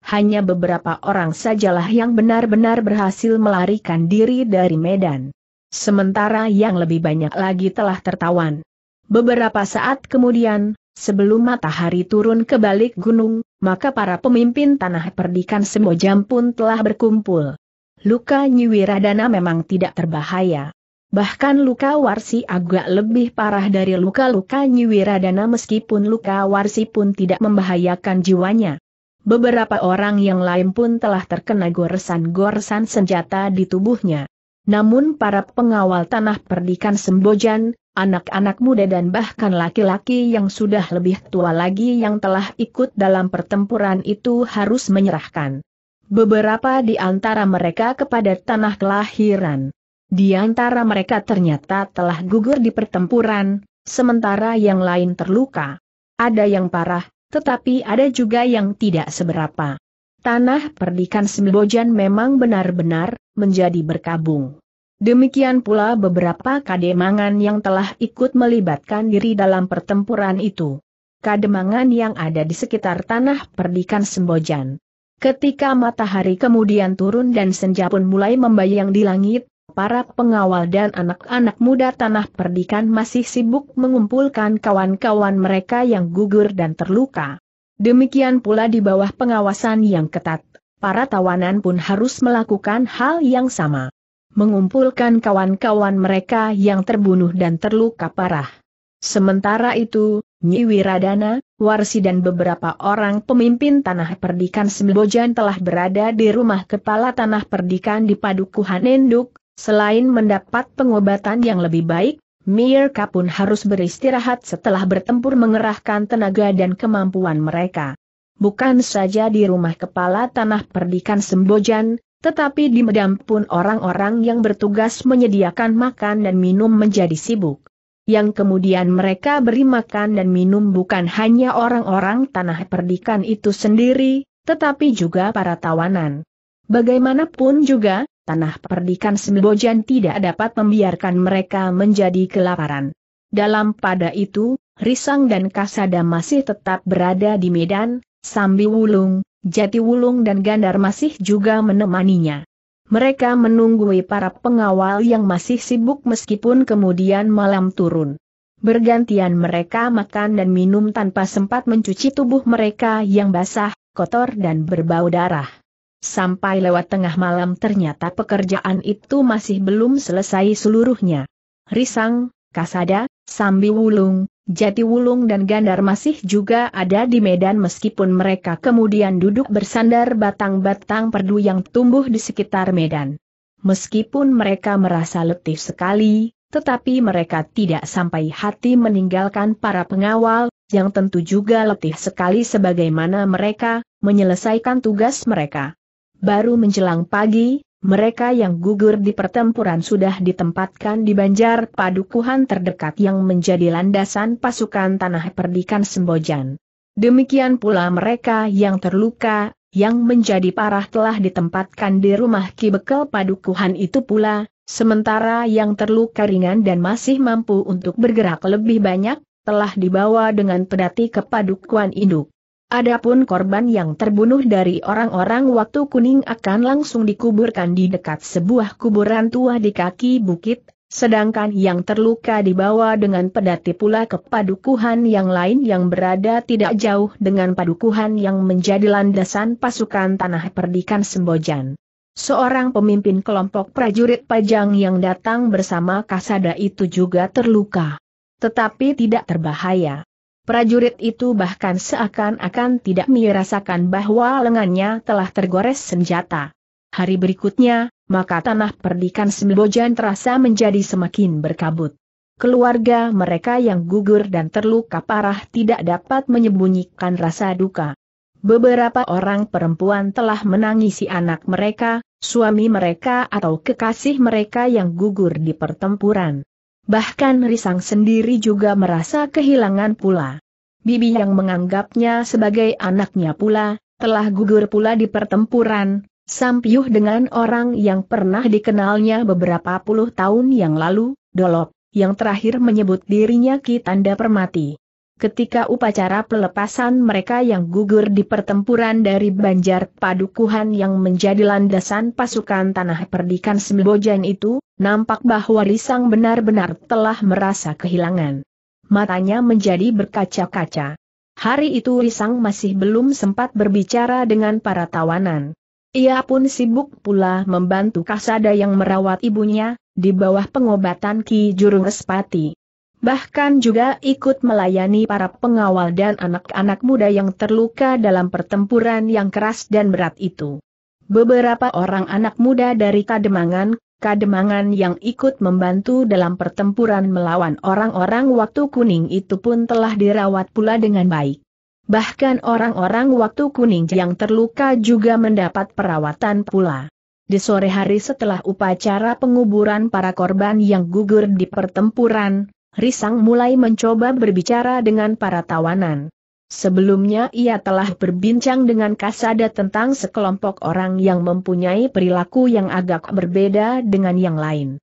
Hanya beberapa orang sajalah yang benar-benar berhasil melarikan diri dari medan. Sementara yang lebih banyak lagi telah tertawan. Beberapa saat kemudian, sebelum matahari turun ke balik gunung, maka para pemimpin tanah perdikan Sembojan pun telah berkumpul. Luka Nyi Wiradana memang tidak terbahaya. Bahkan luka Warsi agak lebih parah dari luka-luka Nyi Wiradana, meskipun luka Warsi pun tidak membahayakan jiwanya. Beberapa orang yang lain pun telah terkena goresan-goresan senjata di tubuhnya. Namun para pengawal tanah perdikan Sembojan, anak-anak muda dan bahkan laki-laki yang sudah lebih tua lagi yang telah ikut dalam pertempuran itu harus menyerahkan beberapa di antara mereka kepada tanah kelahiran. Di antara mereka ternyata telah gugur di pertempuran, sementara yang lain terluka. Ada yang parah, tetapi ada juga yang tidak seberapa. Tanah perdikan Sembojan memang benar-benar menjadi berkabung. Demikian pula beberapa kademangan yang telah ikut melibatkan diri dalam pertempuran itu. Kademangan yang ada di sekitar tanah perdikan Sembojan. Ketika matahari kemudian turun dan senja pun mulai membayang di langit, para pengawal dan anak-anak muda tanah perdikan masih sibuk mengumpulkan kawan-kawan mereka yang gugur dan terluka. Demikian pula di bawah pengawasan yang ketat, para tawanan pun harus melakukan hal yang sama. Mengumpulkan kawan-kawan mereka yang terbunuh dan terluka parah. Sementara itu, Nyi Wiradana, Warsi dan beberapa orang pemimpin Tanah Perdikan Sembojan telah berada di rumah kepala Tanah Perdikan di Padukuhan Enduk. Selain mendapat pengobatan yang lebih baik, mereka pun harus beristirahat setelah bertempur mengerahkan tenaga dan kemampuan mereka. Bukan saja di rumah kepala Tanah Perdikan Sembojan, tetapi di Medan pun orang-orang yang bertugas menyediakan makan dan minum menjadi sibuk. Yang kemudian mereka beri makan dan minum bukan hanya orang-orang tanah perdikan itu sendiri, tetapi juga para tawanan. Bagaimanapun juga, tanah perdikan Sembojan tidak dapat membiarkan mereka menjadi kelaparan. Dalam pada itu, Risang dan Kasada masih tetap berada di Medan, Sambi Wulung, Jati Wulung dan Gandar masih juga menemaninya. Mereka menunggui para pengawal yang masih sibuk meskipun kemudian malam turun. Bergantian mereka makan dan minum tanpa sempat mencuci tubuh mereka yang basah, kotor dan berbau darah. Sampai lewat tengah malam ternyata pekerjaan itu masih belum selesai seluruhnya. Risang, Kasada, Sambi Wulung, Jati Wulung dan Gandar masih juga ada di Medan meskipun mereka kemudian duduk bersandar batang-batang perdu yang tumbuh di sekitar Medan. Meskipun mereka merasa letih sekali, tetapi mereka tidak sampai hati meninggalkan para pengawal, yang tentu juga letih sekali sebagaimana mereka, menyelesaikan tugas mereka. Baru menjelang pagi, mereka yang gugur di pertempuran sudah ditempatkan di banjar padukuhan terdekat yang menjadi landasan pasukan Tanah Perdikan Sembojan. Demikian pula mereka yang terluka, yang menjadi parah telah ditempatkan di rumah Ki Bekel padukuhan itu pula, sementara yang terluka ringan dan masih mampu untuk bergerak lebih banyak, telah dibawa dengan pedati ke padukuhan induk. Adapun korban yang terbunuh dari orang-orang Waktu Kuning akan langsung dikuburkan di dekat sebuah kuburan tua di kaki bukit, sedangkan yang terluka dibawa dengan pedati pula ke padukuhan yang lain yang berada tidak jauh dengan padukuhan yang menjadi landasan pasukan Tanah Perdikan Sembojan. Seorang pemimpin kelompok prajurit Pajang yang datang bersama Kasada itu juga terluka, tetapi tidak terbahaya. Prajurit itu bahkan seakan-akan tidak merasakan bahwa lengannya telah tergores senjata. Hari berikutnya, maka Tanah Perdikan Sembojan terasa menjadi semakin berkabut. Keluarga mereka yang gugur dan terluka parah tidak dapat menyembunyikan rasa duka. Beberapa orang perempuan telah menangisi anak mereka, suami mereka atau kekasih mereka yang gugur di pertempuran. Bahkan Risang sendiri juga merasa kehilangan pula. Bibi yang menganggapnya sebagai anaknya pula, telah gugur pula di pertempuran, sampiuh dengan orang yang pernah dikenalnya beberapa puluh tahun yang lalu, Dolop, yang terakhir menyebut dirinya Ki Tanda Permati. Ketika upacara pelepasan mereka yang gugur di pertempuran dari banjar padukuhan yang menjadi landasan pasukan Tanah Perdikan Sembojan itu, nampak bahwa Risang benar-benar telah merasa kehilangan. Matanya menjadi berkaca-kaca. Hari itu Risang masih belum sempat berbicara dengan para tawanan. Ia pun sibuk pula membantu Kasada yang merawat ibunya, di bawah pengobatan Ki Juru Respati. Bahkan juga ikut melayani para pengawal dan anak-anak muda yang terluka dalam pertempuran yang keras dan berat itu. Beberapa orang anak muda dari Kademangan yang ikut membantu dalam pertempuran melawan orang-orang Waktu Kuning itu pun telah dirawat pula dengan baik. Bahkan orang-orang Waktu Kuning yang terluka juga mendapat perawatan pula. Di sore hari setelah upacara penguburan para korban yang gugur di pertempuran, Risang mulai mencoba berbicara dengan para tawanan. Sebelumnya ia telah berbincang dengan Kasada tentang sekelompok orang yang mempunyai perilaku yang agak berbeda dengan yang lain.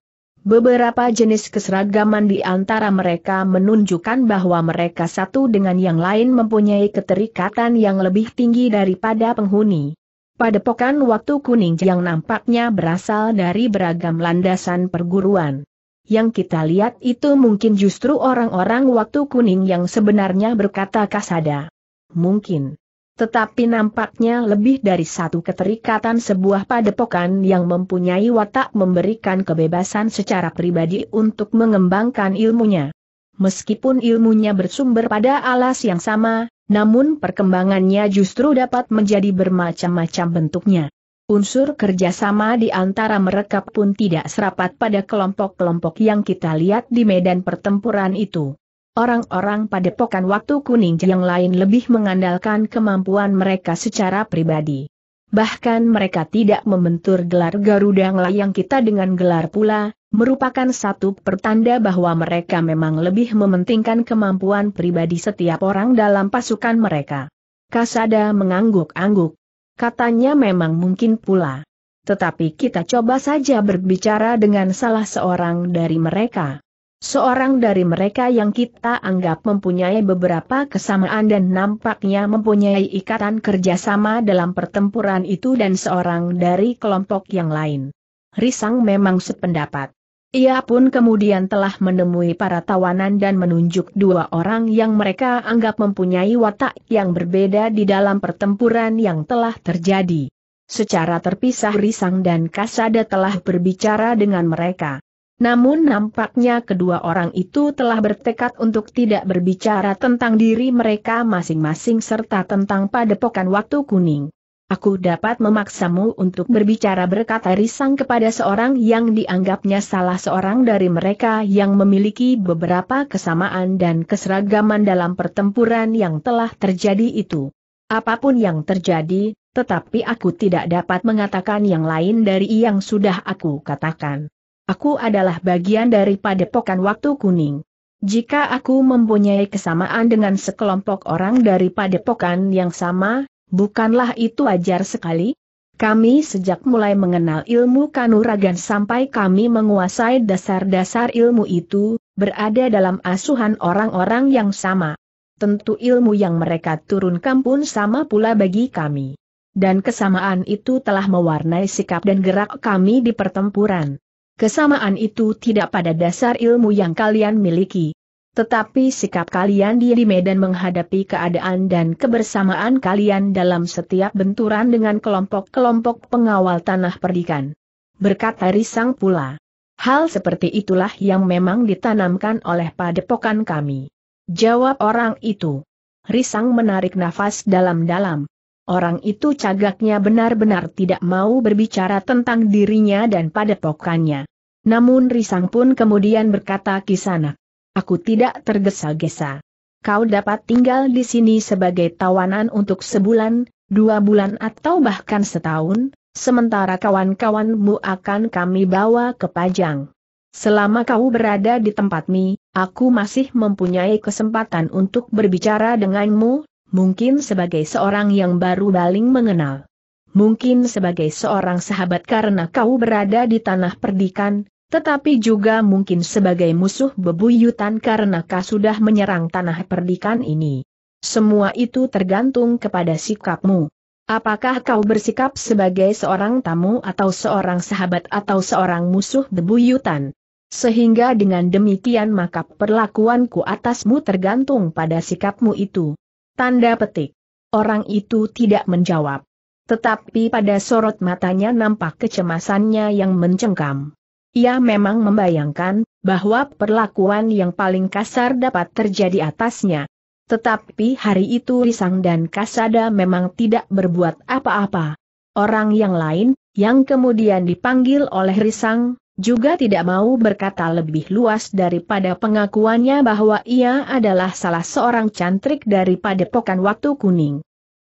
Beberapa jenis keseragaman di antara mereka menunjukkan bahwa mereka satu dengan yang lain mempunyai keterikatan yang lebih tinggi daripada penghuni Padepokan Waktu Kuning yang nampaknya berasal dari beragam landasan perguruan. Yang kita lihat itu mungkin justru orang-orang Waktu Kuning yang sebenarnya, berkata Kasada. Mungkin. Tetapi nampaknya lebih dari satu keterikatan sebuah padepokan yang mempunyai watak memberikan kebebasan secara pribadi untuk mengembangkan ilmunya. Meskipun ilmunya bersumber pada alas yang sama, namun perkembangannya justru dapat menjadi bermacam-macam bentuknya. Unsur kerjasama di antara mereka pun tidak serapat pada kelompok-kelompok yang kita lihat di medan pertempuran itu. Orang-orang Padepokan Waktu Kuning yang lain lebih mengandalkan kemampuan mereka secara pribadi. Bahkan mereka tidak membentur gelar Garuda Layang kita dengan gelar pula, merupakan satu pertanda bahwa mereka memang lebih mementingkan kemampuan pribadi setiap orang dalam pasukan mereka. Kasada mengangguk-angguk. Katanya memang mungkin pula. Tetapi kita coba saja berbicara dengan salah seorang dari mereka. Seorang dari mereka yang kita anggap mempunyai beberapa kesamaan dan nampaknya mempunyai ikatan kerjasama dalam pertempuran itu dan seorang dari kelompok yang lain. Risang memang sependapat. Ia pun kemudian telah menemui para tawanan dan menunjuk dua orang yang mereka anggap mempunyai watak yang berbeda di dalam pertempuran yang telah terjadi. Secara terpisah Risang dan Kasada telah berbicara dengan mereka. Namun nampaknya kedua orang itu telah bertekad untuk tidak berbicara tentang diri mereka masing-masing serta tentang Padepokan Waktu Kuning. Aku dapat memaksamu untuk berbicara, berkata Risang kepada seorang yang dianggapnya salah seorang dari mereka yang memiliki beberapa kesamaan dan keseragaman dalam pertempuran yang telah terjadi itu. Apapun yang terjadi, tetapi aku tidak dapat mengatakan yang lain dari yang sudah aku katakan. Aku adalah bagian dari Padepokan Waktu Kuning. Jika aku mempunyai kesamaan dengan sekelompok orang dari padepokan yang sama, bukanlah itu wajar sekali? Kami sejak mulai mengenal ilmu kanuragan sampai kami menguasai dasar-dasar ilmu itu, berada dalam asuhan orang-orang yang sama. Tentu ilmu yang mereka turunkan pun sama pula bagi kami. Dan kesamaan itu telah mewarnai sikap dan gerak kami di pertempuran. Kesamaan itu tidak pada dasar ilmu yang kalian miliki. Tetapi sikap kalian di medan menghadapi keadaan dan kebersamaan kalian dalam setiap benturan dengan kelompok-kelompok pengawal Tanah Perdikan. Berkata Risang pula. Hal seperti itulah yang memang ditanamkan oleh padepokan kami. Jawab orang itu. Risang menarik nafas dalam-dalam. Orang itu cagaknya benar-benar tidak mau berbicara tentang dirinya dan padepokannya. Namun Risang pun kemudian berkata, Kisanak, aku tidak tergesa-gesa. Kau dapat tinggal di sini sebagai tawanan untuk sebulan, 2 bulan atau bahkan setahun, sementara kawan-kawanmu akan kami bawa ke Pajang. Selama kau berada di tempatmu, aku masih mempunyai kesempatan untuk berbicara denganmu. Mungkin sebagai seorang yang baru saling mengenal. Mungkin sebagai seorang sahabat karena kau berada di Tanah Perdikan, tetapi juga mungkin sebagai musuh bebuyutan karena kau sudah menyerang Tanah Perdikan ini. Semua itu tergantung kepada sikapmu. Apakah kau bersikap sebagai seorang tamu atau seorang sahabat atau seorang musuh bebuyutan? Sehingga dengan demikian maka perlakuanku atasmu tergantung pada sikapmu itu. Tanda petik. Orang itu tidak menjawab. Tetapi pada sorot matanya nampak kecemasannya yang mencengkam. Ia memang membayangkan bahwa perlakuan yang paling kasar dapat terjadi atasnya. Tetapi hari itu Risang dan Kasada memang tidak berbuat apa-apa. Orang yang lain, yang kemudian dipanggil oleh Risang, juga tidak mau berkata lebih luas daripada pengakuannya bahwa ia adalah salah seorang cantrik dari Padepokan Waktu Kuning.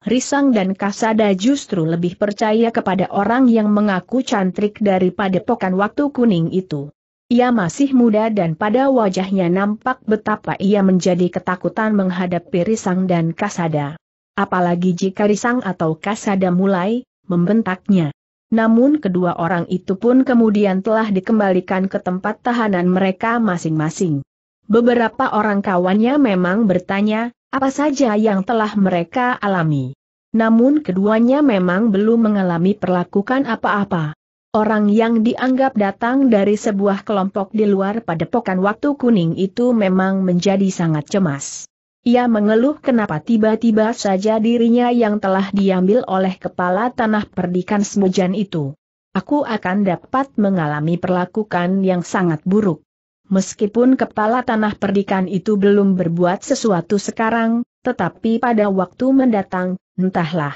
Risang dan Kasada justru lebih percaya kepada orang yang mengaku cantrik dari Padepokan Waktu Kuning itu. Ia masih muda dan pada wajahnya nampak betapa ia menjadi ketakutan menghadapi Risang dan Kasada. Apalagi jika Risang atau Kasada mulai membentaknya. Namun kedua orang itu pun kemudian telah dikembalikan ke tempat tahanan mereka masing-masing. Beberapa orang kawannya memang bertanya, apa saja yang telah mereka alami. Namun keduanya memang belum mengalami perlakukan apa-apa. Orang yang dianggap datang dari sebuah kelompok di luar Padepokan Waktu Kuning itu memang menjadi sangat cemas. Ia mengeluh kenapa tiba-tiba saja dirinya yang telah diambil oleh kepala Tanah Perdikan Sembojan itu. Aku akan dapat mengalami perlakukan yang sangat buruk. Meskipun kepala Tanah Perdikan itu belum berbuat sesuatu sekarang, tetapi pada waktu mendatang, entahlah.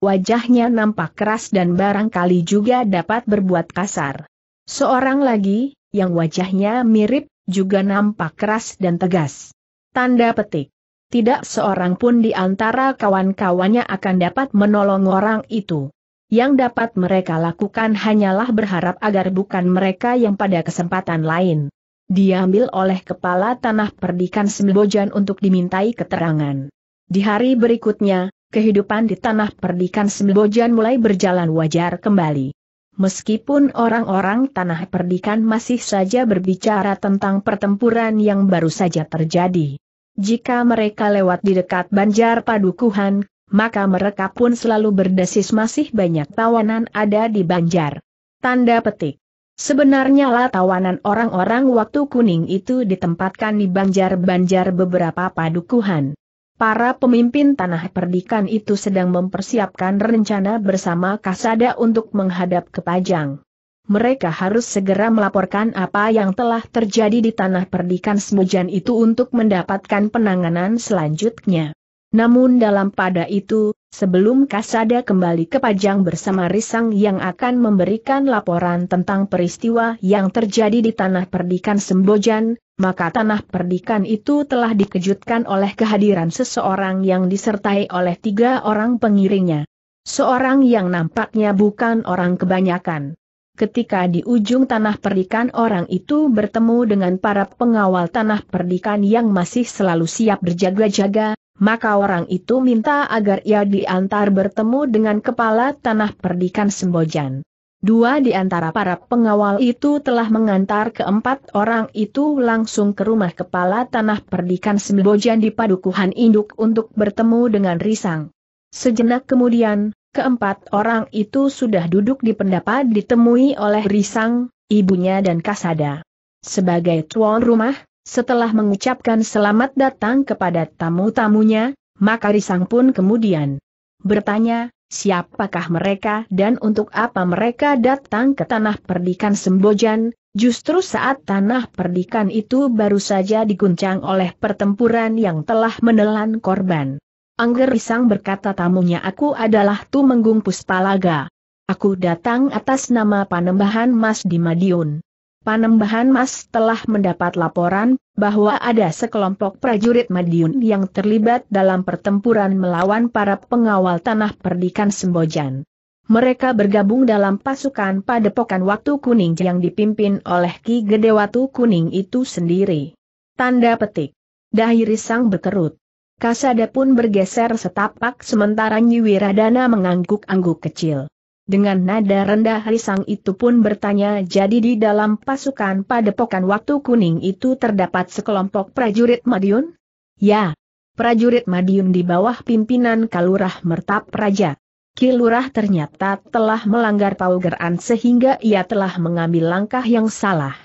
Wajahnya nampak keras dan barangkali juga dapat berbuat kasar. Seorang lagi, yang wajahnya mirip, juga nampak keras dan tegas. Tanda petik. Tidak seorang pun di antara kawan-kawannya akan dapat menolong orang itu. Yang dapat mereka lakukan hanyalah berharap agar bukan mereka yang pada kesempatan lain diambil oleh kepala Tanah Perdikan Sembojan untuk dimintai keterangan. Di hari berikutnya, kehidupan di Tanah Perdikan Sembojan mulai berjalan wajar kembali. Meskipun orang-orang Tanah Perdikan masih saja berbicara tentang pertempuran yang baru saja terjadi. Jika mereka lewat di dekat Banjar Padukuhan, maka mereka pun selalu berdesis masih banyak tawanan ada di Banjar. Tanda petik. Sebenarnya lah tawanan orang-orang Waktu Kuning itu ditempatkan di banjar-banjar beberapa padukuhan. Para pemimpin Tanah Perdikan itu sedang mempersiapkan rencana bersama Kasada untuk menghadap ke Pajang. Mereka harus segera melaporkan apa yang telah terjadi di Tanah Perdikan Sembojan itu untuk mendapatkan penanganan selanjutnya. Namun dalam pada itu, sebelum Kasada kembali ke Pajang bersama Risang yang akan memberikan laporan tentang peristiwa yang terjadi di Tanah Perdikan Sembojan, maka Tanah Perdikan itu telah dikejutkan oleh kehadiran seseorang yang disertai oleh 3 orang pengiringnya. Seorang yang nampaknya bukan orang kebanyakan. Ketika di ujung Tanah Perdikan orang itu bertemu dengan para pengawal Tanah Perdikan yang masih selalu siap berjaga-jaga, maka orang itu minta agar ia diantar bertemu dengan kepala Tanah Perdikan Sembojan. 2 di antara para pengawal itu telah mengantar keempat orang itu langsung ke rumah kepala Tanah Perdikan Sembojan di Padukuhan Induk untuk bertemu dengan Risang. Sejenak kemudian, keempat orang itu sudah duduk di pendapa ditemui oleh Risang, ibunya dan Kasada. Sebagai tuan rumah, setelah mengucapkan selamat datang kepada tamu-tamunya, maka Risang pun kemudian bertanya, siapakah mereka dan untuk apa mereka datang ke Tanah Perdikan Sembojan, justru saat Tanah Perdikan itu baru saja diguncang oleh pertempuran yang telah menelan korban. Angger Risang berkata tamunya, aku adalah Tumenggung Puspalaga. Aku datang atas nama Panembahan Mas Dimadiun. Panembahan Mas telah mendapat laporan bahwa ada sekelompok prajurit Madiun yang terlibat dalam pertempuran melawan para pengawal Tanah Perdikan Sembojan. Mereka bergabung dalam pasukan Padepokan Waktu Kuning yang dipimpin oleh Ki Gede Watu Kuning itu sendiri. Tanda petik. Dahi Risang berkerut. Kasada pun bergeser setapak sementara Nyi Wiradana mengangguk-angguk kecil. Dengan nada rendah Risang itu pun bertanya, jadi di dalam pasukan Padepokan Waktu Kuning itu terdapat sekelompok prajurit Madiun? Ya, prajurit Madiun di bawah pimpinan Kalurah Mertapraja. Ki Lurah ternyata telah melanggar paugeran sehingga ia telah mengambil langkah yang salah.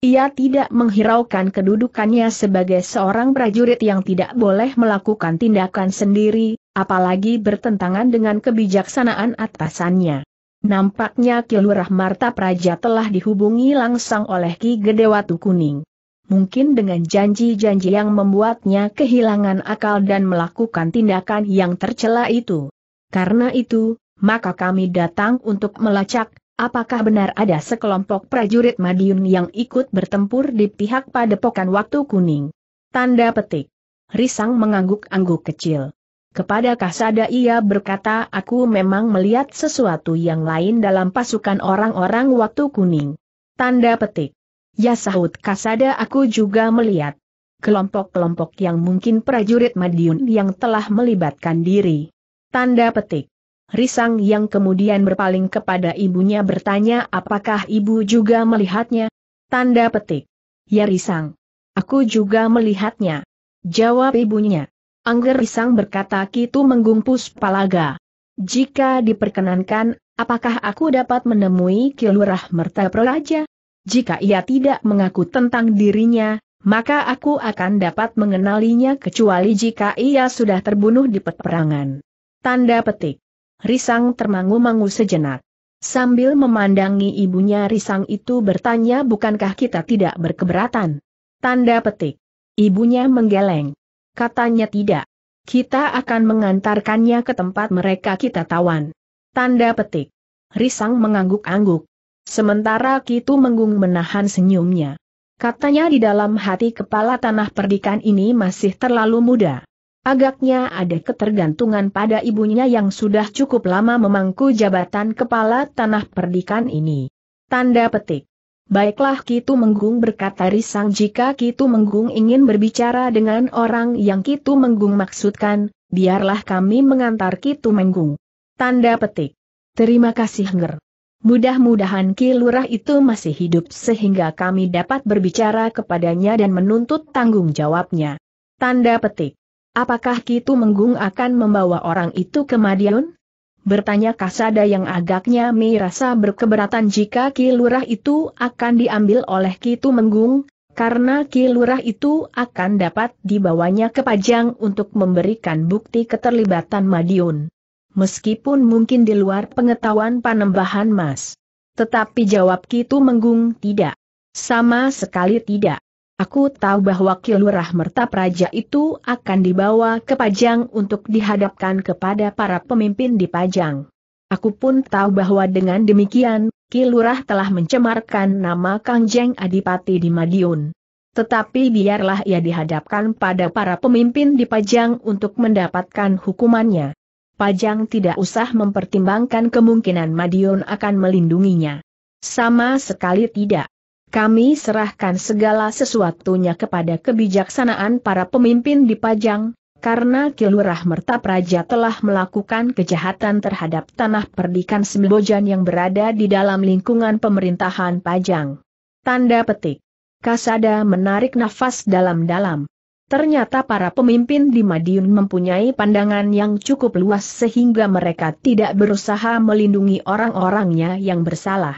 Ia tidak menghiraukan kedudukannya sebagai seorang prajurit yang tidak boleh melakukan tindakan sendiri, apalagi bertentangan dengan kebijaksanaan atasannya. Nampaknya Ki Lurah Mertapraja telah dihubungi langsung oleh Ki Gede Watu Kuning. Mungkin dengan janji-janji yang membuatnya kehilangan akal dan melakukan tindakan yang tercela itu. Karena itu, maka kami datang untuk melacak, apakah benar ada sekelompok prajurit Madiun yang ikut bertempur di pihak Padepokan Waktu Kuning. Tanda petik. Risang mengangguk-angguk kecil. Kepada Kasada ia berkata, aku memang melihat sesuatu yang lain dalam pasukan orang-orang Waktu Kuning. Tanda petik. Ya, sahut Kasada, aku juga melihat kelompok-kelompok yang mungkin prajurit Madiun yang telah melibatkan diri. Tanda petik. Risang yang kemudian berpaling kepada ibunya bertanya, apakah ibu juga melihatnya? Tanda petik. Ya Risang. Aku juga melihatnya. Jawab ibunya. Angger Risang berkata, Ki Tumenggung Puspalaga. Jika diperkenankan, apakah aku dapat menemui Ki Lurah Mertapraja? Jika ia tidak mengaku tentang dirinya, maka aku akan dapat mengenalinya kecuali jika ia sudah terbunuh di peperangan. Tanda petik. Risang termangu-mangu sejenak. Sambil memandangi ibunya, Risang itu bertanya, bukankah kita tidak berkeberatan? Tanda petik. Ibunya menggeleng. Katanya tidak. Kita akan mengantarkannya ke tempat mereka kita tawan. Tanda petik. Risang mengangguk-angguk. Sementara Ki Tumenggung menahan senyumnya. Katanya di dalam hati, kepala Tanah Perdikan ini masih terlalu muda. Agaknya ada ketergantungan pada ibunya yang sudah cukup lama memangku jabatan kepala Tanah Perdikan ini. Tanda petik. Baiklah Ki Tumenggung, berkata Risang, jika Ki Tumenggung ingin berbicara dengan orang yang Ki Tumenggung maksudkan, biarlah kami mengantar Ki Tumenggung. Tanda petik. Terima kasih Nger. Mudah-mudahan Ki Lurah itu masih hidup sehingga kami dapat berbicara kepadanya dan menuntut tanggung jawabnya. Tanda petik. Apakah Ki Tumenggung akan membawa orang itu ke Madiun? Bertanya Kasada yang agaknya merasa berkeberatan jika Ki Lurah itu akan diambil oleh Ki Tumenggung, karena Ki Lurah itu akan dapat dibawanya ke Pajang untuk memberikan bukti keterlibatan Madiun. Meskipun mungkin di luar pengetahuan Panembahan Mas. Tetapi jawab Ki Tumenggung, tidak. Sama sekali tidak. Aku tahu bahwa Ki Lurah Mertapraja itu akan dibawa ke Pajang untuk dihadapkan kepada para pemimpin di Pajang. Aku pun tahu bahwa dengan demikian, Ki Lurah telah mencemarkan nama Kangjeng Adipati di Madiun. Tetapi biarlah ia dihadapkan pada para pemimpin di Pajang untuk mendapatkan hukumannya. Pajang tidak usah mempertimbangkan kemungkinan Madiun akan melindunginya. Sama sekali tidak. Kami serahkan segala sesuatunya kepada kebijaksanaan para pemimpin di Pajang, karena Ki Lurah Mertapraja telah melakukan kejahatan terhadap Tanah Perdikan Sembojan yang berada di dalam lingkungan pemerintahan Pajang. Tanda petik. Kasada menarik nafas dalam-dalam. Ternyata para pemimpin di Madiun mempunyai pandangan yang cukup luas sehingga mereka tidak berusaha melindungi orang-orangnya yang bersalah.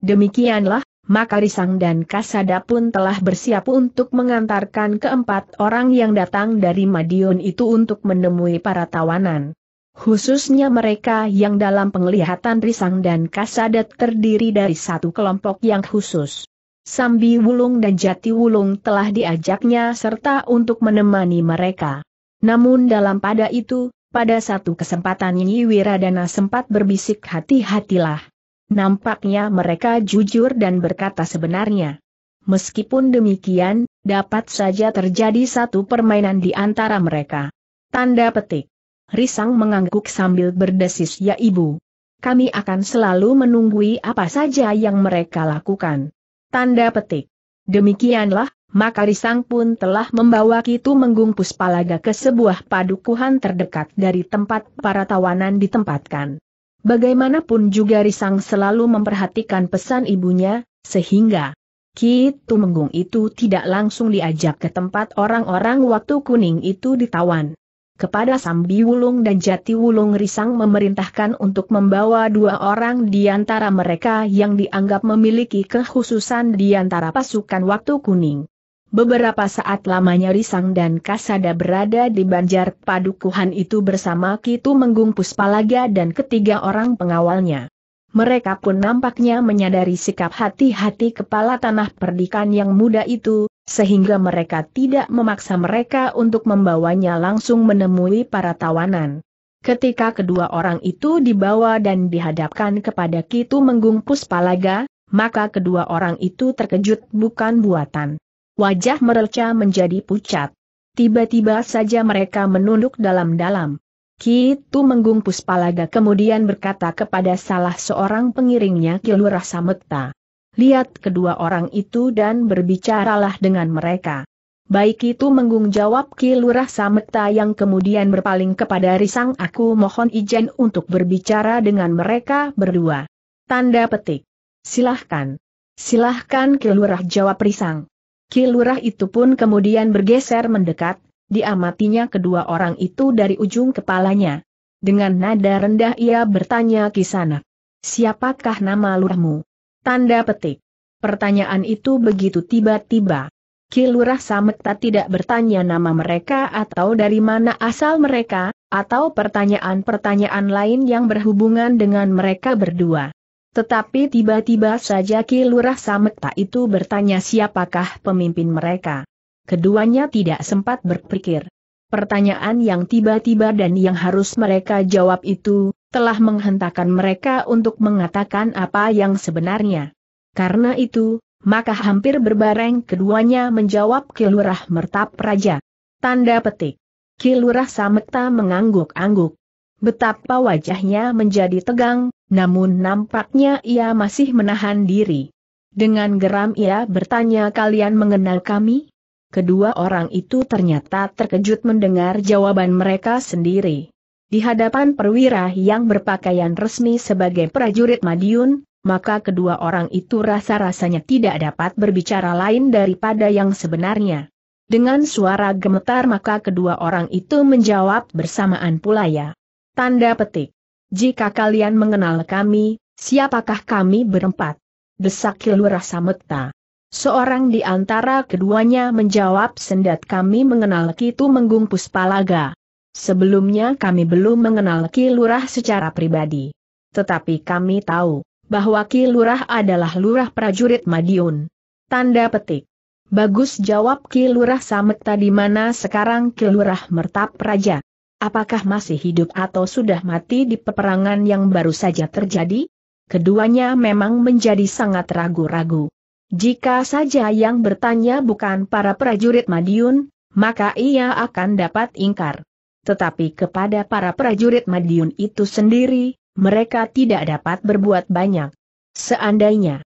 Demikianlah, maka Risang dan Kasada pun telah bersiap untuk mengantarkan keempat orang yang datang dari Madiun itu untuk menemui para tawanan. Khususnya mereka yang dalam penglihatan Risang dan Kasada terdiri dari satu kelompok yang khusus. Sambi Wulung dan Jati Wulung telah diajaknya serta untuk menemani mereka. Namun dalam pada itu, pada satu kesempatan Nyi Wiradana sempat berbisik, hati-hatilah. Nampaknya mereka jujur dan berkata sebenarnya. Meskipun demikian, dapat saja terjadi satu permainan di antara mereka. Tanda petik. Risang mengangguk sambil berdesis, ya ibu. Kami akan selalu menunggui apa saja yang mereka lakukan. Tanda petik. Demikianlah, maka Risang pun telah membawa Ki Tumenggung Puspalaga ke sebuah padukuhan terdekat dari tempat para tawanan ditempatkan. Bagaimanapun juga Risang selalu memperhatikan pesan ibunya, sehingga Ki Tumenggung itu tidak langsung diajak ke tempat orang-orang Waktu Kuning itu ditawan. Kepada Sambi Wulung dan Jati Wulung Risang memerintahkan untuk membawa dua orang di antara mereka yang dianggap memiliki kekhususan di antara pasukan Waktu Kuning. Beberapa saat lamanya Risang dan Kasada berada di banjar padukuhan itu bersama Ki Tumenggung Puspalaga dan ketiga orang pengawalnya. Mereka pun nampaknya menyadari sikap hati-hati kepala Tanah Perdikan yang muda itu, sehingga mereka tidak memaksa mereka untuk membawanya langsung menemui para tawanan. Ketika kedua orang itu dibawa dan dihadapkan kepada Ki Tumenggung Puspalaga, maka kedua orang itu terkejut bukan buatan. Wajah mereka menjadi pucat. Tiba-tiba saja mereka menunduk dalam-dalam. Ki Tumenggung Puspalaga kemudian berkata kepada salah seorang pengiringnya, Ki Lurah Samekta. Lihat kedua orang itu dan berbicaralah dengan mereka. Baik itu Tumenggung, jawab Ki Lurah Samekta yang kemudian berpaling kepada Risang, aku mohon izin untuk berbicara dengan mereka berdua. Tanda petik. Silahkan. Silahkan Ki Lurah, jawab Risang. Ki Lurah itu pun kemudian bergeser mendekat, diamatinya kedua orang itu dari ujung kepalanya. Dengan nada rendah ia bertanya, Ki Sanak, siapakah nama lurahmu? Tanda petik. Pertanyaan itu begitu tiba-tiba. Ki Lurah Samekta tidak bertanya nama mereka atau dari mana asal mereka, atau pertanyaan-pertanyaan lain yang berhubungan dengan mereka berdua. Tetapi tiba-tiba saja Ki Lurah Samekta itu bertanya siapakah pemimpin mereka. Keduanya tidak sempat berpikir. Pertanyaan yang tiba-tiba dan yang harus mereka jawab itu, telah menghentakkan mereka untuk mengatakan apa yang sebenarnya. Karena itu, maka hampir berbareng keduanya menjawab Ki Lurah Mertapraja. Tanda petik. Ki Lurah Samekta mengangguk-angguk. Betapa wajahnya menjadi tegang, namun nampaknya ia masih menahan diri. Dengan geram ia bertanya, kalian mengenal kami? Kedua orang itu ternyata terkejut mendengar jawaban mereka sendiri. Di hadapan perwira yang berpakaian resmi sebagai prajurit Madiun, maka kedua orang itu rasa-rasanya tidak dapat berbicara lain daripada yang sebenarnya. Dengan suara gemetar maka kedua orang itu menjawab bersamaan pula, ya. Tanda petik. Jika kalian mengenal kami, siapakah kami berempat? Desak Ki Lurah Samekta. Seorang di antara keduanya menjawab, sendat kami mengenal Ki Tumenggung Puspalaga. Sebelumnya kami belum mengenal Ki Lurah secara pribadi. Tetapi kami tahu bahwa Ki Lurah adalah lurah prajurit Madiun. Tanda petik. Bagus, jawab Ki Lurah Samekta, di mana sekarang Ki Lurah Mertapraja? Apakah masih hidup atau sudah mati di peperangan yang baru saja terjadi? Keduanya memang menjadi sangat ragu-ragu. Jika saja yang bertanya bukan para prajurit Madiun, maka ia akan dapat ingkar. Tetapi kepada para prajurit Madiun itu sendiri, mereka tidak dapat berbuat banyak. Seandainya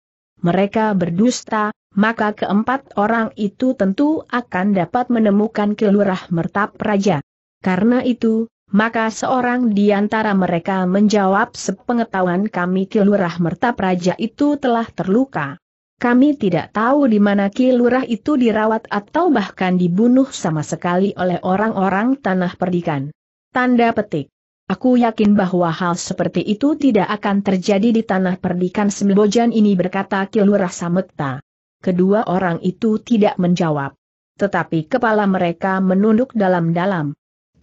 mereka berdusta, maka keempat orang itu tentu akan dapat menemukan Ki Lurah Mertapraja. Karena itu, maka seorang di antara mereka menjawab, sepengetahuan kami Ki Lurah Mertapraja itu telah terluka. Kami tidak tahu di mana Ki Lurah itu dirawat atau bahkan dibunuh sama sekali oleh orang-orang Tanah Perdikan. Tanda petik. Aku yakin bahwa hal seperti itu tidak akan terjadi di Tanah Perdikan Sembojan ini, berkata Ki Lurah Samekta. Kedua orang itu tidak menjawab. Tetapi kepala mereka menunduk dalam-dalam.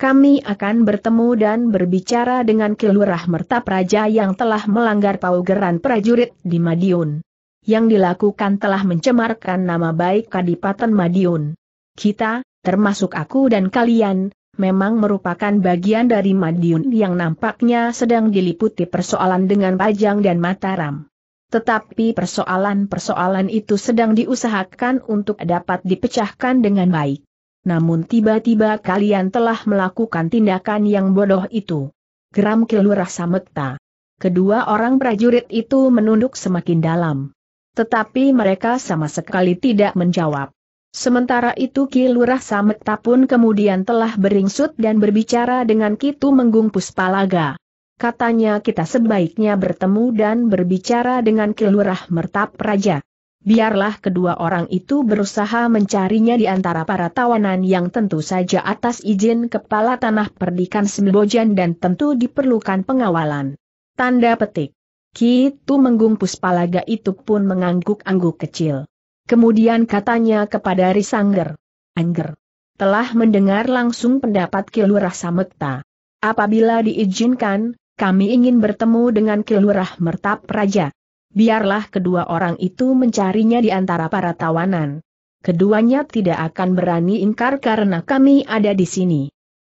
Kami akan bertemu dan berbicara dengan Ki Lurah Mertapraja yang telah melanggar paugeran prajurit di Madiun. Yang dilakukan telah mencemarkan nama baik Kadipaten Madiun. Kita, termasuk aku dan kalian, memang merupakan bagian dari Madiun yang nampaknya sedang diliputi persoalan dengan Pajang dan Mataram. Tetapi persoalan-persoalan itu sedang diusahakan untuk dapat dipecahkan dengan baik. Namun tiba-tiba kalian telah melakukan tindakan yang bodoh itu. Geram Ki Lurah Samekta. Kedua orang prajurit itu menunduk semakin dalam. Tetapi mereka sama sekali tidak menjawab. Sementara itu Ki Lurah Samekta pun kemudian telah beringsut dan berbicara dengan Ki Tumenggung Puspalaga. Katanya, kita sebaiknya bertemu dan berbicara dengan Ki Lurah Mertapraja. Biarlah kedua orang itu berusaha mencarinya di antara para tawanan yang tentu saja atas izin Kepala Tanah Perdikan Sembojan dan tentu diperlukan pengawalan. Tanda petik. Ki Tumenggung Puspalaga itu pun mengangguk-angguk kecil. Kemudian katanya kepada Risangger, Angger, telah mendengar langsung pendapat Ki Lurah Samekta. Apabila diizinkan, kami ingin bertemu dengan Ki Lurah Mertapraja. Biarlah kedua orang itu mencarinya di antara para tawanan. Keduanya tidak akan berani ingkar karena kami ada di sini.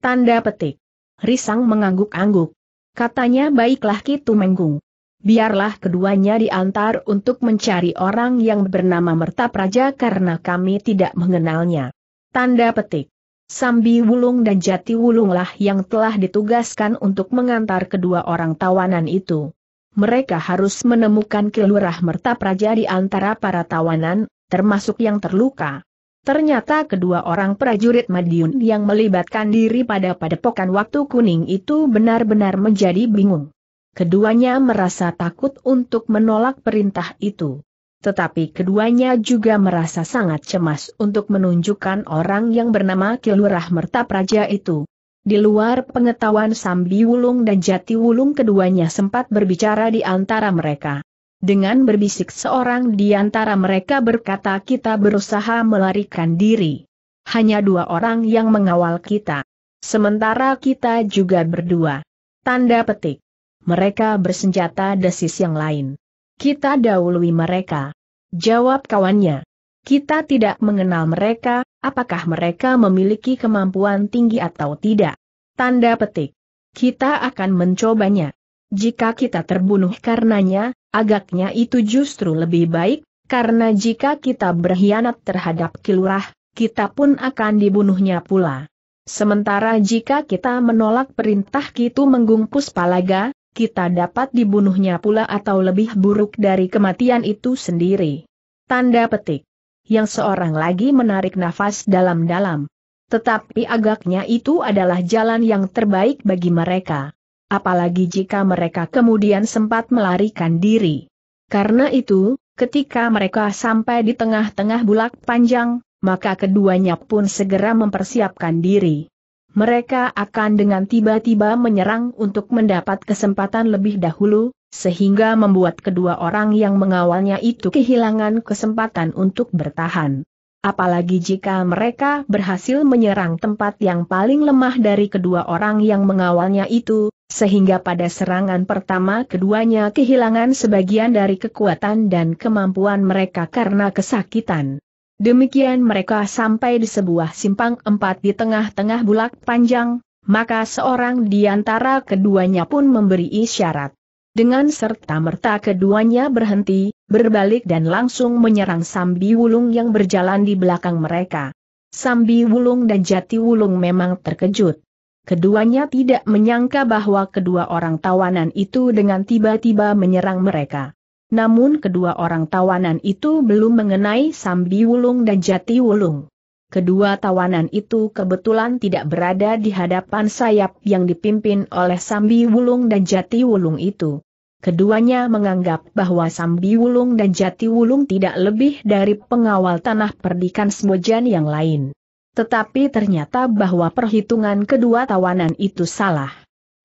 Tanda petik. Risang mengangguk-angguk. Katanya, baiklah Ki Tumenggung. Biarlah keduanya diantar untuk mencari orang yang bernama Mertapraja karena kami tidak mengenalnya. Tanda petik. Sambi Wulung dan Jati Wulunglah yang telah ditugaskan untuk mengantar kedua orang tawanan itu. Mereka harus menemukan Ki Lurah Mertapraja di antara para tawanan, termasuk yang terluka. Ternyata kedua orang prajurit Madiun yang melibatkan diri pada padepokan waktu kuning itu benar-benar menjadi bingung. Keduanya merasa takut untuk menolak perintah itu. Tetapi keduanya juga merasa sangat cemas untuk menunjukkan orang yang bernama Ki Lurah Mertapraja itu. Di luar pengetahuan Sambi Wulung dan Jati Wulung, keduanya sempat berbicara di antara mereka. Dengan berbisik seorang di antara mereka berkata, "Kita berusaha melarikan diri. Hanya dua orang yang mengawal kita. Sementara kita juga berdua." Tanda petik. Mereka bersenjata desis yang lain. "Kita dahului mereka," jawab kawannya. "Kita tidak mengenal mereka, apakah mereka memiliki kemampuan tinggi atau tidak?" Tanda petik. "Kita akan mencobanya. Jika kita terbunuh karenanya, agaknya itu justru lebih baik, karena jika kita berkhianat terhadap Ki Lurah, kita pun akan dibunuhnya pula. Sementara jika kita menolak perintah Ki Tumenggung Puspalaga, kita dapat dibunuhnya pula atau lebih buruk dari kematian itu sendiri." Tanda petik. Yang seorang lagi menarik nafas dalam-dalam. "Tetapi agaknya itu adalah jalan yang terbaik bagi mereka. Apalagi jika mereka kemudian sempat melarikan diri. Karena itu, ketika mereka sampai di tengah-tengah bulak panjang, maka keduanya pun segera mempersiapkan diri. Mereka akan dengan tiba-tiba menyerang untuk mendapat kesempatan lebih dahulu, sehingga membuat kedua orang yang mengawalnya itu kehilangan kesempatan untuk bertahan. Apalagi jika mereka berhasil menyerang tempat yang paling lemah dari kedua orang yang mengawalnya itu, sehingga pada serangan pertama keduanya kehilangan sebagian dari kekuatan dan kemampuan mereka karena kesakitan." Demikian mereka sampai di sebuah simpang empat di tengah-tengah bulak panjang, maka seorang di antara keduanya pun memberi isyarat. Dengan serta-merta keduanya berhenti, berbalik dan langsung menyerang Sambi Wulung yang berjalan di belakang mereka. Sambi Wulung dan Jati Wulung memang terkejut. Keduanya tidak menyangka bahwa kedua orang tawanan itu dengan tiba-tiba menyerang mereka. Namun kedua orang tawanan itu belum mengenai Sambi Wulung dan Jati Wulung. Kedua tawanan itu kebetulan tidak berada di hadapan sayap yang dipimpin oleh Sambi Wulung dan Jati Wulung itu. Keduanya menganggap bahwa Sambi Wulung dan Jati Wulung tidak lebih dari pengawal tanah perdikan Sembojan yang lain. Tetapi ternyata bahwa perhitungan kedua tawanan itu salah.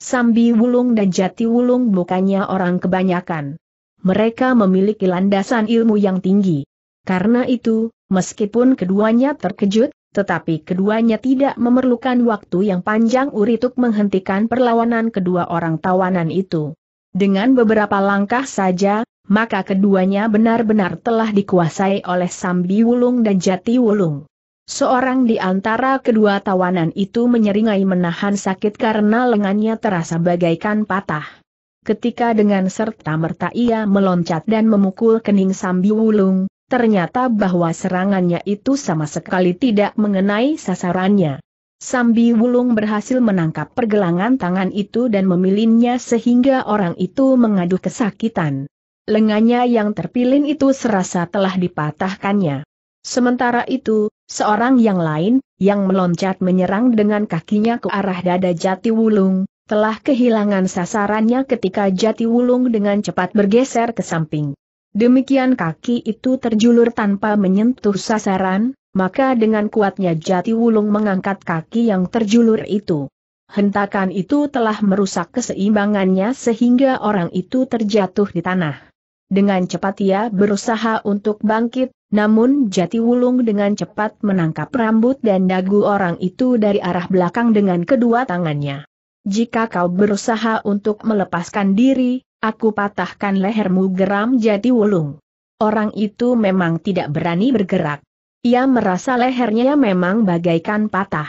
Sambi Wulung dan Jati Wulung bukannya orang kebanyakan. Mereka memiliki landasan ilmu yang tinggi. Karena itu, meskipun keduanya terkejut, tetapi keduanya tidak memerlukan waktu yang panjang untuk menghentikan perlawanan kedua orang tawanan itu. Dengan beberapa langkah saja, maka keduanya benar-benar telah dikuasai oleh Sambi Wulung dan Jati Wulung. Seorang di antara kedua tawanan itu menyeringai menahan sakit karena lengannya terasa bagaikan patah. Ketika dengan serta-merta ia meloncat dan memukul kening Sambi Wulung, ternyata bahwa serangannya itu sama sekali tidak mengenai sasarannya. Sambi Wulung berhasil menangkap pergelangan tangan itu dan memilinnya sehingga orang itu mengadu kesakitan. Lengannya yang terpilin itu serasa telah dipatahkannya. Sementara itu, seorang yang lain, yang meloncat menyerang dengan kakinya ke arah dada Jati Wulung, telah kehilangan sasarannya ketika Jati Wulung dengan cepat bergeser ke samping. Demikian kaki itu terjulur tanpa menyentuh sasaran, maka dengan kuatnya Jati Wulung mengangkat kaki yang terjulur itu. Hentakan itu telah merusak keseimbangannya sehingga orang itu terjatuh di tanah. Dengan cepat ia berusaha untuk bangkit, namun Jati Wulung dengan cepat menangkap rambut dan dagu orang itu dari arah belakang dengan kedua tangannya. "Jika kau berusaha untuk melepaskan diri, aku patahkan lehermu," geram Jati Wulung. Orang itu memang tidak berani bergerak. Ia merasa lehernya memang bagaikan patah.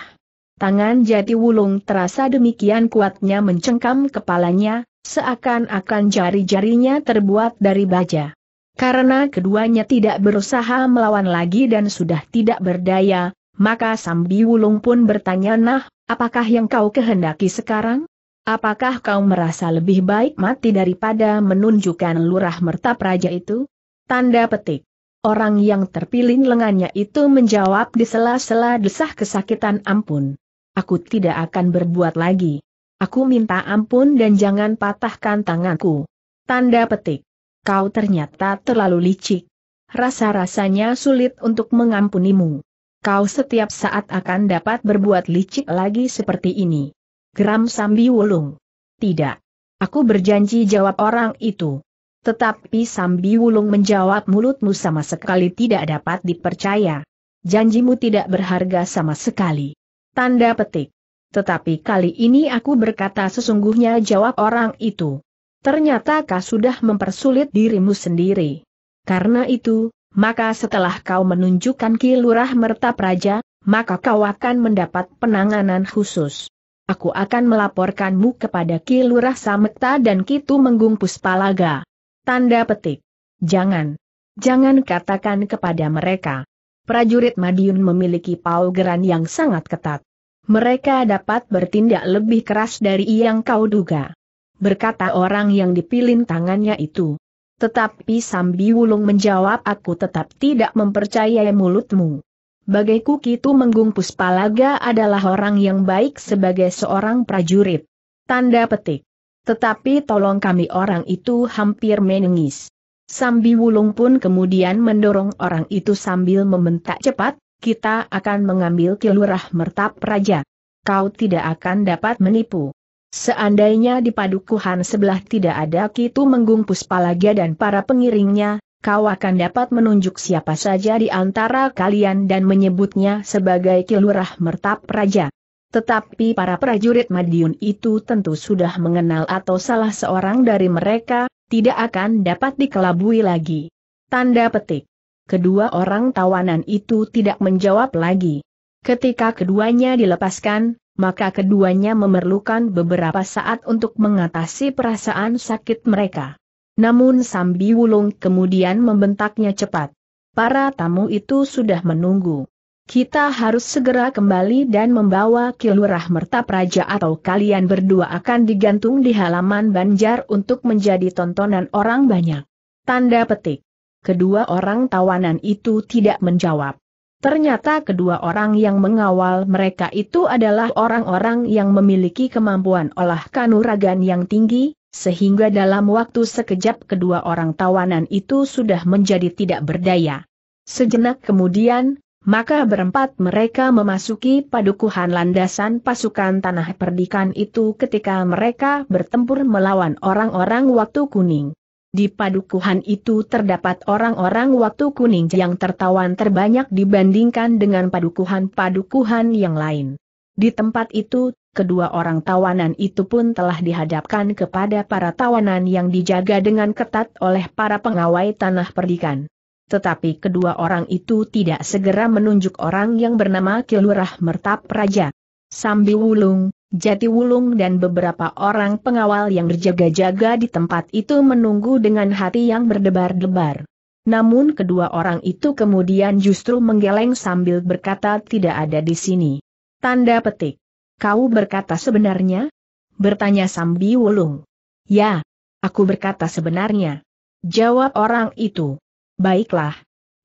Tangan Jati Wulung terasa demikian kuatnya mencengkam kepalanya, seakan-akan jari-jarinya terbuat dari baja. Karena keduanya tidak berusaha melawan lagi dan sudah tidak berdaya, maka Sambi Wulung pun bertanya, "Nah, apakah yang kau kehendaki sekarang? Apakah kau merasa lebih baik mati daripada menunjukkan Lurah Mertapraja itu?" Tanda petik. Orang yang terpilih lengannya itu menjawab di sela-sela desah kesakitan, "Ampun. Aku tidak akan berbuat lagi. Aku minta ampun dan jangan patahkan tanganku." Tanda petik. Kau ternyata terlalu licik. Rasa-rasanya sulit untuk mengampunimu. Kau setiap saat akan dapat berbuat licik lagi seperti ini. Geram Sambi Wulung. "Tidak. Aku berjanji," jawab orang itu. Tetapi Sambi Wulung menjawab, "Mulutmu sama sekali tidak dapat dipercaya. Janjimu tidak berharga sama sekali." Tanda petik. "Tetapi kali ini aku berkata sesungguhnya," jawab orang itu. "Ternyata kau sudah mempersulit dirimu sendiri. Karena itu, maka setelah kau menunjukkan Ki Lurah Mertapraja, maka kau akan mendapat penanganan khusus. Aku akan melaporkanmu kepada Ki Lurah Samekta dan Ki Tumenggung Puspalaga." Tanda petik. "Jangan. Jangan katakan kepada mereka." Prajurit Madiun memiliki paugeran yang sangat ketat. Mereka dapat bertindak lebih keras dari yang kau duga, berkata orang yang dipilin tangannya itu. Tetapi Sambi Wulung menjawab, "Aku tetap tidak mempercayai mulutmu. Bagaiku Ki Tumenggung Puspalaga adalah orang yang baik sebagai seorang prajurit." Tanda petik. "Tetapi tolong kami." Orang itu hampir menangis. Sambi Wulung pun kemudian mendorong orang itu sambil membentak cepat, "Kita akan mengambil Ki Lurah Mertapraja. Kau tidak akan dapat menipu. Seandainya di padukuhan sebelah tidak ada Ki Tumenggung Puspalaga dan para pengiringnya, kau akan dapat menunjuk siapa saja di antara kalian dan menyebutnya sebagai Ki Lurah Mertapraja." Tetapi para prajurit Madiun itu tentu sudah mengenal atau salah seorang dari mereka, tidak akan dapat dikelabui lagi. Tanda petik. Kedua orang tawanan itu tidak menjawab lagi. Ketika keduanya dilepaskan, maka keduanya memerlukan beberapa saat untuk mengatasi perasaan sakit mereka. Namun Sambi Wulung kemudian membentaknya cepat. "Para tamu itu sudah menunggu. Kita harus segera kembali dan membawa Ki Lurah Mertapraja atau kalian berdua akan digantung di halaman banjar untuk menjadi tontonan orang banyak." Tanda petik. Kedua orang tawanan itu tidak menjawab. Ternyata kedua orang yang mengawal mereka itu adalah orang-orang yang memiliki kemampuan olah kanuragan yang tinggi, sehingga dalam waktu sekejap kedua orang tawanan itu sudah menjadi tidak berdaya. Sejenak kemudian, maka berempat mereka memasuki padukuhan landasan pasukan Tanah Perdikan itu ketika mereka bertempur melawan orang-orang Waktu Kuning. Di padukuhan itu terdapat orang-orang Waktu Kuning yang tertawan terbanyak dibandingkan dengan padukuhan-padukuhan yang lain. Di tempat itu, kedua orang tawanan itu pun telah dihadapkan kepada para tawanan yang dijaga dengan ketat oleh para pengawai Tanah Perdikan. Tetapi kedua orang itu tidak segera menunjuk orang yang bernama Ki Lurah Mertapraja. Sambi Wulung, Jati Wulung dan beberapa orang pengawal yang berjaga-jaga di tempat itu menunggu dengan hati yang berdebar-debar. Namun kedua orang itu kemudian justru menggeleng sambil berkata, "Tidak ada di sini." Tanda petik. "Kau berkata sebenarnya?" bertanya Sambi Wulung. "Ya, aku berkata sebenarnya," jawab orang itu. "Baiklah.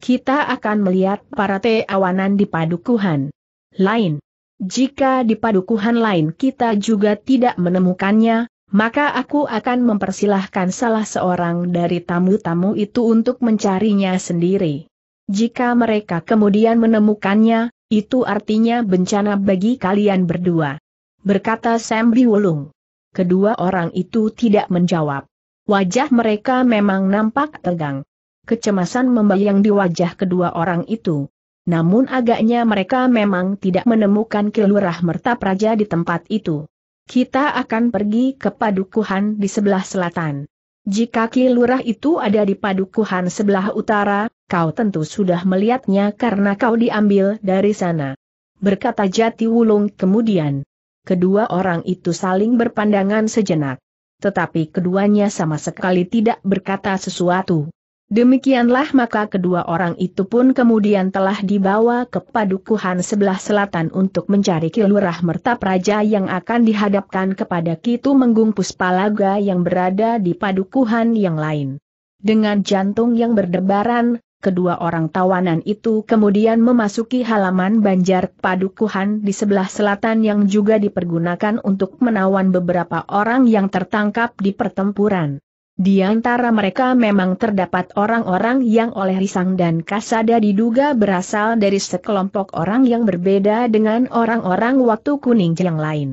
Kita akan melihat para tawanan di padukuhan lain. Jika di padukuhan lain kita juga tidak menemukannya, maka aku akan mempersilahkan salah seorang dari tamu-tamu itu untuk mencarinya sendiri. Jika mereka kemudian menemukannya, itu artinya bencana bagi kalian berdua," berkata Sambi Wulung. Kedua orang itu tidak menjawab. Wajah mereka memang nampak tegang. Kecemasan membayang di wajah kedua orang itu. Namun agaknya mereka memang tidak menemukan Ki Lurah Mertapraja di tempat itu. "Kita akan pergi ke padukuhan di sebelah selatan. Jika Ki Lurah itu ada di padukuhan sebelah utara, kau tentu sudah melihatnya karena kau diambil dari sana," berkata Jati Wulung kemudian. Kedua orang itu saling berpandangan sejenak. Tetapi keduanya sama sekali tidak berkata sesuatu. Demikianlah maka kedua orang itu pun kemudian telah dibawa ke padukuhan sebelah selatan untuk mencari Ki Lurah Mertapraja yang akan dihadapkan kepada Ki Tumenggung Puspalaga yang berada di padukuhan yang lain. Dengan jantung yang berdebaran, Kedua orang tawanan itu kemudian memasuki halaman banjar padukuhan di sebelah selatan yang juga dipergunakan untuk menawan beberapa orang yang tertangkap di pertempuran. Di antara mereka memang terdapat orang-orang yang oleh Risang dan Kasada diduga berasal dari sekelompok orang yang berbeda dengan orang-orang Waktu Kuning yang lain.